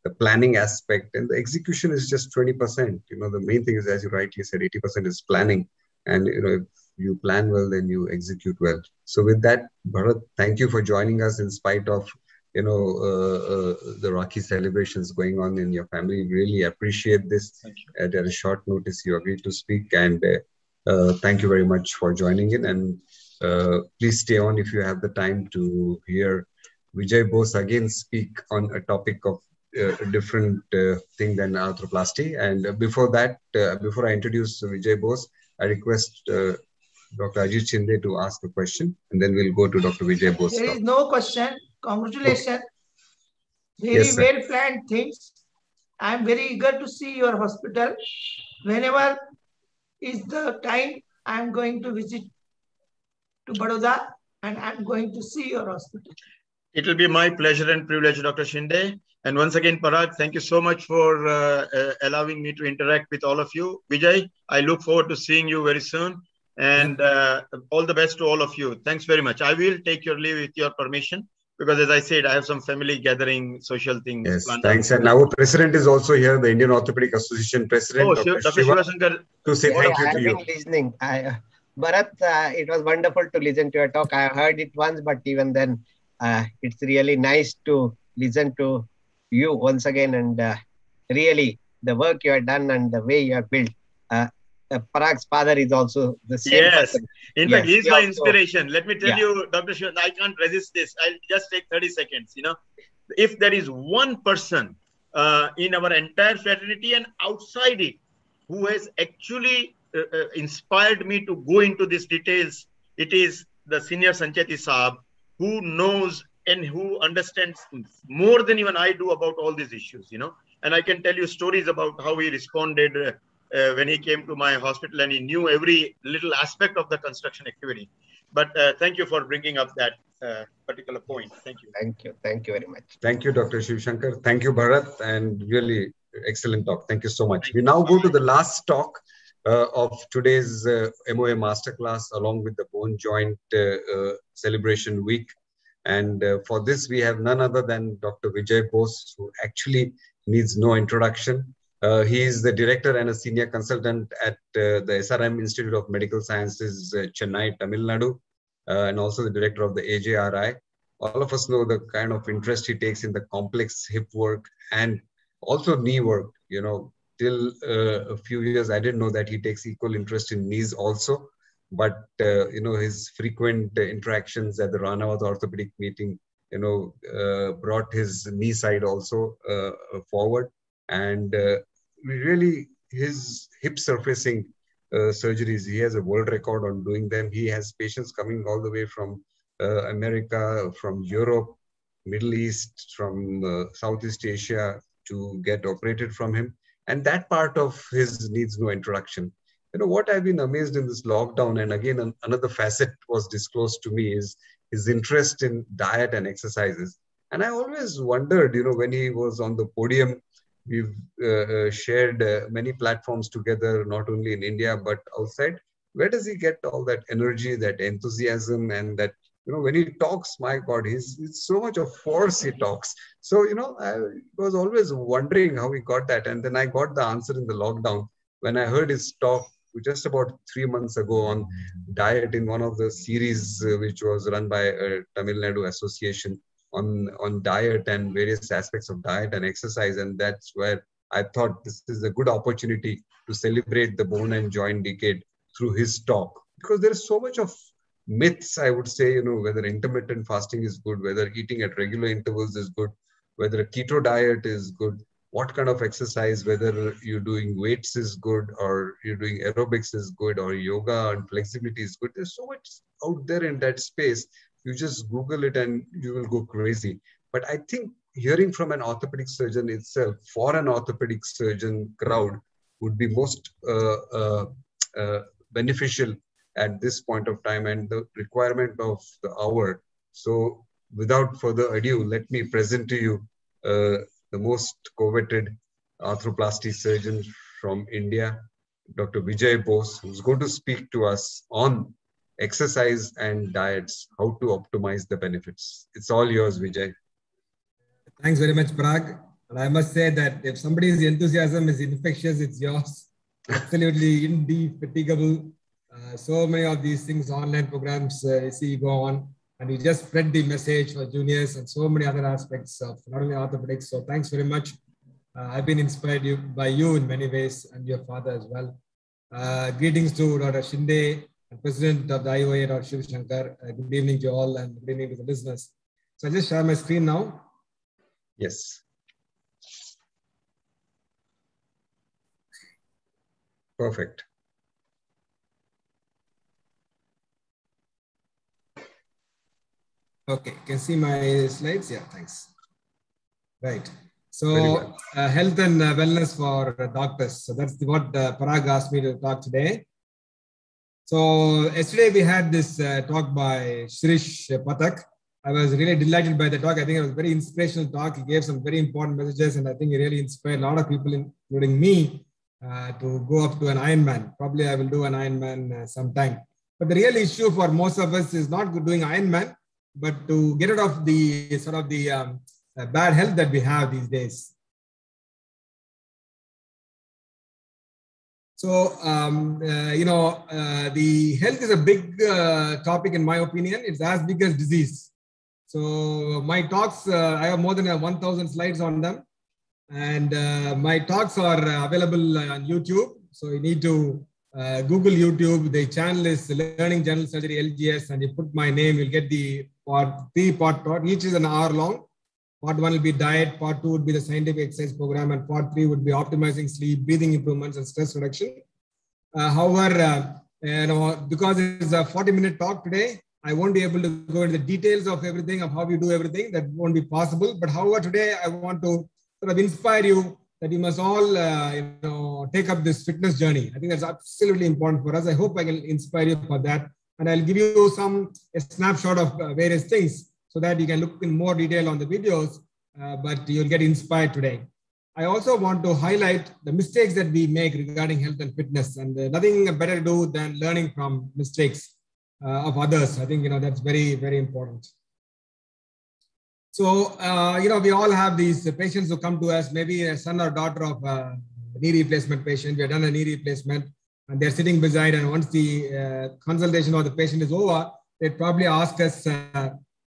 the planning aspect, and the execution is just twenty percent. You know, the main thing is, as you rightly said, eighty percent is planning. And, you know, if you plan well, then you execute well. So with that, Bharat, thank you for joining us in spite of, you know, uh, uh, the Rakhi celebrations going on in your family. Really appreciate this. At a short notice, you agreed to speak. And uh, uh, thank you very much for joining in. And uh, please stay on if you have the time to hear Vijay Bose again speak on a topic of Uh, a different uh, thing than arthroplasty. And uh, before that, uh, before I introduce Vijay Bose, I request uh, Doctor Ajit Shinde to ask a question, and then we'll go to Doctor Vijay Bose. There is no question. Congratulations. Very yes, well planned things. I am very eager to see your hospital. Whenever is the time, I am going to visit to Baroda, and I am going to see your hospital. It will be my pleasure and privilege, Doctor Shinde. And once again, Parag, thank you so much for uh, uh, allowing me to interact with all of you. Vijay, I look forward to seeing you very soon. And uh, all the best to all of you. Thanks very much. I will take your leave with your permission, because as I said, I have some family gathering, social things. Yes, planned thanks. Out. And our president is also here, the Indian Orthopedic Association president. Oh, Doctor Doctor Shiva Shankar. To say yeah, thank you I to you. I've been listening. I, uh, Bharat, uh, it was wonderful to listen to your talk. I heard it once, but even then, uh, it's really nice to listen to you once again, and uh, really the work you have done and the way you have built. Uh, uh, Parag's father is also the same. Yes, person. in yes. fact, he's he my also, inspiration. Let me tell yeah. you, Doctor Shivan, I can't resist this. I'll just take thirty seconds. You know, if there is one person uh, in our entire fraternity and outside it who has actually uh, uh, inspired me to go into these details, it is the senior Sancheti Saab, who knows and who understands more than even I do about all these issues, you know. And I can tell you stories about how he responded uh, uh, when he came to my hospital, and he knew every little aspect of the construction activity. But uh, thank you for bringing up that uh, particular point. Thank you. Thank you. Thank you very much. Thank you, Doctor Shiv Shankar. Thank you, Bharat. And really excellent talk. Thank you so much. Thank we you. now go to the last talk. uh, of today's uh, M O A Masterclass along with the Bone Joint uh, uh, Celebration Week. And uh, for this, we have none other than Doctor Vijay Bose, who actually needs no introduction. Uh, he is the director and a senior consultant at uh, the S R M Institute of Medical Sciences, uh, Chennai, Tamil Nadu, uh, and also the director of the A J R I. All of us know the kind of interest he takes in the complex hip work and also knee work. You know, till uh, a few years, I didn't know that he takes equal interest in knees also. But, uh, you know, his frequent interactions at the Ranawat orthopedic meeting, you know, uh, brought his knee side also uh, forward. And uh, really, his hip surfacing uh, surgeries, he has a world record on doing them. He has patients coming all the way from uh, America, from Europe, Middle East, from uh, Southeast Asia to get operated from him. And that part of his needs no introduction. You know, what I've been amazed in this lockdown, and again, an, another facet was disclosed to me, is his interest in diet and exercises. And I always wondered, you know, when he was on the podium, we've uh, shared uh, many platforms together, not only in India, but outside. Where does he get all that energy, that enthusiasm, and that, you know, when he talks, my God, he's, he's so much of force he talks. So, you know, I was always wondering how he got that. And then I got the answer in the lockdown when I heard his talk just about three months ago on diet in one of the series uh, which was run by uh, Tamil Nadu Association on, on diet and various aspects of diet and exercise. And that's where I thought this is a good opportunity to celebrate the bone and joint decade through his talk. Because there is so much of myths, I would say, you know, whether intermittent fasting is good, whether eating at regular intervals is good, whether a keto diet is good. What kind of exercise, whether you're doing weights is good or you're doing aerobics is good or yoga and flexibility is good. There's so much out there in that space. You just Google it and you will go crazy. But I think hearing from an orthopedic surgeon itself, for an orthopedic surgeon crowd, would be most uh, uh, uh, beneficial at this point of time and the requirement of the hour. So without further ado, let me present to you uh, the most coveted arthroplasty surgeon from India, Doctor Vijay Bose, who's going to speak to us on exercise and diets, how to optimize the benefits. It's all yours, Vijay. Thanks very much, Parag. And I must say that if somebody's enthusiasm is infectious, it's yours. Absolutely indefatigable. Uh, so many of these things, online programs, uh, you see, you go on. And you just spread the message for juniors and so many other aspects of not only orthopedics. So thanks very much. Uh, I've been inspired you, by you in many ways and your father as well. Uh, greetings to Doctor Shinde, President of the I O A, Doctor Shiv Shankar. Uh, good evening to all and good evening to the listeners. So I'll just share my screen now. Yes. Perfect. Okay, can see my slides? Yeah, thanks. Right. So uh, health and uh, wellness for uh, doctors. So that's the, what uh, Parag asked me to talk today. So yesterday we had this uh, talk by Shirish Pathak. I was really delighted by the talk. I think it was a very inspirational talk. He gave some very important messages and I think he really inspired a lot of people, including me, uh, to go up to an Ironman. Probably I will do an Ironman uh, sometime. But the real issue for most of us is not doing Ironman, but to get rid of the sort of the um, uh, bad health that we have these days. So, um, uh, you know, uh, the health is a big uh, topic in my opinion. It's as big as disease. So my talks, uh, I have more than one thousand slides on them. And uh, my talks are available on YouTube. So you need to uh, Google YouTube. The channel is Learning General Surgery L G S. And you put my name, you'll get the part three, part part, each is an hour long. Part one will be diet, part two would be the scientific exercise program, and part three would be optimizing sleep, breathing improvements, and stress reduction. Uh, however, uh, you know, because it's a forty minute talk today, I won't be able to go into the details of everything, of how we do everything. That won't be possible. But however, today I want to sort of inspire you that you must all uh, you know, take up this fitness journey. I think that's absolutely important for us. I hope I can inspire you for that. And I'll give you some a snapshot of uh, various things so that you can look in more detail on the videos, uh, but you'll get inspired today. I also want to highlight the mistakes that we make regarding health and fitness, and uh, nothing better to do than learning from mistakes uh, of others. I think, you know, that's very, very important. So, uh, you know, we all have these patients who come to us, maybe a son or daughter of a knee replacement patient. We have done a knee replacement and they're sitting beside, and once the uh, consultation or the patient is over, they probably ask us, uh,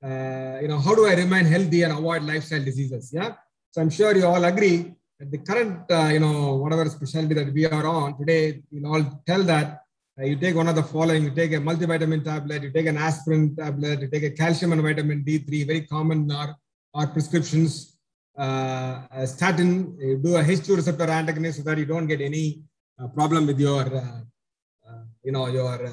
uh, you know, how do I remain healthy and avoid lifestyle diseases? Yeah. So I'm sure you all agree that the current, uh, you know, whatever specialty that we are on today, you all tell that uh, you take one of the following. You take a multivitamin tablet, you take an aspirin tablet, you take a calcium and vitamin D three, very common are, are prescriptions, uh, a statin, you do a H two receptor antagonist so that you don't get any uh, problem with your, uh, uh, you know, your, uh,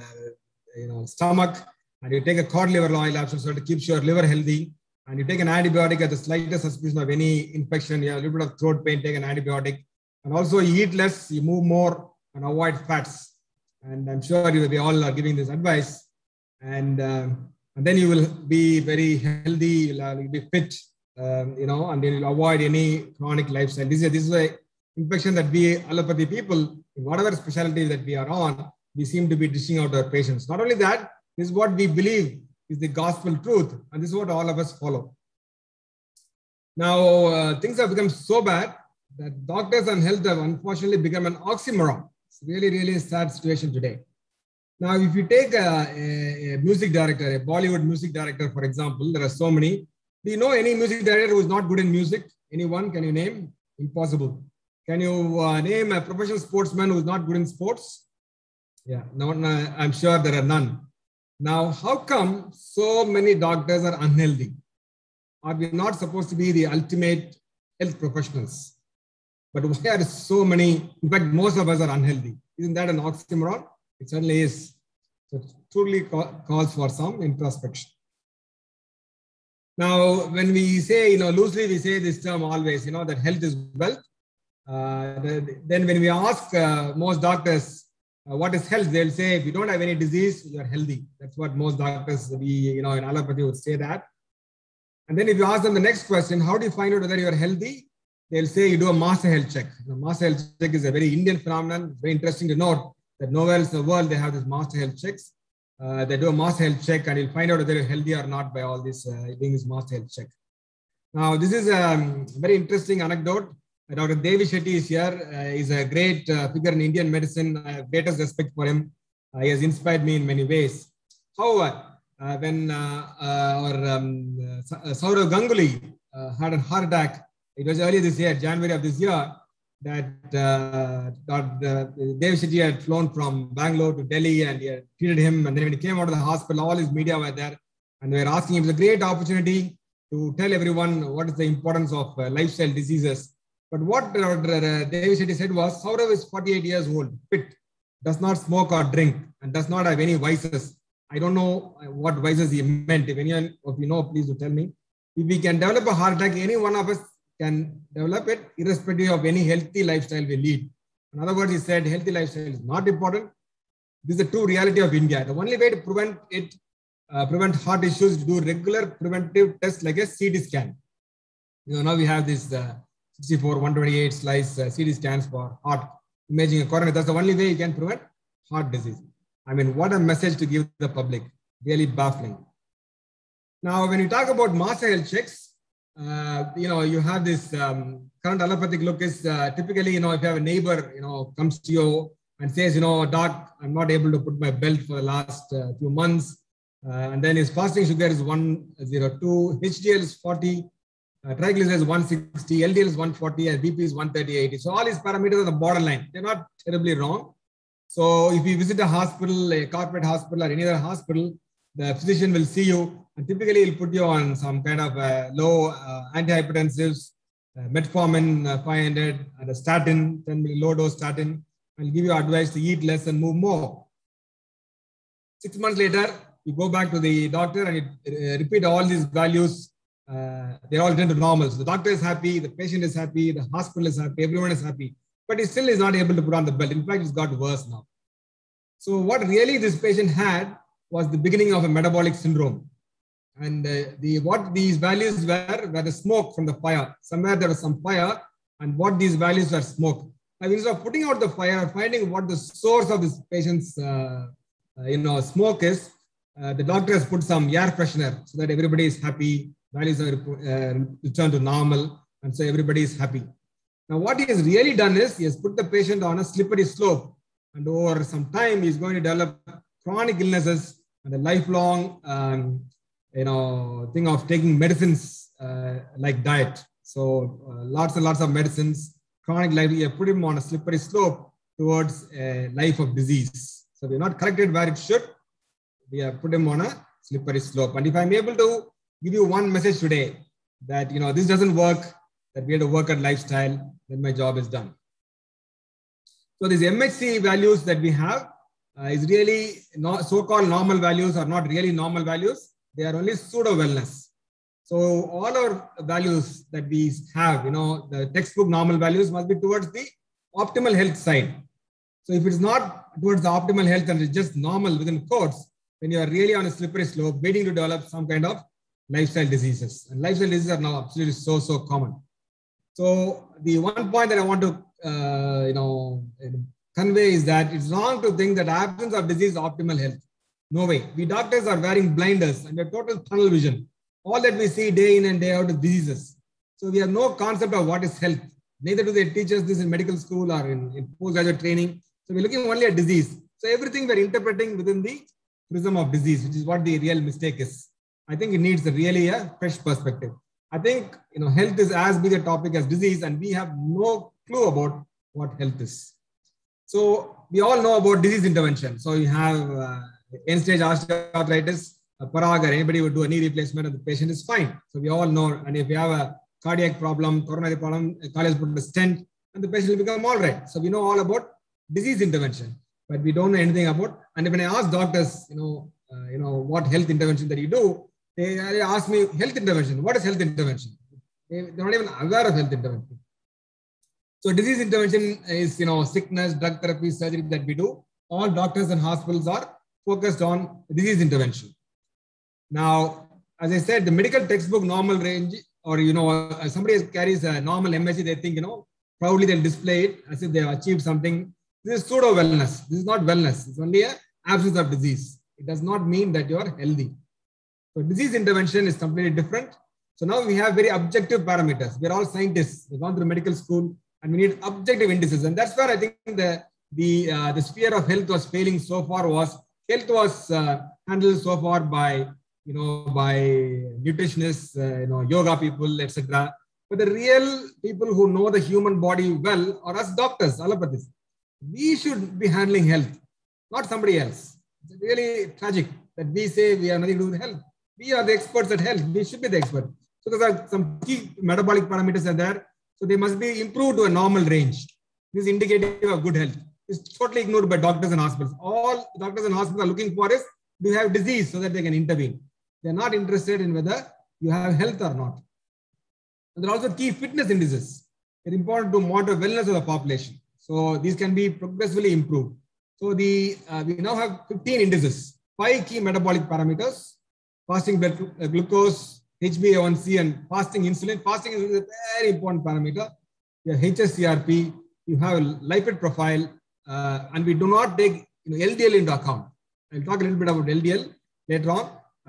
you know, stomach, and you take a cod liver oil absorb so it keeps your liver healthy. And you take an antibiotic at the slightest suspicion of any infection. You have a little bit of throat pain, take an antibiotic. And also you eat less, you move more, and avoid fats. And I'm sure you, we all are giving this advice. And, um, and then you will be very healthy, you'll, uh, you'll be fit, um, you know, and then you'll avoid any chronic lifestyle disease. This is an infection that we allopathy people, whatever specialty that we are on, we seem to be dishing out our patients. Not only that, this is what we believe is the gospel truth, and this is what all of us follow. Now, uh, things have become so bad that doctors and health have unfortunately become an oxymoron. It's really, really a sad situation today. Now, if you take a, a, a music director, a Bollywood music director, for example, there are so many. Do you know any music director who is not good in music? Anyone? Can you name? Impossible. Can you uh, name a professional sportsman who is not good in sports? Yeah, no, no, I'm sure there are none. Now, how come so many doctors are unhealthy? Are we not supposed to be the ultimate health professionals? But why are so many, in fact, most of us are unhealthy? Isn't that an oxymoron? It certainly is. So it truly calls for some introspection. Now, when we say, you know, loosely we say this term always, you know, that health is wealth. Uh, then when we ask uh, most doctors, Uh, what is health? They'll say, if you don't have any disease, you're healthy. That's what most doctors, we, you know, in allopathy would say that. And then if you ask them the next question, how do you find out whether you're healthy? They'll say you do a master health check. The master health check is a very Indian phenomenon. It's very interesting to note that nowhere else in the world, they have these master health checks. Uh, they do a master health check and you'll find out whether you're healthy or not by all this, uh, doing this master health check. Now, this is a um, very interesting anecdote. Doctor Devi Shetty is here. Uh, he's a great uh, figure in Indian medicine. I have greatest respect for him. Uh, he has inspired me in many ways. However, uh, when uh, uh, our um, uh, Saurav Ganguly uh, had a heart attack, it was earlier this year, January of this year, that uh, Doctor Devi Shetty had flown from Bangalore to Delhi and he had treated him. And then when he came out of the hospital, all his media were there and they were asking him, it was a great opportunity to tell everyone what is the importance of uh, lifestyle diseases. But what Doctor Devi Shetty said was, Saurav is forty-eight years old, fit, does not smoke or drink, and does not have any vices. I don't know what vices he meant. If anyone of you know, please do tell me. If we can develop a heart attack, any one of us can develop it, irrespective of any healthy lifestyle we lead. In other words, he said, healthy lifestyle is not important. This is the true reality of India. The only way to prevent it, uh, prevent heart issues, is to do regular preventive tests like a C T scan. You know, now we have this... Uh, sixty-four, one twenty-eight slice uh, C T scans for heart imaging a coronary. That's the only way you can prevent heart disease. I mean, what a message to give the public. Really baffling. Now, when you talk about master health checks, uh, you know, you have this um, current allopathic look is uh, typically, you know, if you have a neighbor, you know, comes to you and says, you know, doc, I'm not able to put my belt for the last uh, few months. Uh, and then his fasting sugar is one oh two, H D L is forty. Uh, triglycerides is one sixty, L D L is one forty, and B P is one thirty, eighty. So all these parameters are the borderline. They're not terribly wrong. So if you visit a hospital, a corporate hospital or any other hospital, the physician will see you and typically he'll put you on some kind of uh, low uh, antihypertensives, uh, metformin uh, five hundred, and a statin, ten milligram low dose statin, and give you advice to eat less and move more. Six months later, you go back to the doctor and you uh, repeat all these values. Uh, they're all returned to normal. So the doctor is happy, the patient is happy, the hospital is happy, everyone is happy. But he still is not able to put on the belt. In fact, it's got worse now. So what really this patient had was the beginning of a metabolic syndrome. And uh, the what these values were, were the smoke from the fire. Somewhere there was some fire and what these values are smoke. I mean, instead of putting out the fire, finding what the source of this patient's uh, uh, you know, smoke is, uh, the doctor has put some air freshener so that everybody is happy, values are uh, returned to normal, and so everybody is happy. Now, what he has really done is he has put the patient on a slippery slope, and over some time, he's going to develop chronic illnesses and a lifelong um, you know, thing of taking medicines uh, like diet. So uh, lots and lots of medicines, chronic life, you put him on a slippery slope towards a life of disease. So we're not corrected where it should. We have put him on a slippery slope. And if I'm able to give you one message today that, you know, this doesn't work, that we have to work at lifestyle, then my job is done. So these M H C values that we have uh, is really not so-called normal values are not really normal values. They are only pseudo wellness. So all our values that we have, you know, the textbook normal values must be towards the optimal health side. So if it's not towards the optimal health and it's just normal within quotes, then you are really on a slippery slope, waiting to develop some kind of lifestyle diseases. And lifestyle diseases are now absolutely so, so common. So the one point that I want to Uh, you know, convey is that it's wrong to think that absence of disease is optimal health. No way. We doctors are wearing blinders and a total tunnel vision. All that we see day in and day out is diseases. So we have no concept of what is health. Neither do they teach us this in medical school or in, in postgraduate training. So we're looking only at disease. So everything we're interpreting within the prism of disease, which is what the real mistake is. I think it needs a really a fresh perspective. I think, you know, health is as big a topic as disease, and we have no clue about what health is. So we all know about disease intervention. So you have uh, end-stage osteoarthritis, a Parag or anybody would do a knee replacement and the patient is fine. So we all know, and if you have a cardiac problem, coronary problem, a cardiac put a stent and the patient will become all right. So we know all about disease intervention, but we don't know anything about, and when I ask doctors, you know, uh, you know, what health intervention that you do, they, they ask me health intervention. What is health intervention? They, they're not even aware of health intervention. So disease intervention is, you know, sickness, drug therapy, surgery that we do. All doctors and hospitals are focused on disease intervention. Now, as I said, the medical textbook normal range, or, you know, somebody carries a normal M H C, they think, you know, proudly they'll display it as if they have achieved something. This is pseudo wellness. This is not wellness. It's only an absence of disease. It does not mean that you're healthy. So disease intervention is completely different. So now we have very objective parameters. We're all scientists. We've gone through medical school. And we need objective indices. And that's where I think the, the, uh, the sphere of health was failing so far was, health was uh, handled so far by, you know, by nutritionists, uh, you know, yoga people, et cetera. But the real people who know the human body well are us doctors, allopathists. We should be handling health, not somebody else. It's really tragic that we say we have nothing to do with health. We are the experts at health. We should be the experts. So there are some key metabolic parameters are there. So they must be improved to a normal range. This is indicative of good health. It's totally ignored by doctors and hospitals. All doctors and hospitals are looking for is, do you have disease so that they can intervene? They're not interested in whether you have health or not. And there are also key fitness indices. They're important to monitor wellness of the population. So these can be progressively improved. So the uh, we now have fifteen indices, five key metabolic parameters, fasting blood glucose, H b A one C and fasting insulin. Fasting insulin is a very important parameter. You have H S C R P, you have a lipid profile, uh, and we do not take, you know, L D L into account. I'll talk a little bit about L D L later on.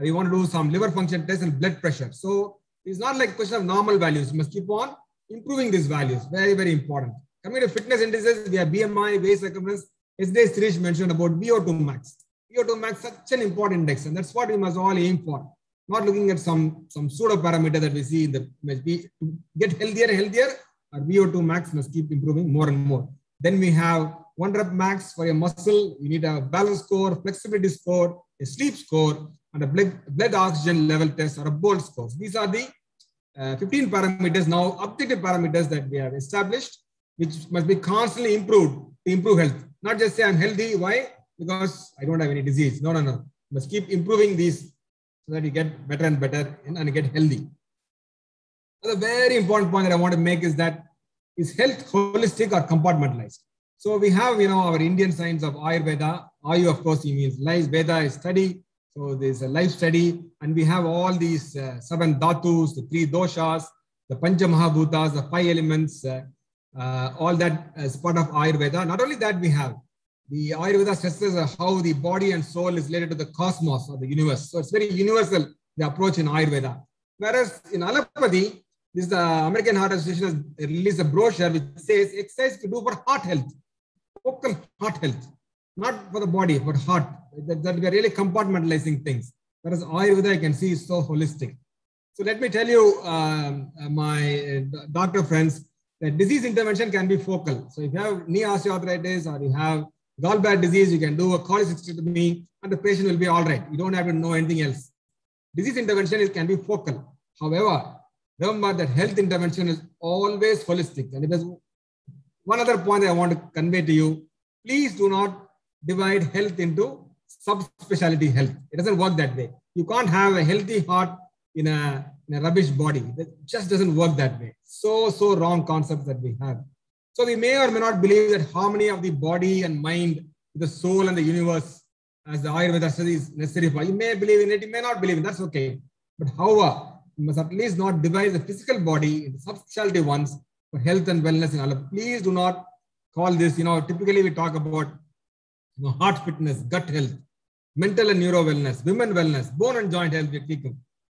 We want to do some liver function tests and blood pressure. So it's not like a question of normal values. You must keep on improving these values. Very, very important. Coming to fitness indices, we have B M I, waist circumference. Yesterday, Suresh mentioned about V O two max. V O two max is such an important index, and that's what we must all aim for. Not looking at some, some pseudo parameter that we see in the image. To get healthier and healthier, our V O two max must keep improving more and more. Then we have one rep max for your muscle. You need a balance score, flexibility score, a sleep score, and a blood, blood oxygen level test or a BOLT score. So these are the uh, fifteen parameters now, objective parameters that we have established, which must be constantly improved to improve health. Not just say I'm healthy, why? Because I don't have any disease. No, no, no. You must keep improving these, so that you get better and better and, and get healthy. Another very important point that I want to make is that is health holistic or compartmentalized? So we have, you know, our Indian science of Ayurveda. Ayu, of course, he means life. Veda is study. So there's a life study. And we have all these uh, seven dhatus, the three doshas, the pancha mahabhutas, the five elements, uh, uh, all that as part of Ayurveda. Not only that, we have the Ayurveda stresses how the body and soul is related to the cosmos or the universe. So it's very universal, the approach in Ayurveda. Whereas in allopathy, this the American Heart Association has released a brochure which says exercise to do for heart health, focal heart health, not for the body, but heart. That, that we are really compartmentalizing things. Whereas Ayurveda, I can see, is so holistic. So let me tell you, um, my doctor friends, that disease intervention can be focal. So if you have knee osteoarthritis or you have gallbladder disease, you can do a cholecystectomy and the patient will be all right. You don't have to know anything else. Disease intervention can be focal. However, remember that health intervention is always holistic. And there's one other point I want to convey to you. Please do not divide health into subspecialty health. It doesn't work that way. You can't have a healthy heart in a, in a rubbish body. It just doesn't work that way. So, so wrong concepts that we have. So we may or may not believe that harmony of the body and mind, the soul and the universe, as the Ayurveda study is necessary for. You may believe in it, you may not believe in it, that's okay. But however, you must at least not divide the physical body into subspecialty ones for health and wellness and all. Please do not call this, you know, typically we talk about you know, heart fitness, gut health, mental and neuro wellness, women wellness, bone and joint health,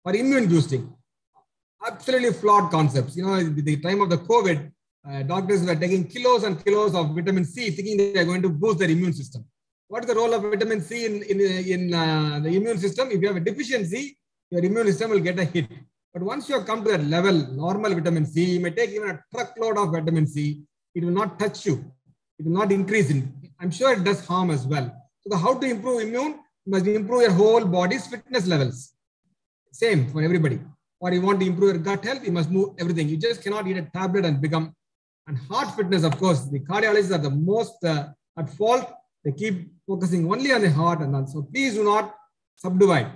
or immune boosting. Absolutely flawed concepts. You know, at the time of the COVID, Uh, doctors were taking kilos and kilos of vitamin C, thinking they are going to boost their immune system. What is the role of vitamin C in, in, in uh, the immune system? If you have a deficiency, your immune system will get a hit. But once you have come to that level, normal vitamin C, you may take even a truckload of vitamin C, it will not touch you. It will not increase in. I'm sure it does harm as well. So the how to improve immune, you must improve your whole body's fitness levels. Same for everybody. Or you want to improve your gut health, you must move everything. You just cannot eat a tablet and become. And heart fitness, of course, the cardiologists are the most uh, at fault. They keep focusing only on the heart, and on. So please do not subdivide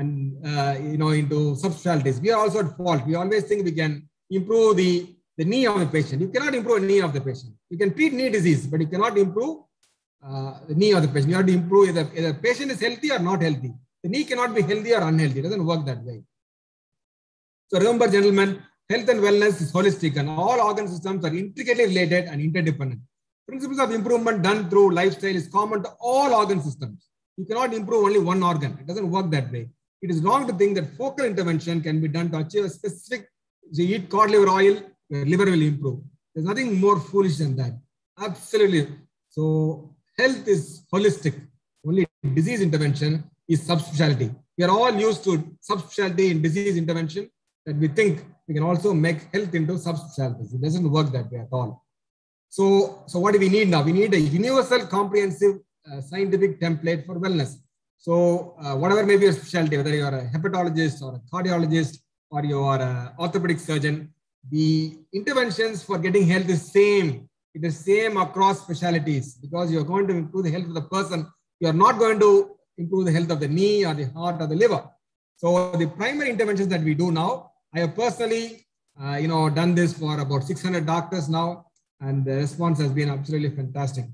and uh, you know into subspecialties. We are also at fault. We always think we can improve the the knee of the patient. You cannot improve the knee of the patient. You can treat knee disease, but you cannot improve uh, the knee of the patient. You have to improve either either the patient is healthy or not healthy. The knee cannot be healthy or unhealthy. It doesn't work that way. So remember, gentlemen. Health and wellness is holistic and all organ systems are intricately related and interdependent. Principles of improvement done through lifestyle is common to all organ systems. You cannot improve only one organ. It doesn't work that way. It is wrong to think that focal intervention can be done to achieve a specific, so you eat cod liver oil, your liver will improve. There's nothing more foolish than that. Absolutely. So health is holistic. Only disease intervention is subspecialty. We are all used to subspecialty in disease intervention that we think we can also make health into subspecialties. It doesn't work that way at all. So, so what do we need now? We need a universal, comprehensive, uh, scientific template for wellness. So uh, whatever may be your specialty, whether you are a hepatologist or a cardiologist or you are an orthopedic surgeon, the interventions for getting health is same. It is same across specialties because you are going to improve the health of the person. You are not going to improve the health of the knee or the heart or the liver. So the primary interventions that we do now, I have personally, uh, you know, done this for about six hundred doctors now, and the response has been absolutely fantastic.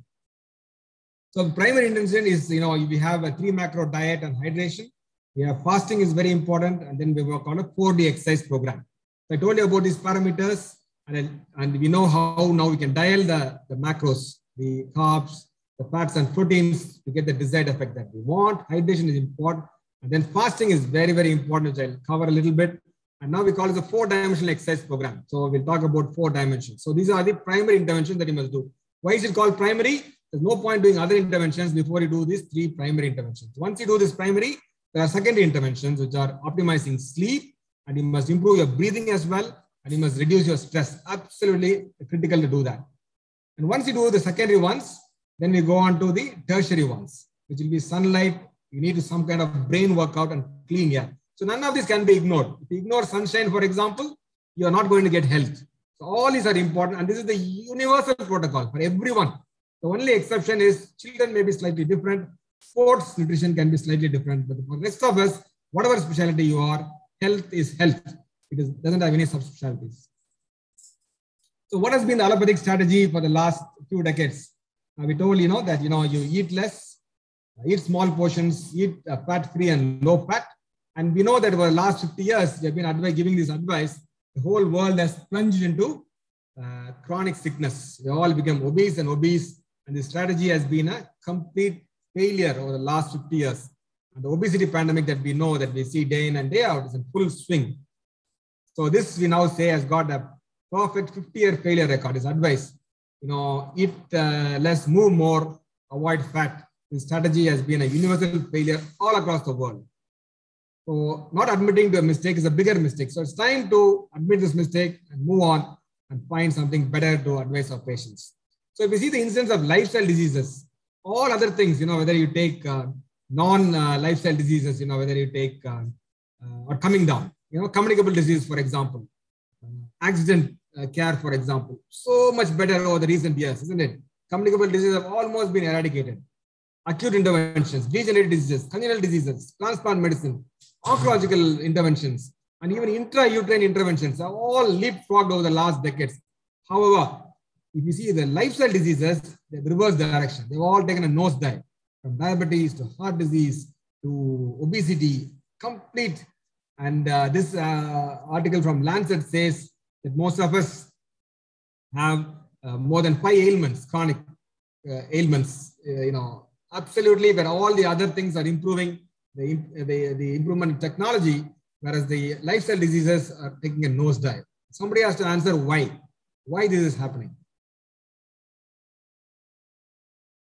So the primary intervention is, you know, we have a three macro diet and hydration. We have fasting is very important, and then we work on a four D exercise program. So I told you about these parameters, and, and we know how now we can dial the, the macros, the carbs, the fats and proteins to get the desired effect that we want. Hydration is important. And then fasting is very, very important, which I'll cover a little bit. And now we call it the four-dimensional exercise program. So we'll talk about four dimensions. So these are the primary interventions that you must do. Why is it called primary? There's no point doing other interventions before you do these three primary interventions. Once you do this primary, there are secondary interventions, which are optimizing sleep, and you must improve your breathing as well, and you must reduce your stress. Absolutely critical to do that. And once you do the secondary ones, then we go on to the tertiary ones, which will be sunlight. You need to some kind of brain workout and clean air. So none of this can be ignored. If you ignore sunshine, for example, you are not going to get health. So all these are important. And this is the universal protocol for everyone. The only exception is children may be slightly different. Sports nutrition can be slightly different. But for the rest of us, whatever specialty you are, health is health. It is, doesn't have any subspecialties. So what has been the allopathic strategy for the last few decades? Uh, we told you know that you know you eat less, eat small portions, eat uh, fat-free and low-fat. And we know that over the last fifty years, they've been giving this advice. The whole world has plunged into uh, chronic sickness. They all become obese and obese. And the strategy has been a complete failure over the last fifty years. And the obesity pandemic that we know, that we see day in and day out, is in full swing. So this, we now say, has got a perfect fifty-year failure record. It's advice. You know, eat uh, less, move more, avoid fat. This strategy has been a universal failure all across the world. So not admitting to a mistake is a bigger mistake. So it's time to admit this mistake and move on and find something better to advise our patients. So if you see the incidence of lifestyle diseases, all other things, you know, whether you take uh, non-lifestyle uh, diseases, you know, whether you take uh, uh, or coming down, you know, communicable disease, for example, accident uh, care, for example, so much better over the recent years, isn't it? Communicable diseases have almost been eradicated. Acute interventions, degenerative diseases, congenital diseases, transplant medicine, oncological interventions, and even intrauterine interventions are all leapfrogged over the last decades. However, if you see the lifestyle diseases, they reverse direction. They've all taken a nosedive, from diabetes to heart disease to obesity, complete. And uh, this uh, article from Lancet says that most of us have uh, more than five ailments, chronic uh, ailments. Uh, you know, absolutely, but all the other things are improving. The, the, the improvement in technology, whereas the lifestyle diseases are taking a nosedive. Somebody has to answer why, why this is happening.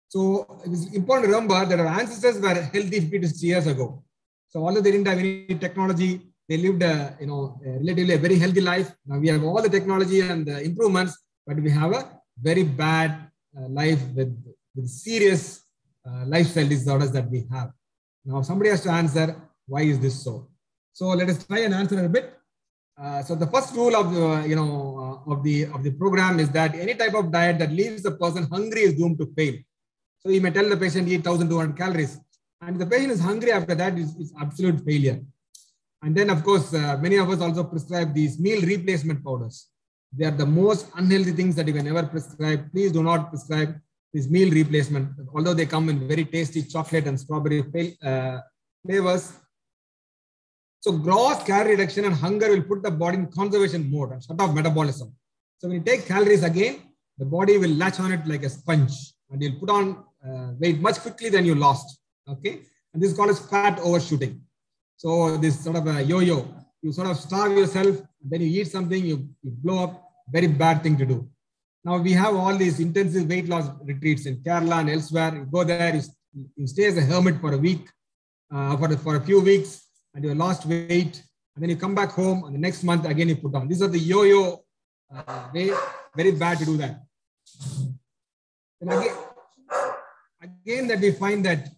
So it is important to remember that our ancestors were healthy fifty to sixty years ago. So although they didn't have any technology, they lived a, you know, a relatively a very healthy life. Now we have all the technology and the improvements, but we have a very bad uh, life with, with serious uh, lifestyle disorders that we have. Now, somebody has to answer, why is this so? So let us try and answer a bit. Uh, so the first rule of the, uh, you know, uh, of, the, of the program is that any type of diet that leaves the person hungry is doomed to fail. So you may tell the patient, eat one thousand two hundred calories. And if the patient is hungry after that, it's, it's absolute failure. And then, of course, uh, many of us also prescribe these meal replacement powders. They are the most unhealthy things that you can ever prescribe. Please do not prescribe these meal replacement, although they come in very tasty chocolate and strawberry uh, flavors. So gross calorie reduction and hunger will put the body in conservation mode and shut off metabolism. So when you take calories again, the body will latch on it like a sponge and you'll put on uh, weight much quickly than you lost, okay? And this is called as fat overshooting. So this sort of a yo-yo, you sort of starve yourself, then you eat something, you, you blow up, very bad thing to do. Now we have all these intensive weight loss retreats in Kerala and elsewhere. You go there, you, you stay as a hermit for a week, uh, for, for a few weeks, and you lost weight. And then you come back home, and the next month again you put on. These are the yo-yo uh, way. Very bad to do that. And again, again, that we find that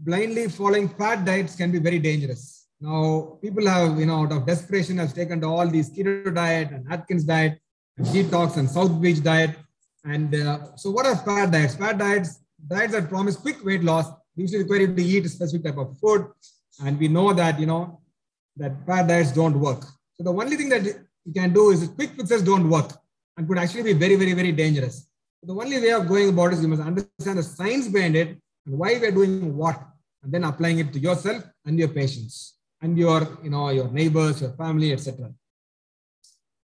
blindly following fat diets can be very dangerous. Now people have, you know, out of desperation, have taken to all these keto diet and Atkins diet, detox and South Beach diet. And uh, so what are fat diets? Fat diets, diets that promise quick weight loss, usually require you to eat a specific type of food. And we know that, you know, that fat diets don't work. So the only thing that you can do is quick fixes don't work and could actually be very, very, very dangerous. So the only way of going about it is you must understand the science behind it and why we're doing what, and then applying it to yourself and your patients and your, you know, your neighbors, your family, et cetera.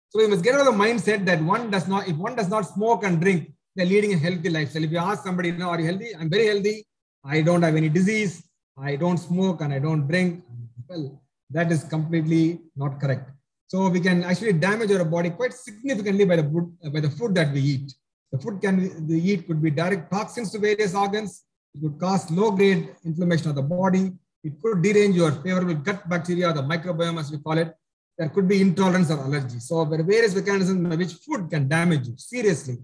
So we must get out of the mindset that one does not, if one does not smoke and drink, they're leading a healthy lifestyle. If you ask somebody, you know, are you healthy? I'm very healthy. I don't have any disease. I don't smoke and I don't drink. Well, that is completely not correct. So we can actually damage our body quite significantly by the food, by the food that we eat. The food can we eat could be direct toxins to various organs. It could cause low-grade inflammation of the body. It could derange your favorable gut bacteria, or the microbiome, as we call it. There could be intolerance or allergy. So there are various mechanisms by which food can damage you seriously.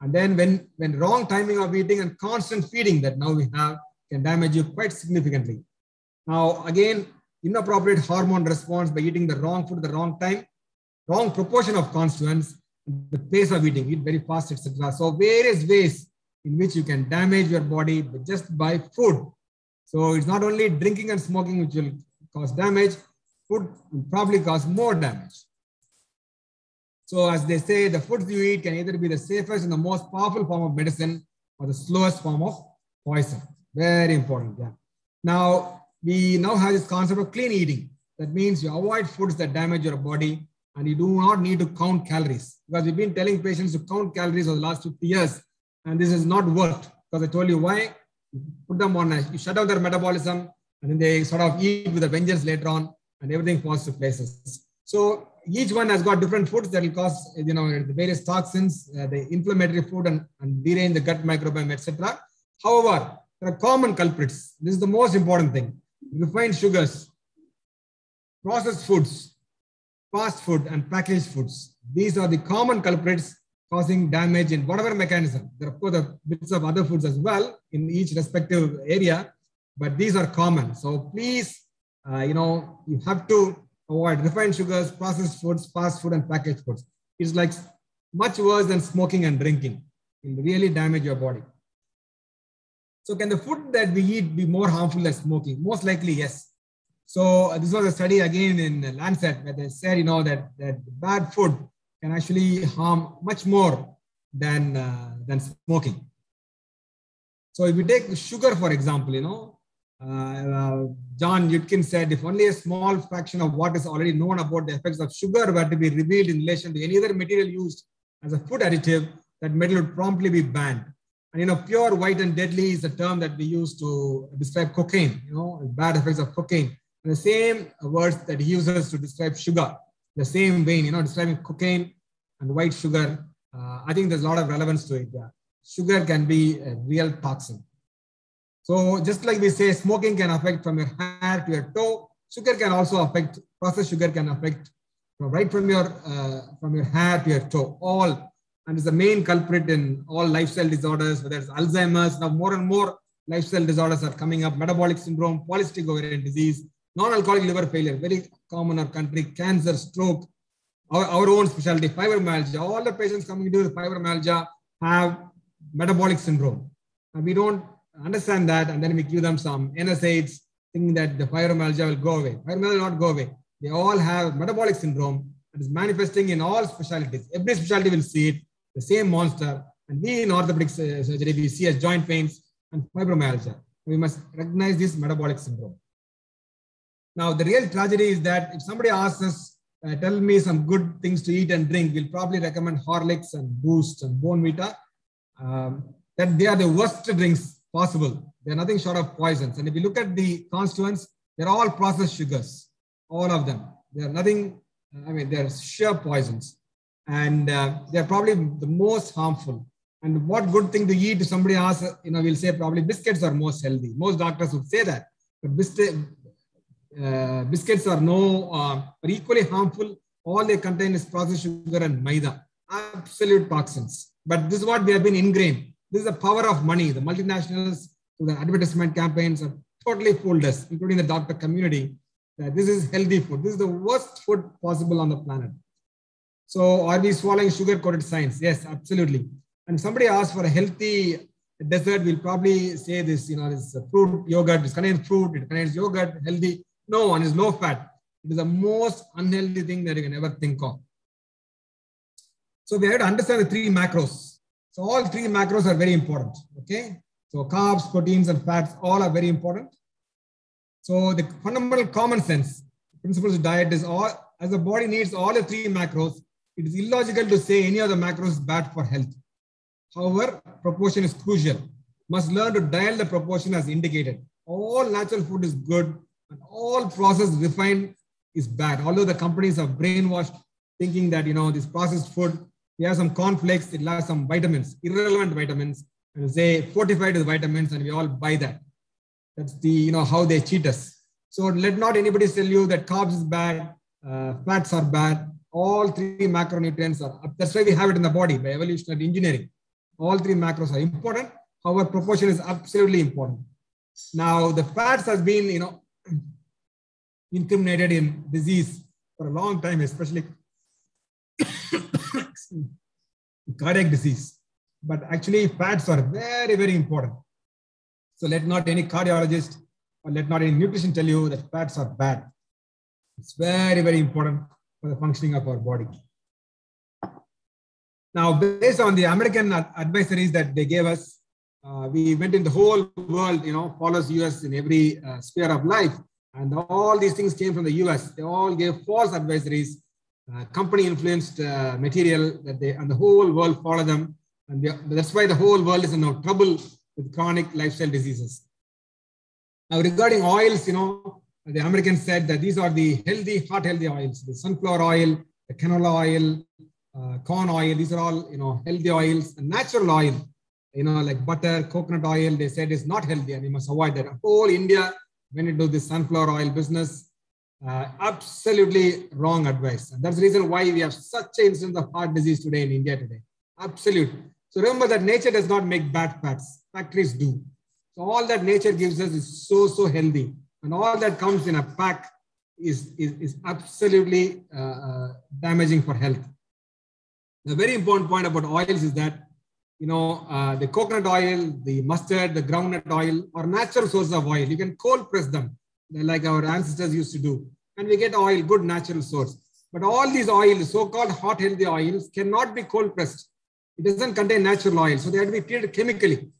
And then when, when wrong timing of eating and constant feeding that now we have can damage you quite significantly. Now, again, inappropriate hormone response by eating the wrong food at the wrong time, wrong proportion of constituents, the pace of eating, eat very fast, et cetera. So various ways in which you can damage your body just by food. So it's not only drinking and smoking which will cause damage, food will probably cause more damage. So as they say, the foods you eat can either be the safest and the most powerful form of medicine or the slowest form of poison. Very important. Yeah. Now, we now have this concept of clean eating. That means you avoid foods that damage your body and you do not need to count calories, because we've been telling patients to count calories for the last fifty years, and this has not worked, because I told you why. You put them on, you shut down their metabolism, and then they sort of eat with a vengeance later on, and everything falls to places. So each one has got different foods that will cause, you know, the various toxins, uh, the inflammatory food, and, and derange the gut microbiome, et cetera. However, there are common culprits. This is the most important thing. Refined sugars, processed foods, fast food, and packaged foods. These are the common culprits causing damage in whatever mechanism. There are, of course, bits of other foods as well in each respective area, but these are common. So please, uh, you know, you have to avoid refined sugars, processed foods, fast food, and packaged foods. It's like much worse than smoking and drinking. It'll really damage your body. So can the food that we eat be more harmful than smoking? Most likely, yes. So uh, this was a study again in Lancet, where they said, you know, that, that bad food can actually harm much more than, uh, than smoking. So if you take sugar, for example, you know, uh, uh, John Yudkin said, if only a small fraction of what is already known about the effects of sugar were to be revealed in relation to any other material used as a food additive, that metal would promptly be banned. And, you know, pure, white, and deadly is the term that we use to describe cocaine, you know, bad effects of cocaine. And the same words that he uses to describe sugar, the same vein, you know, describing cocaine and white sugar. Uh, I think there's a lot of relevance to it. Yeah. Sugar can be a real toxin. So just like we say, smoking can affect from your hair to your toe, sugar can also affect, processed sugar can affect right from your, uh, from your hair to your toe, all. And it's the main culprit in all lifestyle disorders, whether it's Alzheimer's. Now more and more lifestyle disorders are coming up, metabolic syndrome, polycystic ovarian disease, non-alcoholic liver failure, very common in our country, cancer, stroke, our, our own specialty, fibromyalgia. All the patients coming to fibromyalgia have metabolic syndrome. And we don't understand that, and then we give them some N S A I Ds, thinking that the fibromyalgia will go away. Fibromyalgia will not go away. They all have metabolic syndrome, and it's manifesting in all specialties. Every specialty will see it, the same monster. And we in orthopedic surgery, we see as joint pains and fibromyalgia. We must recognize this metabolic syndrome. Now, the real tragedy is that if somebody asks us, uh, tell me some good things to eat and drink, we'll probably recommend Horlicks and Boost and Bonvita. Um, that they are the worst drinks possible. They're nothing short of poisons. And if you look at the constituents, they're all processed sugars, all of them. They're nothing, I mean, they're sheer poisons. And uh, they're probably the most harmful. And what good thing to eat, if somebody asks, you know, we'll say probably biscuits are most healthy. Most doctors would say that. But biscuits, Uh, biscuits are no uh, are equally harmful. All they contain is processed sugar and maida, absolute toxins. But this is what we have been ingrained. This is the power of money. The multinationals, through the advertisement campaigns, have totally fooled us, including the doctor community, that this is healthy food. This is the worst food possible on the planet. So are we swallowing sugar-coated science? Yes, absolutely. And if somebody asks for a healthy dessert, we'll probably say this, you know, this fruit yogurt, this contains fruit, it contains yogurt, healthy. No, and it's low fat. It is the most unhealthy thing that you can ever think of. So we have to understand the three macros. So all three macros are very important, okay? So carbs, proteins, and fats, all are very important. So the fundamental common sense principles of diet is, all, as the body needs all the three macros, it is illogical to say any of the macros is bad for health. However, proportion is crucial. Must learn to dial the proportion as indicated. All natural food is good, and all processed refined is bad. Although the companies are brainwashed, thinking that, you know, this processed food, we have some cornflakes, it has some vitamins, irrelevant vitamins, and they fortified with vitamins, and we all buy that. That's the, you know, how they cheat us. So let not anybody tell you that carbs is bad, uh, fats are bad. All three macronutrients are up. That's why we have it in the body by evolutionary engineering. All three macros are important. However, proportion is absolutely important. Now, the fats has been, you know, incriminated in disease for a long time, especially cardiac disease. But actually, fats are very, very important. So let not any cardiologist or let not any nutrition tell you that fats are bad. It's very, very important for the functioning of our body. Now, based on the American advisories that they gave us, Uh, we went in the whole world, you know, follows U S in every uh, sphere of life. And all these things came from the U S. They all gave false advisories uh, company influenced uh, material that they, and the whole world follow them. And they, that's why the whole world is in now trouble with chronic lifestyle diseases. Now regarding oils, you know, the Americans said that these are the healthy, heart healthy oils, the sunflower oil, the canola oil, uh, corn oil, these are all, you know, healthy oils, and natural oil, you know, like butter, coconut oil, they said is not healthy and we must avoid that. Whole India, when you do this sunflower oil business, uh, absolutely wrong advice. And that's the reason why we have such an incidence of heart disease today in India today. Absolute. So remember that nature does not make bad fats. Factories do. So all that nature gives us is so, so healthy. And all that comes in a pack is, is, is absolutely uh, uh, damaging for health. The very important point about oils is that, you know, uh, the coconut oil, the mustard, the groundnut oil are natural sources of oil. You can cold press them like our ancestors used to do. And we get oil, good natural source. But all these oils, so-called hot healthy oils, cannot be cold pressed. It doesn't contain natural oil. So they have to be treated chemically.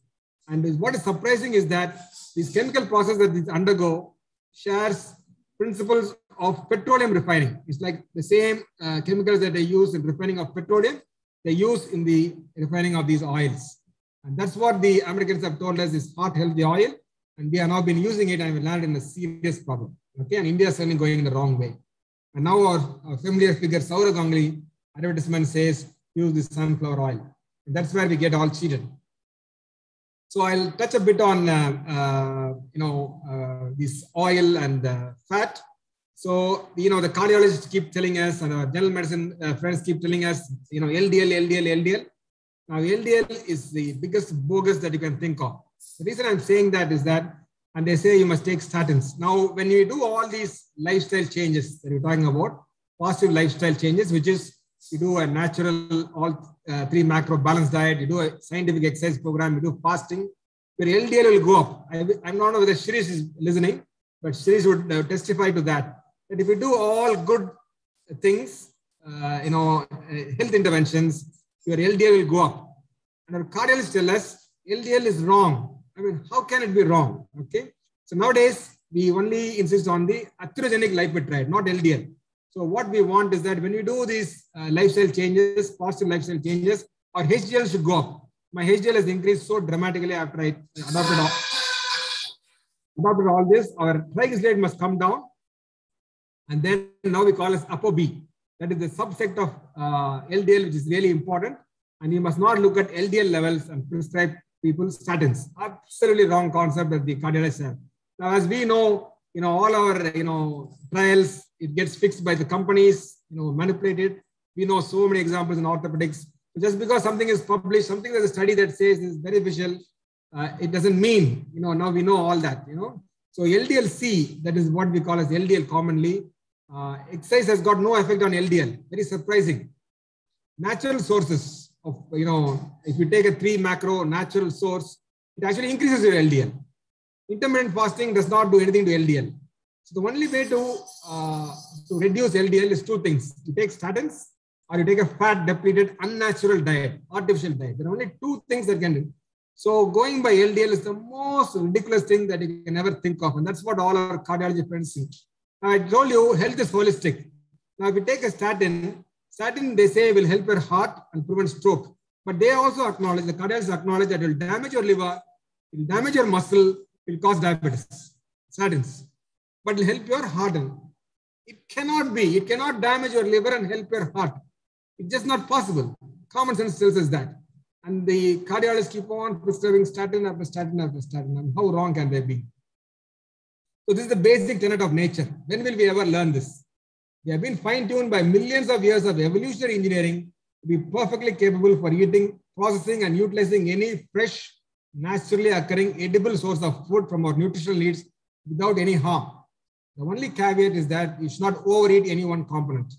And what is surprising is that these chemical process that these undergo shares principles of petroleum refining. It's like the same uh, chemicals that they use in refining of petroleum, they use in the refining of these oils. And that's what the Americans have told us is heart healthy oil. And we have now been using it and we landed in a serious problem. Okay, and India is certainly going in the wrong way. And now our, our familiar figure, Saurav Ganguly, advertisement says, use this sunflower oil. And that's where we get all cheated. So I'll touch a bit on, uh, uh, you know, uh, this oil and uh, fat. So, you know, the cardiologists keep telling us and our general medicine uh, friends keep telling us, you know, L D L, L D L, L D L. Now, L D L is the biggest bogus that you can think of. The reason I'm saying that is that, and they say you must take statins. Now, when you do all these lifestyle changes that we're talking about, positive lifestyle changes, which is you do a natural all uh, three macro balanced diet, you do a scientific exercise program, you do fasting, your L D L will go up. I, I'm not sure whether Shirish is listening, but Shirish would uh, testify to that. That if you do all good things, uh, you know, uh, health interventions, your L D L will go up. And our cardiologists tell us L D L is wrong. I mean, how can it be wrong? Okay. So nowadays, we only insist on the atherogenic lipid diet, not L D L. So what we want is that when you do these uh, lifestyle changes, positive lifestyle changes, our H D L should go up. My H D L has increased so dramatically after I adopted all, adopted all this. Our triglyceride must come down. And then now we call it ApoB. That is the subsect of uh, L D L, which is really important. And you must not look at L D L levels and prescribe people statins. Absolutely wrong concept that the cardiologists have. Now, as we know, you know, all our, you know, trials, it gets fixed by the companies, you know, manipulated. We know so many examples in orthopedics. Just because something is published, something there's a study that says is beneficial, uh, it doesn't mean, you know, now we know all that, you know. So L D L C, that is what we call as L D L commonly. Uh, exercise has got no effect on L D L. Very surprising. Natural sources of, you know, if you take a three macro natural source, it actually increases your L D L. Intermittent fasting does not do anything to L D L. So the only way to, uh, to reduce L D L is two things. You take statins or you take a fat depleted unnatural diet, artificial diet. There are only two things that can do. So going by L D L is the most ridiculous thing that you can ever think of. And that's what all our cardiology friends see. I told you health is holistic. Now if you take a statin, statin they say will help your heart and prevent stroke. But they also acknowledge, the cardiologists acknowledge that it will damage your liver, it will damage your muscle, will cause diabetes, statins, but will help your heart. It cannot be, it cannot damage your liver and help your heart. It's just not possible. Common sense tells us that. And the cardiologists keep on prescribing statin after statin after statin. And how wrong can they be? So this is the basic tenet of nature. When will we ever learn this? We have been fine-tuned by millions of years of evolutionary engineering to be perfectly capable for eating, processing, and utilizing any fresh, naturally occurring edible source of food from our nutritional needs without any harm. The only caveat is that you should not overeat any one component.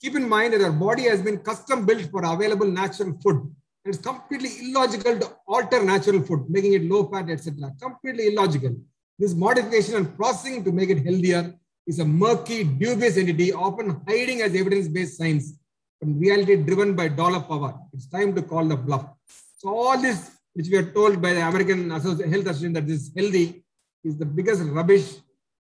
Keep in mind that our body has been custom built for available natural food. And it's completely illogical to alter natural food, making it low fat, et cetera. Completely illogical. This modification and processing to make it healthier is a murky, dubious entity, often hiding as evidence-based science, but in reality driven by dollar power. It's time to call the bluff. So all this, which we are told by the American Health Association that this is healthy, is the biggest rubbish.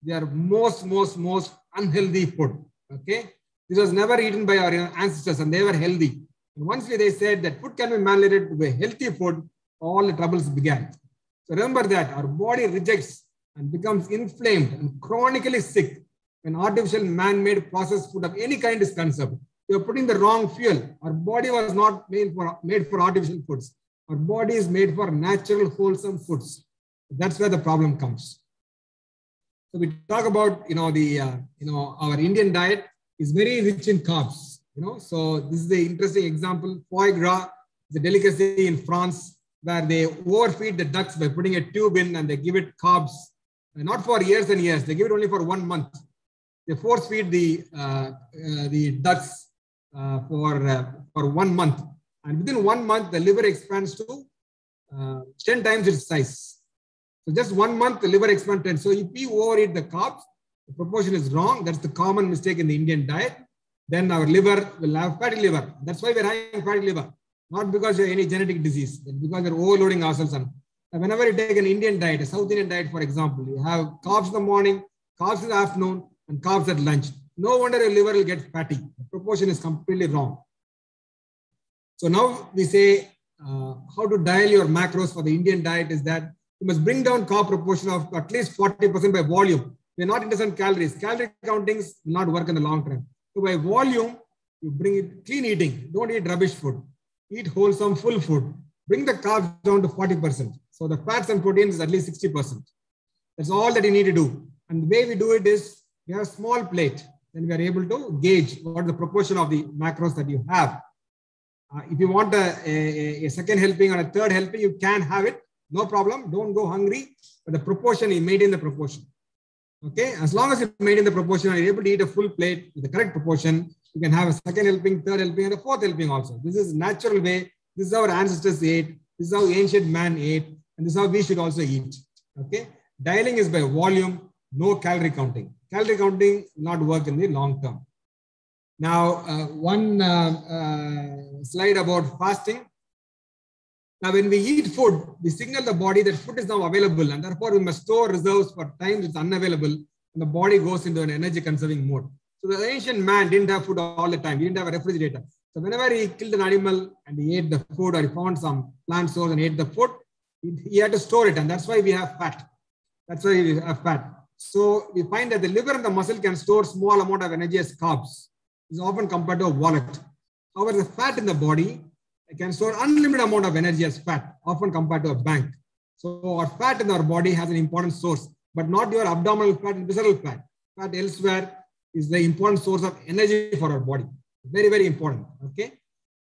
They are most, most, most unhealthy food, okay? This was never eaten by our ancestors and they were healthy. And once they said that food can be manipulated to be healthy food, all the troubles began. So remember that our body rejects and becomes inflamed and chronically sick when artificial man-made processed food of any kind is consumed. We are putting the wrong fuel. Our body was not made for, made for artificial foods. Our body is made for natural, wholesome foods. That's where the problem comes. So we talk about, you know, the, uh, you know, our Indian diet is very rich in carbs, you know. So this is the interesting example. Foie gras is a delicacy in France where they overfeed the ducks by putting a tube in and they give it carbs. And not for years and years. They give it only for one month. They force feed the, uh, uh, the ducks uh, for, uh, for one month. And within one month, the liver expands to uh, ten times its size. So just one month, the liver expands ten. So if we overeat the carbs, the proportion is wrong. That's the common mistake in the Indian diet. Then our liver will have fatty liver. That's why we're having fatty liver. Not because you have any genetic disease, but because we're overloading ourselves. And whenever you take an Indian diet, a South Indian diet, for example, you have carbs in the morning, carbs in the afternoon, and carbs at lunch. No wonder your liver will get fatty. The proportion is completely wrong. So now we say uh, how to dial your macros for the Indian diet is that you must bring down carb proportion of at least forty percent by volume. We're not interested in calories. Calorie countings will not work in the long term. So by volume, you bring it clean eating. Don't eat rubbish food. Eat wholesome, full food. Bring the carbs down to forty percent. So the fats and proteins is at least sixty percent. That's all that you need to do. And the way we do it is we have a small plate. Then we are able to gauge what the proportion of the macros that you have. Uh, if you want a, a, a second helping or a third helping, you can have it. No problem. Don't go hungry. But the proportion, you maintain the proportion. Okay. As long as you maintain the proportion and you're able to eat a full plate with the correct proportion, you can have a second helping, third helping, and a fourth helping also. This is natural way. This is how our ancestors ate. This is how ancient man ate. And this is how we should also eat. Okay. Dialing is by volume, no calorie counting. Calorie counting will not work in the long term. Now, uh, one uh, uh, slide about fasting. Now, when we eat food, we signal the body that food is now available and therefore we must store reserves for times it's unavailable and the body goes into an energy conserving mode. So the ancient man didn't have food all the time. He didn't have a refrigerator. So whenever he killed an animal and he ate the food or he found some plant source and ate the food, he had to store it, and that's why we have fat. That's why we have fat. So we find that the liver and the muscle can store small amount of energy as carbs. It's often compared to a wallet. However, the fat in the body can store unlimited amount of energy as fat, often compared to a bank. So our fat in our body has an important source, but not your abdominal fat and visceral fat. Fat elsewhere is the important source of energy for our body. Very, very important. Okay.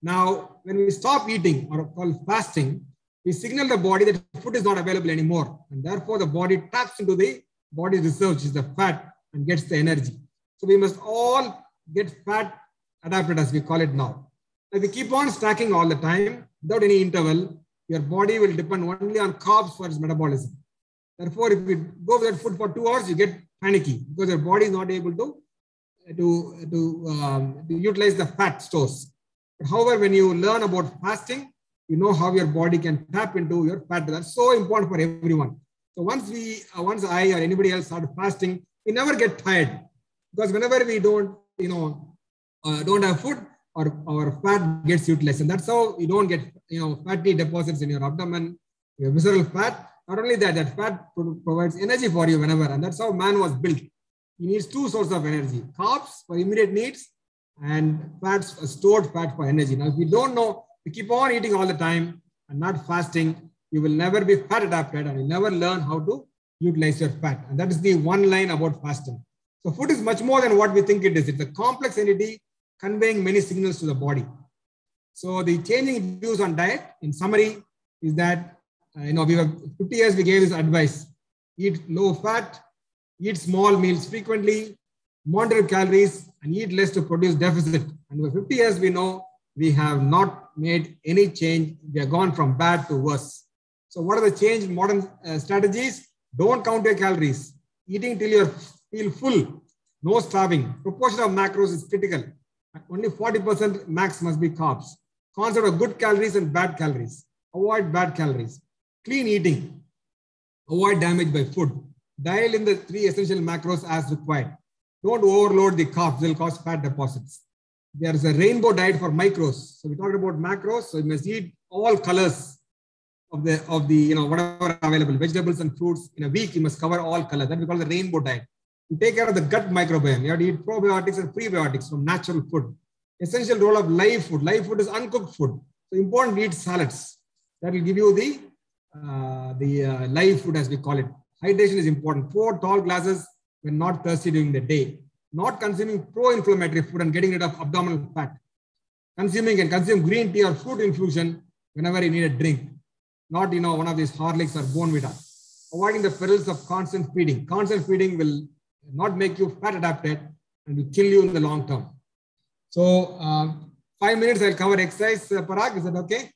Now, when we stop eating or called fasting, we signal the body that food is not available anymore. And therefore, the body taps into the body reserve, which is the fat, and gets the energy. So we must all get fat adapted, as we call it now. If you keep on snacking all the time without any interval, your body will depend only on carbs for its metabolism. Therefore, if you go without food for two hours, you get panicky because your body is not able to, to, to, um, to utilize the fat stores. But however, when you learn about fasting, you know how your body can tap into your fat. That's so important for everyone. So once we, uh, once I or anybody else start fasting, we never get tired because whenever we don't, you know, uh, don't have food, or our fat gets utilized. And that's how you don't get, you know, fatty deposits in your abdomen, your visceral fat. Not only that, that fat pro provides energy for you whenever. And that's how man was built. He needs two sources of energy, carbs for immediate needs and fats, stored fat for energy. Now, if you don't know, you keep on eating all the time and not fasting, you will never be fat adapted and you'll never learn how to utilize your fat. And that is the one line about fasting. So food is much more than what we think it is. It's a complex entity conveying many signals to the body. So the changing views on diet, in summary, is that, uh, you know, we were fifty years, we gave this advice, eat low fat, eat small meals frequently, moderate calories, and eat less to produce deficit. And over fifty years, we know we have not made any change. We have gone from bad to worse. So what are the change in modern uh, strategies? Don't count your calories. Eating till you feel full, no starving. Proportion of macros is critical. Only forty percent max must be carbs. Concept of good calories and bad calories. Avoid bad calories. Clean eating. Avoid damage by food. Dial in the three essential macros as required. Don't overload the carbs, they'll cause fat deposits. There is a rainbow diet for micros. So we talked about macros, so you must eat all colors of the, of the, you know, whatever available, vegetables and fruits in a week, you must cover all colors. That we call the rainbow diet. You take care of the gut microbiome. You have to eat probiotics and prebiotics from natural food. Essential role of live food. Live food is uncooked food. So important to eat salads. That will give you the, uh, the uh, live food as we call it. Hydration is important. Four tall glasses when not thirsty during the day. Not consuming pro-inflammatory food and getting rid of abdominal fat. Consuming and consume green tea or fruit infusion whenever you need a drink. Not, you know, one of these Horlicks or Bonvita. Avoiding the perils of constant feeding. Constant feeding will not make you fat adapted and will kill you in the long term. So, uh, five minutes I'll cover exercise. Uh, Parag, is that okay?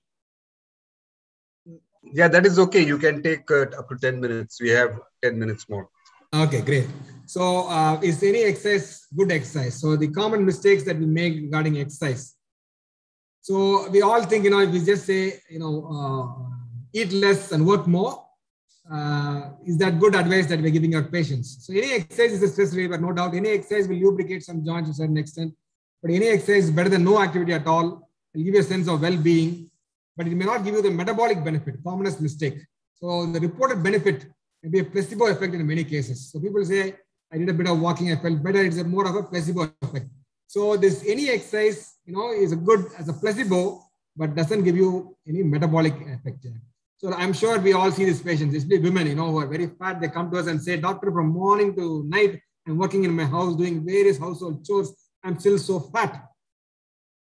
Yeah, that is okay. You can take uh, up to ten minutes. We have ten minutes more. Okay, great. So, uh, is any exercise good exercise? So, the common mistakes that we make regarding exercise. So, we all think, you know, if we just say, you know, uh, eat less and work more, uh, is that good advice that we're giving our patients? So any exercise is a stress reliever, no doubt. Any exercise will lubricate some joints to a certain extent, but any exercise is better than no activity at all. It'll give you a sense of well-being, but it may not give you the metabolic benefit, commonest mistake. So the reported benefit may be a placebo effect in many cases. So people say, I did a bit of walking, I felt better. It's a more of a placebo effect. So this any exercise, you know, is a good as a placebo, but doesn't give you any metabolic effect. So I'm sure we all see these patients, especially women, you know, who are very fat. They come to us and say, doctor, from morning to night, I'm working in my house, doing various household chores. I'm still so fat.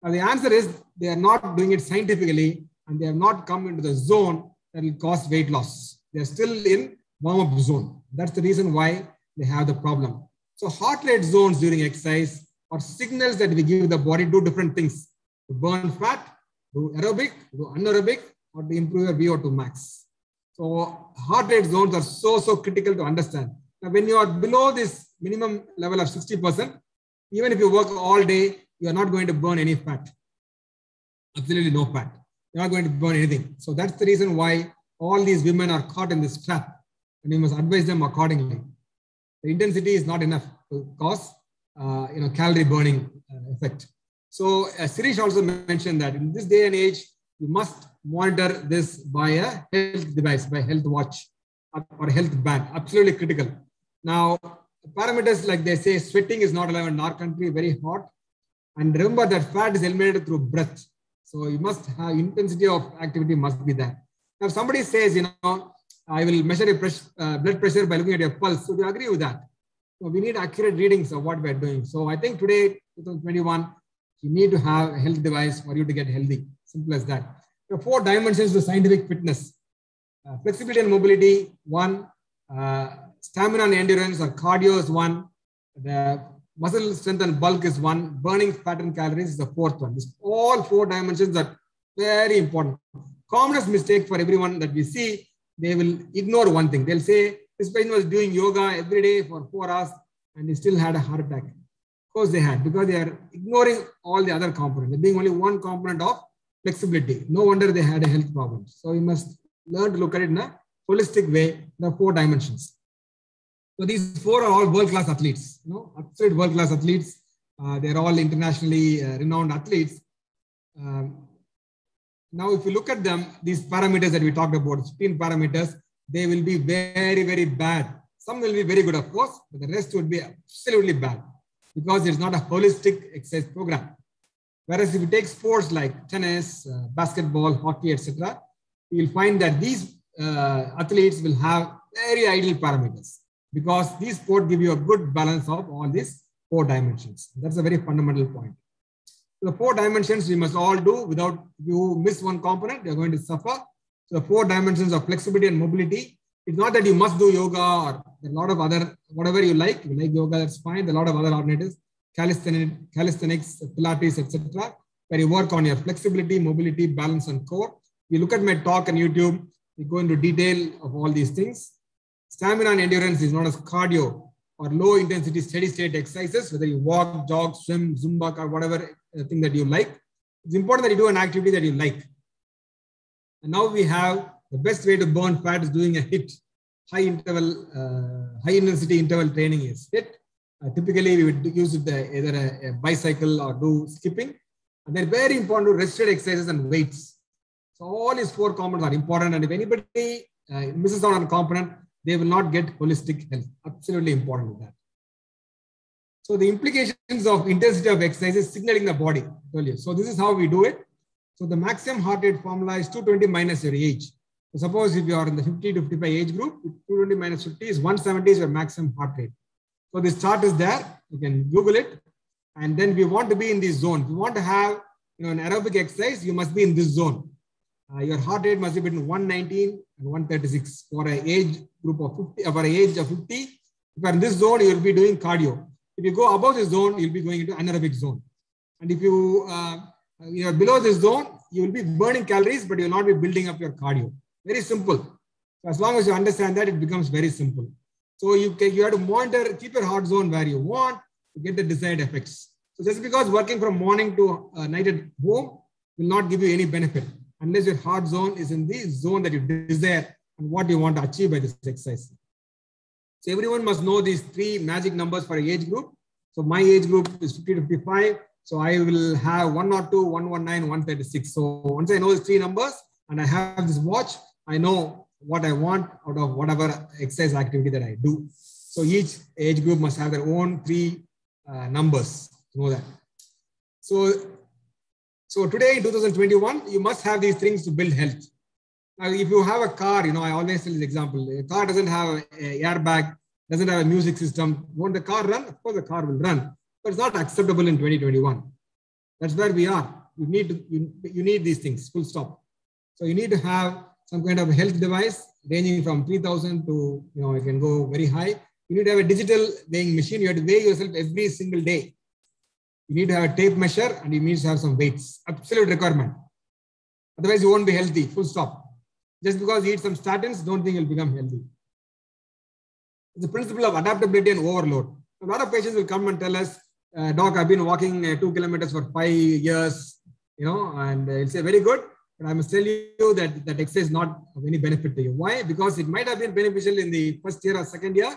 Now the answer is they are not doing it scientifically and they have not come into the zone that will cause weight loss. They're still in warm-up zone. That's the reason why they have the problem. So heart rate zones during exercise are signals that we give the body to do different things. To burn fat, do aerobic, do anaerobic, or to improve your V O two max. So heart rate zones are so, so critical to understand. Now, when you are below this minimum level of sixty percent, even if you work all day, you are not going to burn any fat. Absolutely no fat. You're not going to burn anything. So that's the reason why all these women are caught in this trap. And you must advise them accordingly. The intensity is not enough to cause uh, you know, calorie burning uh, effect. So uh, Sirish also mentioned that in this day and age, you must monitor this by a health device, by health watch or health band. Absolutely critical. Now, parameters like they say, sweating is not allowed in our country, very hot. And remember that fat is eliminated through breath. So you must have intensity of activity must be there. Now, if somebody says, you know, I will measure your press, uh, blood pressure by looking at your pulse. So do you agree with that? So we need accurate readings of what we're doing. So I think today, twenty twenty-one, you need to have a health device for you to get healthy. Simple as that. There are four dimensions to scientific fitness. Uh, flexibility and mobility, one. Uh, stamina and endurance or cardio is one. The muscle strength and bulk is one. Burning fat and calories is the fourth one. This, all four dimensions are very important. Commonest mistake for everyone that we see, they will ignore one thing. They'll say, this patient was doing yoga every day for four hours and he still had a heart attack. Of course they had, because they are ignoring all the other components. They're being only one component of flexibility. No wonder they had a health problem. So we must learn to look at it in a holistic way, the four dimensions. So these four are all world-class athletes, you know, absolute world-class athletes. Uh, they're all internationally uh, renowned athletes. Um, now, if you look at them, these parameters that we talked about, fifteen parameters, they will be very, very bad. Some will be very good, of course, but the rest would be absolutely bad because it's not a holistic exercise program. Whereas if you take sports like tennis, uh, basketball, hockey, et cetera, you'll find that these uh, athletes will have very ideal parameters because these sports give you a good balance of all these four dimensions. That's a very fundamental point. So the four dimensions we must all do. Without you miss one component, you're going to suffer. So the four dimensions of flexibility and mobility. It's not that you must do yoga or a lot of other, whatever you like. You like yoga, that's fine. There are a lot of other alternatives. Calisthenics, Pilates, et cetera, where you work on your flexibility, mobility, balance, and core. You look at my talk on YouTube, we go into detail of all these things. Stamina and endurance is known as cardio or low intensity steady state exercises, whether you walk, jog, swim, Zumba, or whatever thing that you like. It's important that you do an activity that you like. And now we have the best way to burn fat is doing a HIIT, high interval, uh, high intensity interval training is HIIT. Uh, typically, we would use the, either a, a bicycle or do skipping. And they're very important to rested exercises and weights. So all these four components are important. And if anybody uh, misses out on a component, they will not get holistic health. Absolutely important with that. So the implications of intensity of exercise is signaling the body. So this is how we do it. So the maximum heart rate formula is two twenty minus your age. So suppose if you are in the fifty to fifty-five age group, two twenty minus fifty is one seventy is your maximum heart rate. So this chart is there. You can Google it. And then we want to be in this zone. If you want to have you know, an aerobic exercise, you must be in this zone. Uh, your heart rate must be between one nineteen and one thirty-six for an age group of fifty, for an age of fifty. If you are in this zone, you will be doing cardio. If you go above this zone, you'll be going into anaerobic zone. And if you, uh, you are below this zone, you will be burning calories, but you will not be building up your cardio. Very simple. So as long as you understand that, it becomes very simple. So you can, you have to monitor, keep your heart zone where you want to get the desired effects. So just because working from morning to uh, night at home will not give you any benefit unless your heart zone is in the zone that you desire and what you want to achieve by this exercise. So everyone must know these three magic numbers for age group. So my age group is fifty to fifty-five. So I will have one oh two, one nineteen, one thirty-six. So once I know these three numbers and I have this watch, I know what I want out of whatever exercise activity that I do. So each age group must have their own three uh, numbers. You know that. So, so today in two thousand twenty-one, you must have these things to build health. Now, if you have a car, you know, I always tell this example, a car doesn't have an airbag, doesn't have a music system. Won't the car run? Of course, the car will run, but it's not acceptable in twenty twenty-one. That's where we are. You need, to, you, you need these things, full stop. So you need to have some kind of a health device ranging from three thousand to, you know, it can go very high. You need to have a digital weighing machine. You have to weigh yourself every single day. You need to have a tape measure and you need to have some weights. Absolute requirement. Otherwise, you won't be healthy, full stop. Just because you eat some statins, don't think you'll become healthy. It's the principle of adaptability and overload. A lot of patients will come and tell us, uh, Doc, I've been walking uh, two kilometers for five years, you know, and they'll say, very good. But I must tell you that that exercise is not of any benefit to you. Why? Because it might have been beneficial in the first year or second year,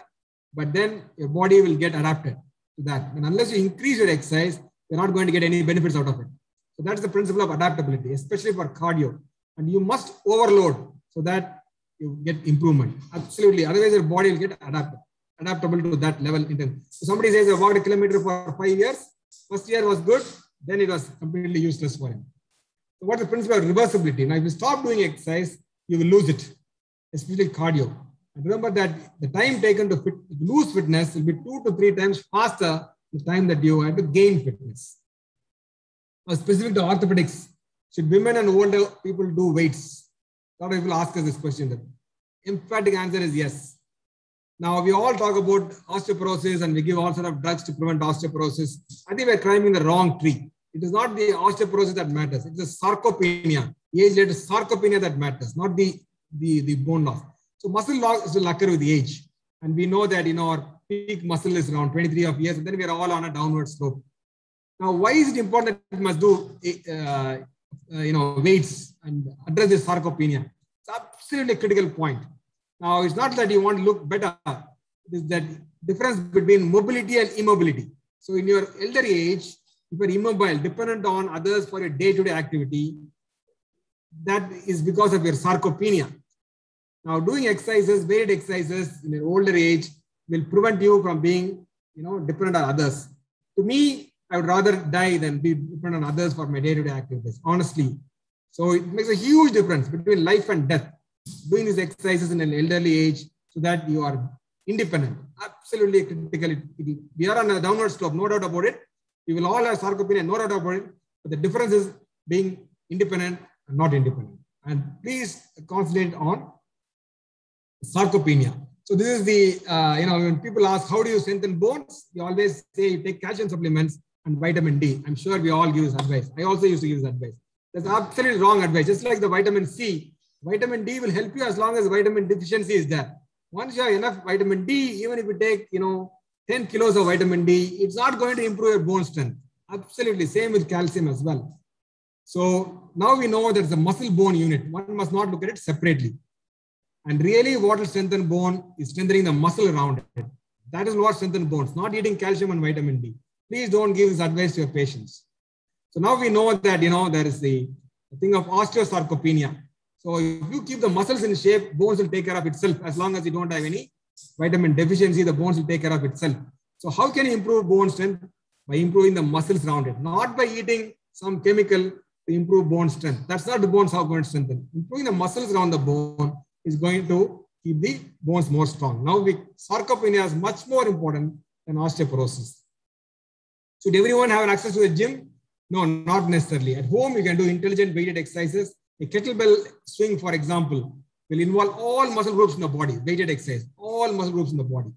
but then your body will get adapted to that. And unless you increase your exercise, you're not going to get any benefits out of it. So that's the principle of adaptability, especially for cardio. And you must overload so that you get improvement. Absolutely. Otherwise, your body will get adapted, adaptable to that level. So somebody says, I walked a kilometer for five years. First year was good. Then it was completely useless for him. So what's the principle of reversibility? Now, if you stop doing exercise, you will lose it, especially cardio. And remember that the time taken to fit, lose fitness will be two to three times faster the time that you have to gain fitness. Now, specific to orthopedics, should women and older people do weights? A lot of people ask us this question. The emphatic answer is yes. Now, we all talk about osteoporosis and we give all sorts of drugs to prevent osteoporosis. I think we're climbing the wrong tree. It is not the osteoporosis that matters. It's the sarcopenia. Age-related sarcopenia that matters, not the, the, the bone loss. So muscle loss will occur with age. And we know that, you know, our peak muscle is around twenty-three years, and then we are all on a downward slope. Now, why is it important that we must do uh, Uh, you know, weights and address this sarcopenia? It's absolutely a critical point. Now, it's not that you want to look better. It is that difference between mobility and immobility. So in your elder age, if you're immobile, dependent on others for your day-to-day activity, that is because of your sarcopenia. Now, doing exercises, weighted exercises in your older age will prevent you from being, you know, dependent on others. To me, I would rather die than be dependent on others for my day-to-day activities, honestly. So it makes a huge difference between life and death, doing these exercises in an elderly age so that you are independent. Absolutely critical. We are on a downward slope, no doubt about it. We will all have sarcopenia, no doubt about it. But the difference is being independent and not independent. And please concentrate on sarcopenia. So this is the, uh, you know, when people ask, how do you strengthen bones? You always say you take calcium supplements and vitamin D. I'm sure we all give this advice. I also used to give this advice. That's absolutely wrong advice. Just like the vitamin C, vitamin D will help you as long as vitamin deficiency is there. Once you have enough vitamin D, even if you take, you know, ten kilos of vitamin D, it's not going to improve your bone strength. Absolutely. Same with calcium as well. So now we know that it's a muscle bone unit. One must not look at it separately. And really, what will strengthen bone is strengthening the muscle around it. That is what strengthens bones, not eating calcium and vitamin D. Please don't give this advice to your patients. So now we know that, you know, there is the thing of osteosarcopenia. So if you keep the muscles in shape, bones will take care of itself. As long as you don't have any vitamin deficiency, the bones will take care of itself. So how can you improve bone strength? By improving the muscles around it, not by eating some chemical to improve bone strength. That's not the bones are going to strengthen. Improving the muscles around the bone is going to keep the bones more strong. Now, we, sarcopenia is much more important than osteoporosis. Should everyone have access to a gym? No, not necessarily. At home, you can do intelligent weighted exercises. A kettlebell swing, for example, will involve all muscle groups in the body, weighted exercise, all muscle groups in the body.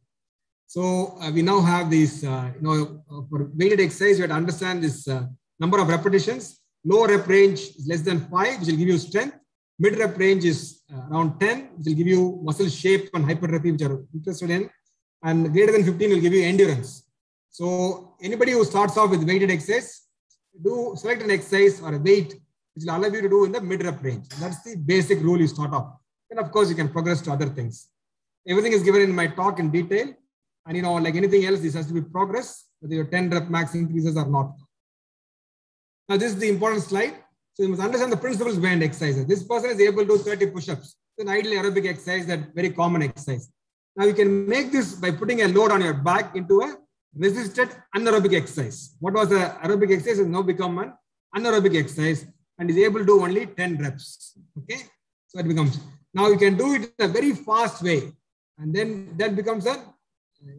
So uh, we now have these, uh, you know, uh, for weighted exercise, you have to understand this uh, number of repetitions. Low rep range is less than five, which will give you strength. Mid rep range is uh, around ten, which will give you muscle shape and hypertrophy, which are interested in. And greater than fifteen will give you endurance. So anybody who starts off with weighted exercise, do select an exercise or a weight which will allow you to do in the mid rep range. That's the basic rule you start off. And of course, you can progress to other things. Everything is given in my talk in detail. And you know, like anything else, this has to be progress, whether your ten rep max increases or not. Now, this is the important slide. So you must understand the principles behind exercises. This person is able to do thirty push-ups. It's an ideal aerobic exercise, that very common exercise. Now you can make this by putting a load on your back into a resisted anaerobic exercise. What was the aerobic exercise has now become an anaerobic exercise and is able to do only ten reps. Okay, so it becomes. Now you can do it in a very fast way, and then that becomes a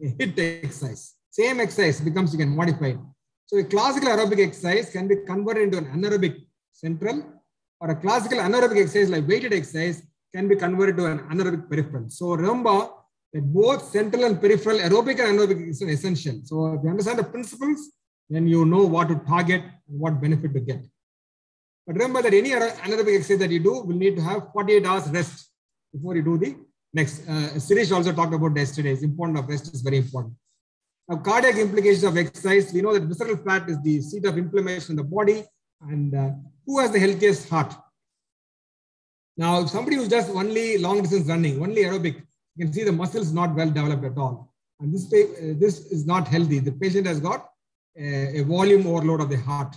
HIIT exercise. Same exercise becomes, you can modify it. So a classical aerobic exercise can be converted into an anaerobic central, or a classical anaerobic exercise like weighted exercise can be converted to an anaerobic peripheral. So remember that both central and peripheral, aerobic and anaerobic, is essential. So if you understand the principles, then you know what to target and what benefit to get. But remember that any anaerobic exercise that you do will need to have forty-eight hours rest before you do the next. Uh, Suresh also talked about yesterday. It's important of rest is very important. Now, cardiac implications of exercise. We know that visceral fat is the seat of inflammation in the body. And uh, who has the healthiest heart? Now, if somebody who's just only long distance running, only aerobic, you can see the muscles not well developed at all. And this, uh, this is not healthy. The patient has got a, a volume overload of the heart.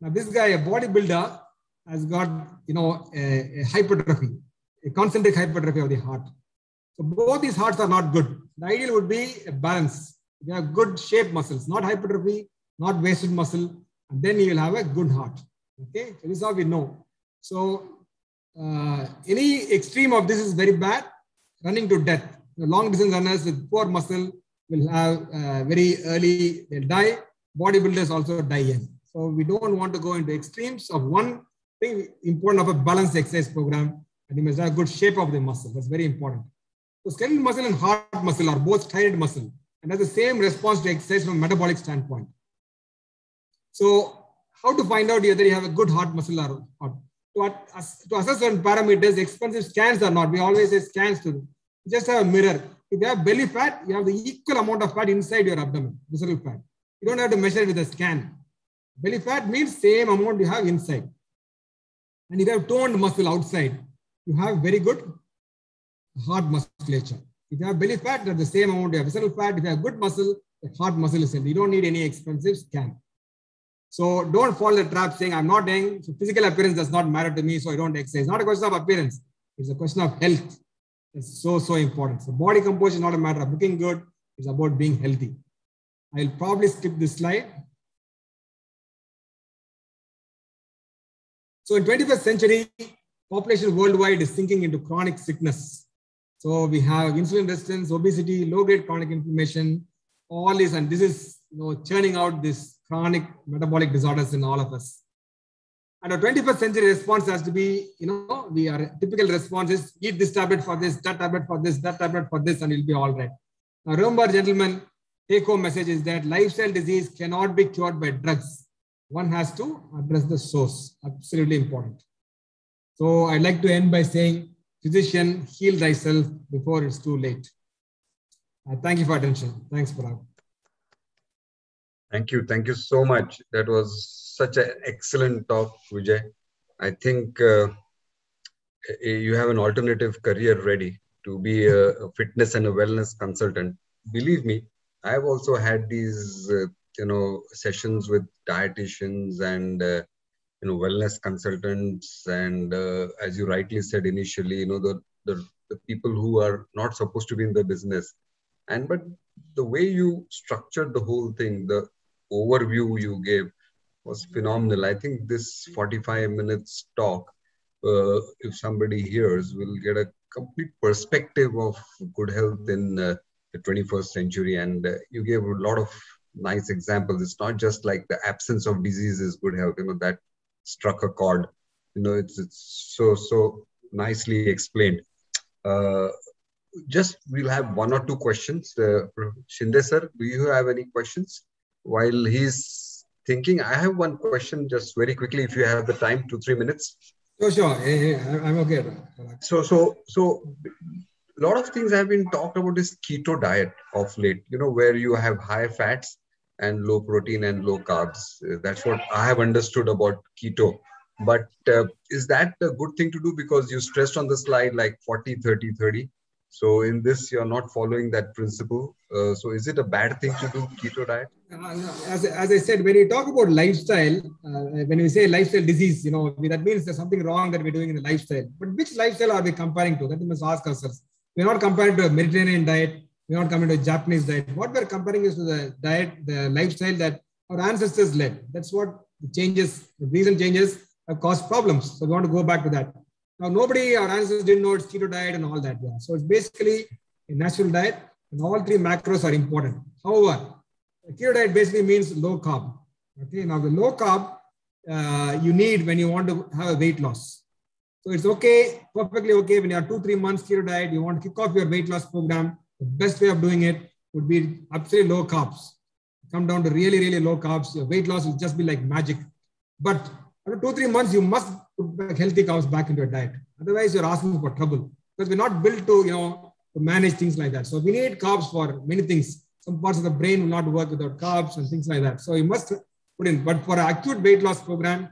Now, this guy, a bodybuilder, has got, you know, a, a hypertrophy, a concentric hypertrophy of the heart. So both these hearts are not good. The ideal would be a balance. You have good shaped muscles, not hypertrophy, not wasted muscle, and then you will have a good heart. Okay, so this is how we know. So uh, any extreme of this is very bad, running to death. The long distance runners with poor muscle will have uh, very early, they'll die. Bodybuilders also die young. So we don't want to go into extremes of one thing. Important of a balanced exercise program, and you must have good shape of the muscle. That's very important. So skeletal muscle and heart muscle are both tired muscle and has the same response to exercise from a metabolic standpoint. So how to find out whether you have a good heart muscle or not? To, ass to assess certain parameters, expensive scans or not. We always say scans to them. You just have a mirror. If you have belly fat, you have the equal amount of fat inside your abdomen, visceral fat. You don't have to measure it with a scan. Belly fat means same amount you have inside. And if you have toned muscle outside, you have very good heart musculature. If you have belly fat, that's the same amount you have visceral fat. If you have good muscle, the heart muscle is healthy. You don't need any expensive scan. So don't fall the trap saying, I'm not young, so physical appearance does not matter to me, so I don't exercise. It's not a question of appearance. It's a question of health. It's so, so important. So body composition is not a matter of looking good. It's about being healthy. I'll probably skip this slide. So in twenty-first century, population worldwide is sinking into chronic sickness. So we have insulin resistance, obesity, low-grade chronic inflammation, all this, and this is, you know, churning out this chronic metabolic disorders in all of us. And our twenty-first century response has to be, you know, we are typical response is eat this tablet for this, that tablet for this, that tablet for this, and you'll be all right. Now remember, gentlemen, take-home message is that lifestyle disease cannot be cured by drugs. One has to address the source. Absolutely important. So I'd like to end by saying, physician, heal thyself before it's too late. Uh, thank you for attention. Thanks, Parag. Thank you. Thank you so much. That was such an excellent talk, Vijay. I think uh, you have an alternative career ready to be a fitness and a wellness consultant. believe me, I've also had these, uh, you know, sessions with dietitians and, uh, you know, wellness consultants. And uh, as you rightly said initially, you know, the, the, the people who are not supposed to be in the business. And, but the way you structured the whole thing, the overview you gave was phenomenal. I think this forty-five minutes talk, uh, if somebody hears, will get a complete perspective of good health in uh, the twenty-first century. And uh, you gave a lot of nice examples. It's not just like the absence of disease is good health, you know, that struck a chord. You know, it's, it's so, so nicely explained. Uh, just, we'll have one or two questions. Uh, Shinde sir, do you have any questions? While he's thinking, I have one question just very quickly, if you have the time, two, three minutes. Sure, sure. Hey, hey, I'm okay. So, so, so a lot of things have been talked about this keto diet of late, you know, where you have high fats and low protein and low carbs. That's what I have understood about keto. But uh, is that a good thing to do? Because you stressed on the slide like forty, thirty, thirty. So in this, you're not following that principle. Uh, so is it a bad thing to do keto diet? As, as I said, when you talk about lifestyle, uh, when we say lifestyle disease, you know, that means there's something wrong that we're doing in the lifestyle. But which lifestyle are we comparing to? That we must ask ourselves. We're not comparing to a Mediterranean diet. We're not comparing to a Japanese diet. What we're comparing is to the diet, the lifestyle that our ancestors led. That's what changes, the recent changes have caused problems. So we want to go back to that. Now, nobody, our ancestors didn't know it's keto diet and all that. Yeah. So it's basically a natural diet and all three macros are important. However, a keto diet basically means low carb. Okay. Now the low carb uh, you need when you want to have a weight loss. So it's okay, perfectly okay. When you have two, three months keto diet, you want to kick off your weight loss program. The best way of doing it would be absolutely low carbs. Come down to really, really low carbs. Your weight loss will just be like magic. But after two, three months, you must put back healthy carbs back into your diet. Otherwise, you're asking for trouble because we're not built to, you know, to manage things like that. So we need carbs for many things. Some parts of the brain will not work without carbs and things like that. So you must put in. But for an acute weight loss program,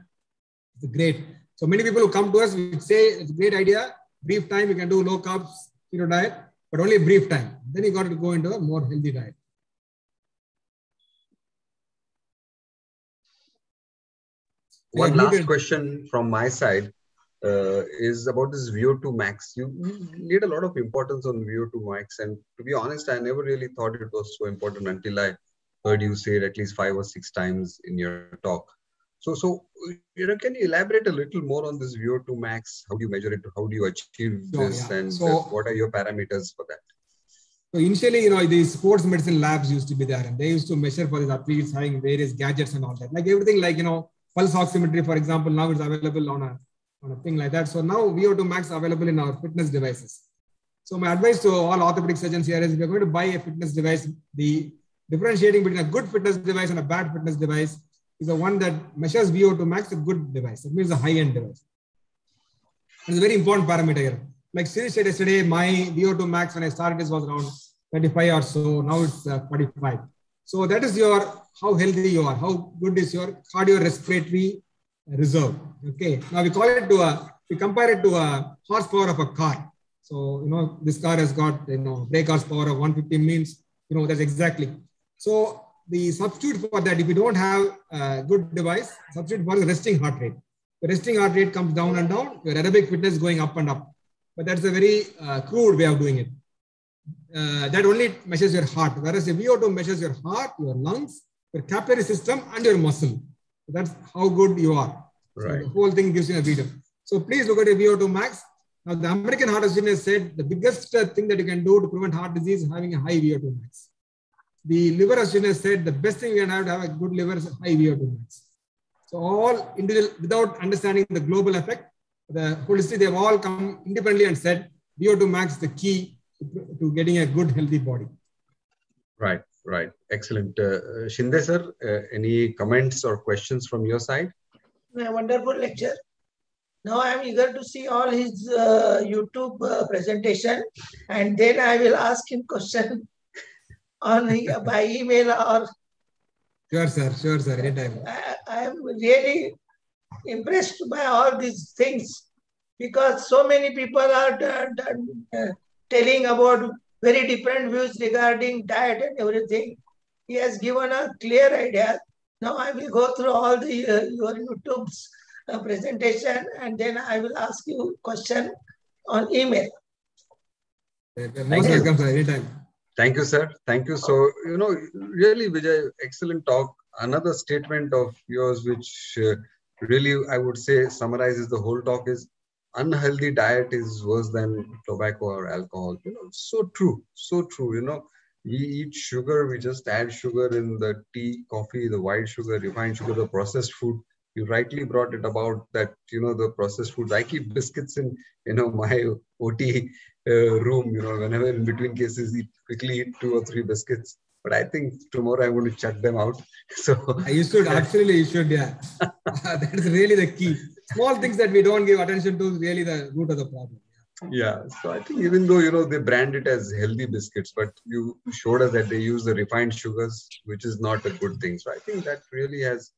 it's great. So many people who come to us, we say it's a great idea. Brief time, you can do low carbs keto diet, but only a brief time. Then you got to go into a more healthy diet. One last question from my side uh, is about this V O two max. You need a lot of importance on V O two max. And to be honest, I never really thought it was so important until I heard you say it at least five or six times in your talk. So, so you know, can you elaborate a little more on this V O two max? How do you measure it? How do you achieve this? So, yeah. And so, what are your parameters for that? So initially, you know, these sports medicine labs used to be there and they used to measure for these athletes having various gadgets and all that. Like everything like, you know, pulse oximetry, for example, now is available on a, on a thing like that. So now V O two max available in our fitness devices. So my advice to all orthopedic surgeons here is if you're going to buy a fitness device, the differentiating between a good fitness device and a bad fitness device is the one that measures V O two max, a good device. It means a high-end device. It's a very important parameter here. Like Siri said yesterday, my V O two max when I started this was around twenty-five or so. Now it's uh, forty-five. So that is your, how healthy you are, how good is your cardiorespiratory reserve. Okay. Now we call it to a, we compare it to a horsepower of a car. So, you know, this car has got, you know, brake horsepower of one hundred fifty means, you know, that's exactly. So the substitute for that, if you don't have a good device, substitute for the resting heart rate. The resting heart rate comes down and down, your aerobic fitness going up and up. But that's a very uh, crude way of doing it. Uh, that only measures your heart, whereas the V O two measures your heart, your lungs, your capillary system, and your muscle. So that's how good you are. Right. So the whole thing gives you a video. So please look at the V O two max. Now, the American Heart Association has said the biggest thing that you can do to prevent heart disease is having a high V O two max. The Liver Association has said the best thing you can have to have a good liver is a high V O two max. So all individual, without understanding the global effect, the holistic, they've all come independently and said V O two max is the key to getting a good, healthy body. Right, right. Excellent. Uh, Shinde sir, uh, any comments or questions from your side? A wonderful lecture. Now I am eager to see all his uh, YouTube uh, presentation and then I will ask him question on uh, by email or... Sure sir, sure sir. Anytime. I, I am really impressed by all these things because so many people are done, done, uh, telling about very different views regarding diet and everything. He has given a clear idea. Now I will go through all the uh, your YouTube's uh, presentation, and then I will ask you question on email. Most welcome, sir. Anytime. Thank you, sir. Thank you. So, you know, really, Vijay, excellent talk. Another statement of yours, which uh, really, I would say, summarizes the whole talk is, unhealthy diet is worse than tobacco or alcohol. You know, so true, so true. You know, we eat sugar, we just add sugar in the tea, coffee, the white sugar, refined sugar, the processed food. You rightly brought it about that, you know, the processed foods. I keep biscuits in, you know, my O T uh, room, you know, whenever in between cases, eat, quickly eat two or three biscuits. But I think tomorrow I'm going to chuck them out. So you should, absolutely you should, yeah. That's really the key. Small things that we don't give attention to is really the root of the problem. Yeah. So I think even though, you know, they brand it as healthy biscuits, but you showed us that they use the refined sugars, which is not a good thing. So I think that really has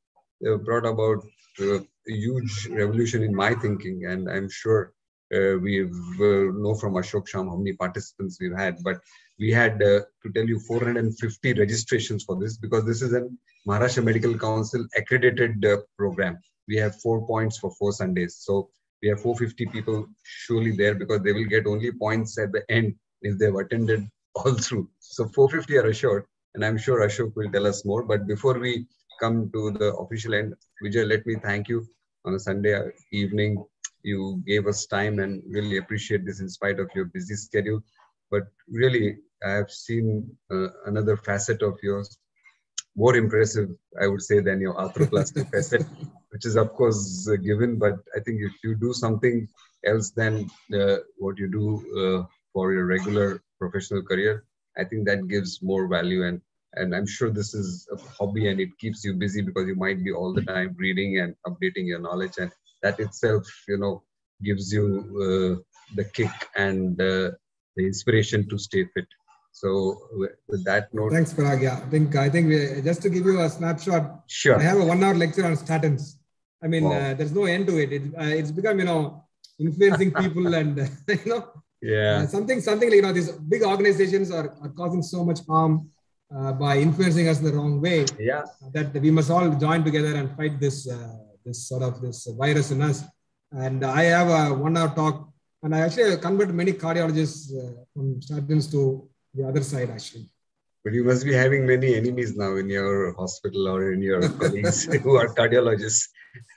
brought about a huge revolution in my thinking. And I'm sure uh, we uh, know from Ashok Sham how many participants we've had, but we had, uh, to tell you, four hundred fifty registrations for this, because this is a Maharashtra Medical Council accredited uh, program. We have four points for four Sundays. So we have four hundred fifty people surely there, because they will get only points at the end if they've attended all through. So four hundred fifty are assured, and I'm sure Ashok will tell us more. But before we come to the official end, Vijay, let me thank you. On a Sunday evening, you gave us time, and really appreciate this in spite of your busy schedule. But really, I have seen uh, another facet of yours, more impressive, I would say, than your arthroplasty facet, which is, of course, uh, given. But I think if you do something else than uh, what you do uh, for your regular professional career, I think that gives more value. And, and I'm sure this is a hobby, and it keeps you busy, because you might be all the time reading and updating your knowledge. And that itself, you know, gives you uh, the kick and uh, the inspiration to stay fit. So with that note, thanks, Parag. Yeah, I think I think we, just to give you a snapshot. Sure. I have a one-hour lecture on statins. I mean, wow. uh, there's no end to it. It uh, it's become, you know, influencing people, and uh, you know, yeah, uh, something something like, you know, these big organizations are, are causing so much harm uh, by influencing us in the wrong way. Yeah. That we must all join together and fight this uh, this sort of this virus in us. And I have a one-hour talk. And I actually convert many cardiologists uh, from statins to the other side, actually. But you must be having many enemies now in your hospital or in your colleagues who are cardiologists.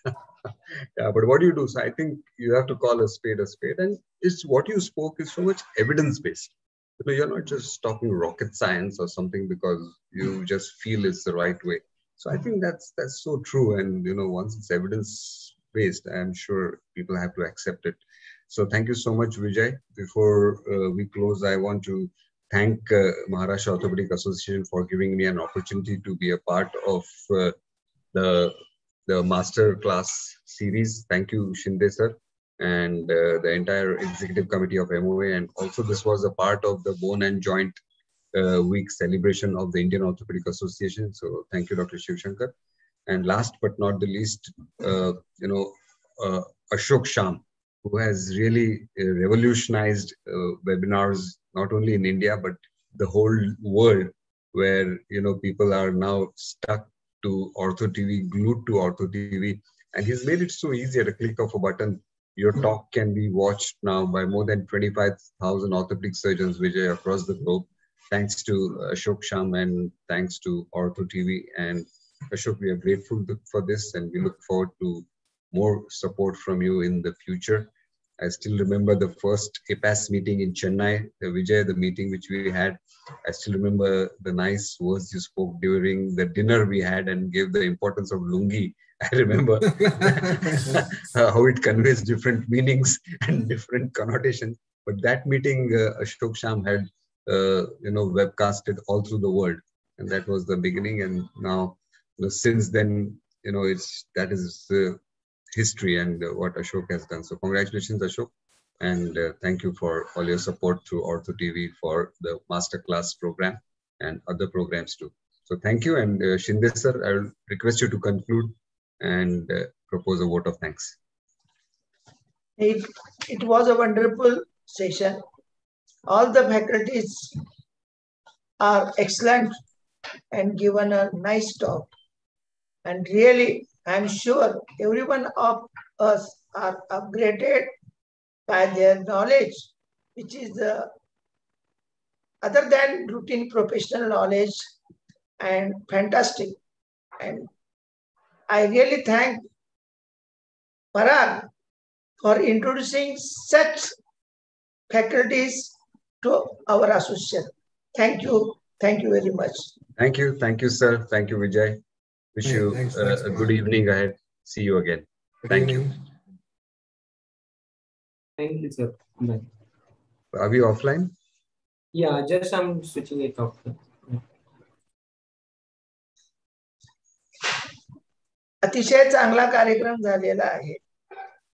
Yeah, but what do you do? So I think you have to call a spade a spade. And it's what you spoke is so much evidence-based. You know, you're not just talking rocket science or something because you just feel it's the right way. So I think that's that's so true. And, you know, once it's evidence-based, I'm sure people have to accept it. So thank you so much, Vijay. Before uh, we close, I want to thank uh, Maharashtra Orthopedic Association for giving me an opportunity to be a part of uh, the, the master class series. Thank you, Shinde sir, and uh, the entire executive committee of M O A. And also this was a part of the Bone and Joint uh, Week celebration of the Indian Orthopedic Association. So thank you, Doctor Shiv Shankar. And last but not the least, uh, you know, uh, Ashok Sham, who has really revolutionized uh, webinars, not only in India, but the whole world, where, you know, people are now stuck to Ortho T V, glued to Ortho T V. And he's made it so easy, at a click of a button, your talk can be watched now by more than twenty-five thousand orthopedic surgeons, Vijay, across the globe, thanks to Ashok Sham and thanks to Ortho T V. And Ashok, we are grateful for this, and we look forward to more support from you in the future. I still remember the first A P A S meeting in Chennai, the Vijay, the meeting which we had. I still remember the nice words you spoke during the dinner we had and gave the importance of lungi. I remember how it conveys different meanings and different connotations. But that meeting, uh, Ashok Sham had, uh, you know, webcasted all through the world. And that was the beginning. And now, you know, since then, you know, it's, that is, uh, history, and what Ashok has done. So congratulations, Ashok, and uh, thank you for all your support through Ortho T V for the masterclass program and other programs too. So thank you, and uh, Shinde sir, I will request you to conclude and uh, propose a vote of thanks. It, it was a wonderful session. All the faculties are excellent and given a nice talk. And really, I'm sure every one of us are upgraded by their knowledge, which is uh, other than routine professional knowledge, and fantastic. And I really thank Parag for introducing such faculties to our association. Thank you. Thank you very much. Thank you. Thank you, sir. Thank you, Vijay. Wish yeah, you thanks, uh, thanks, a good evening ahead. See you again. Good Thank evening. you. Thank you, sir. Bye. Are we offline? Yeah, just I'm switching it off. अतिशय चांगला कार्यक्रम झालेला आहे.